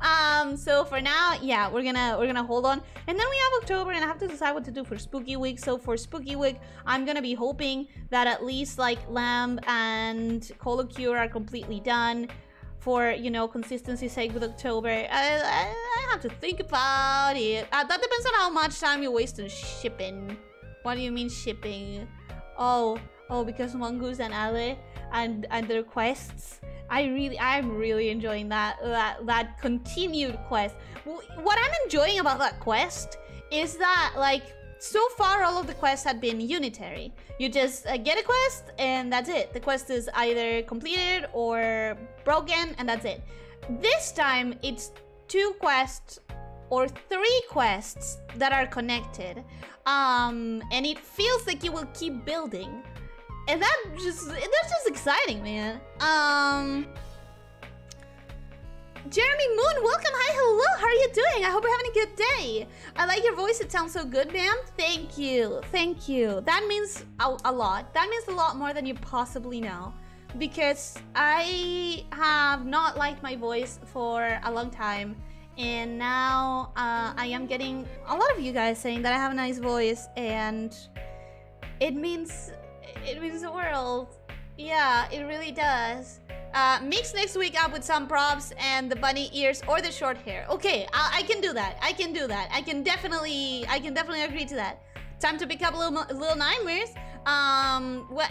Um, so for now, yeah, we're gonna we're gonna hold on. And then we have October, and I have to decide what to do for Spooky Week. So for Spooky Week, I'm gonna be hoping that at least like Lamb and Holocure are completely done. For, you know, consistency's sake with October. I, I, I have to think about it. Uh, that depends on how much time you waste on shipping. What do you mean shipping? Oh, oh, because Mongoose and Ale and, and their quests. I really, I'm really enjoying that, that, that continued quest. What I'm enjoying about that quest is that, like, so far all of the quests had been unitary. You just uh, get a quest and that's it. The quest is either completed or broken and that's it. This time it's two quests or three quests that are connected. Um, and it feels like you will keep building. And that just, that's just exciting, man. Um, Jeremy Moon, welcome. Hi, hello. How are you doing? I hope you're having a good day. I like your voice. It sounds so good, ma'am. Thank you. Thank you. That means a, a lot. That means a lot more than you possibly know. Because I have not liked my voice for a long time. And now uh, I am getting a lot of you guys saying that I have a nice voice. And it means, it means the world. Yeah, it really does. Uh, mix next week up with some props and the bunny ears or the short hair. Okay, I, I can do that. I can do that. I can definitely, I can definitely agree to that. Time to pick up Little, Little Nightmares. Um, what?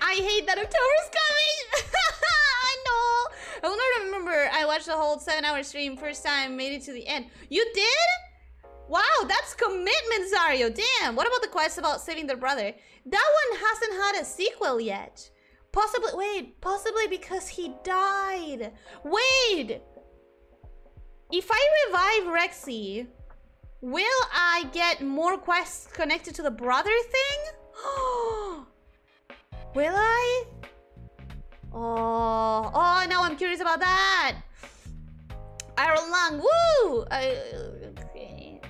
I hate that October's coming. I know. I will not remember. I watched the whole seven-hour stream first time. Made it to the end. You did? Wow, that's commitment, Zario. Damn. What about the quest about saving their brother? That one hasn't had a sequel yet. Possibly, wait, possibly because he died. Wait! If I revive Rexy, will I get more quests connected to the brother thing? Will I? Oh, oh, now I'm curious about that. Iron Lung, woo! Uh, okay.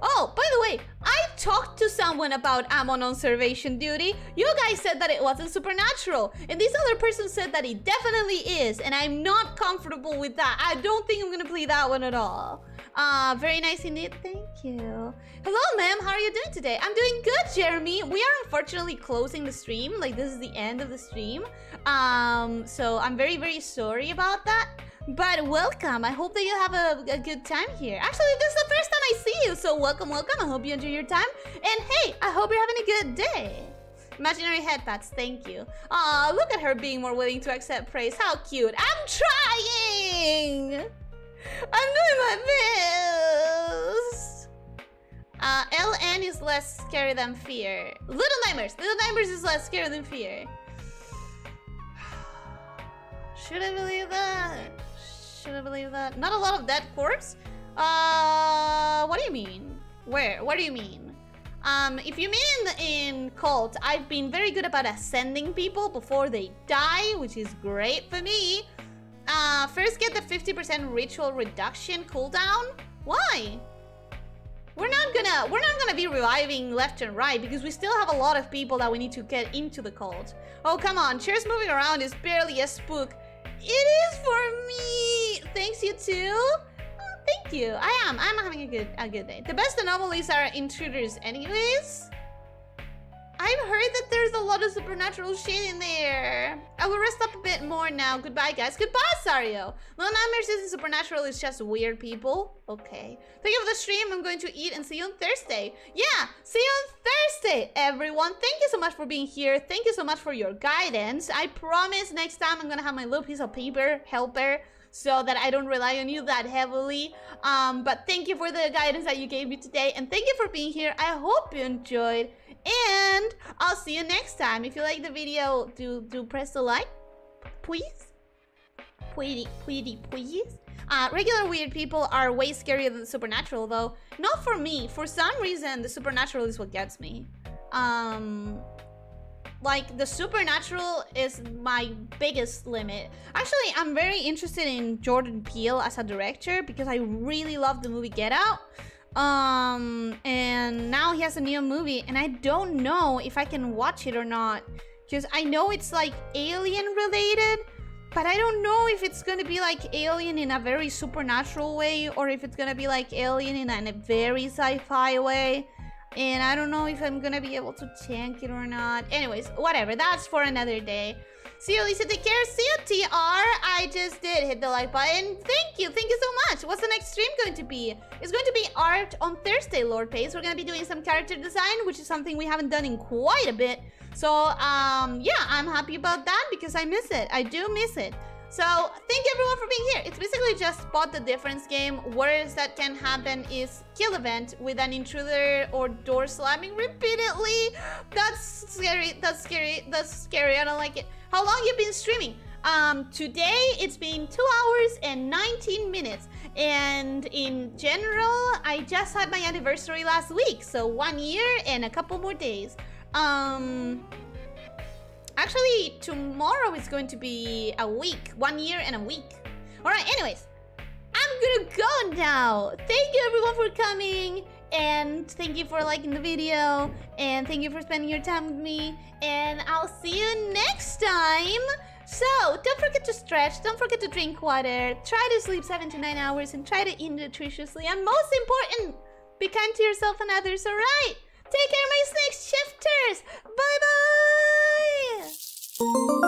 Oh, by the way, I talked to someone about I'm on observation duty. You guys said that it wasn't supernatural. And this other person said that it definitely is. And I'm not comfortable with that. I don't think I'm going to play that one at all. Uh, very nice indeed. Thank you. Hello, ma'am. How are you doing today? I'm doing good, Jeremy. We are unfortunately closing the stream. Like, this is the end of the stream. Um, so I'm very, very sorry about that. But welcome. I hope that you have a, a good time here. Actually, this is the first time I see you. So welcome, welcome. I hope you enjoy your time. And hey, I hope you're having a good day. Imaginary headpats, thank you. Aw, look at her being more willing to accept praise. How cute. I'm trying. I'm doing my best. Uh, L N is less scary than fear. Little Nightmares. Little Nightmares is less scary than fear. Should I believe that? Should I believe that? Not a lot of dead corpse? Uh, what do you mean? Where? What do you mean? Um, if you mean in Cult, I've been very good about ascending people before they die, which is great for me. Uh, first get the fifty percent ritual reduction cooldown. Why? We're not gonna, we're not gonna be reviving left and right because we still have a lot of people that we need to get into the Cult. Oh, come on. Chairs moving around is barely a spook. It is for me. Thanks, you too. Thank you. I am. I'm having a good a good day. The best anomalies are intruders anyways. I've heard that there's a lot of supernatural shit in there. I will rest up a bit more now. Goodbye, guys. Goodbye, Sario. Little Nightmares isn't supernatural, it's just weird people. Okay. Thank you for the stream. I'm going to eat and see you on Thursday. Yeah, see you on Thursday, everyone. Thank you so much for being here. Thank you so much for your guidance. I promise next time I'm going to have my little piece of paper helper, so that I don't rely on you that heavily. Um, but thank you for the guidance that you gave me today. And thank you for being here. I hope you enjoyed. And I'll see you next time. If you like the video, do, do press the like. Please. Pretty, pretty, please. Uh, regular weird people are way scarier than supernatural, though. Not for me. For some reason, the supernatural is what gets me. Um... Like, the supernatural is my biggest limit. Actually, I'm very interested in Jordan Peele as a director because I really love the movie Get Out. Um, and now he has a new movie and I don't know if I can watch it or not. Because I know it's like alien related, but I don't know if it's gonna be like alien in a very supernatural way or if it's gonna be like alien in a, in a very sci-fi way. And I don't know if I'm gonna be able to tank it or not. Anyways, whatever. That's for another day. See you, Lisa. Take care. See you, T R. I just did hit the like button. Thank you. Thank you so much. What's the next stream going to be? It's going to be art on Thursday, Lord Pace. We're gonna be doing some character design, which is something we haven't done in quite a bit. So, um, yeah, I'm happy about that because I miss it. I do miss it. So, thank you everyone for being here. It's basically just spot the difference game. Worst that can happen is kill event with an intruder or door slamming repeatedly. That's scary. That's scary. That's scary. I don't like it. How long you been streaming? Um, today it's been two hours and nineteen minutes. And in general, I just had my anniversary last week. So one year and a couple more days. Um... Actually, tomorrow is going to be a week. One year and a week. Alright, anyways. I'm gonna go now. Thank you everyone for coming. And thank you for liking the video. And thank you for spending your time with me. And I'll see you next time. So, don't forget to stretch. Don't forget to drink water. Try to sleep seven to nine hours. And try to eat nutritiously. And most important, be kind to yourself and others, alright? Take care, my snake shifters! Bye-bye!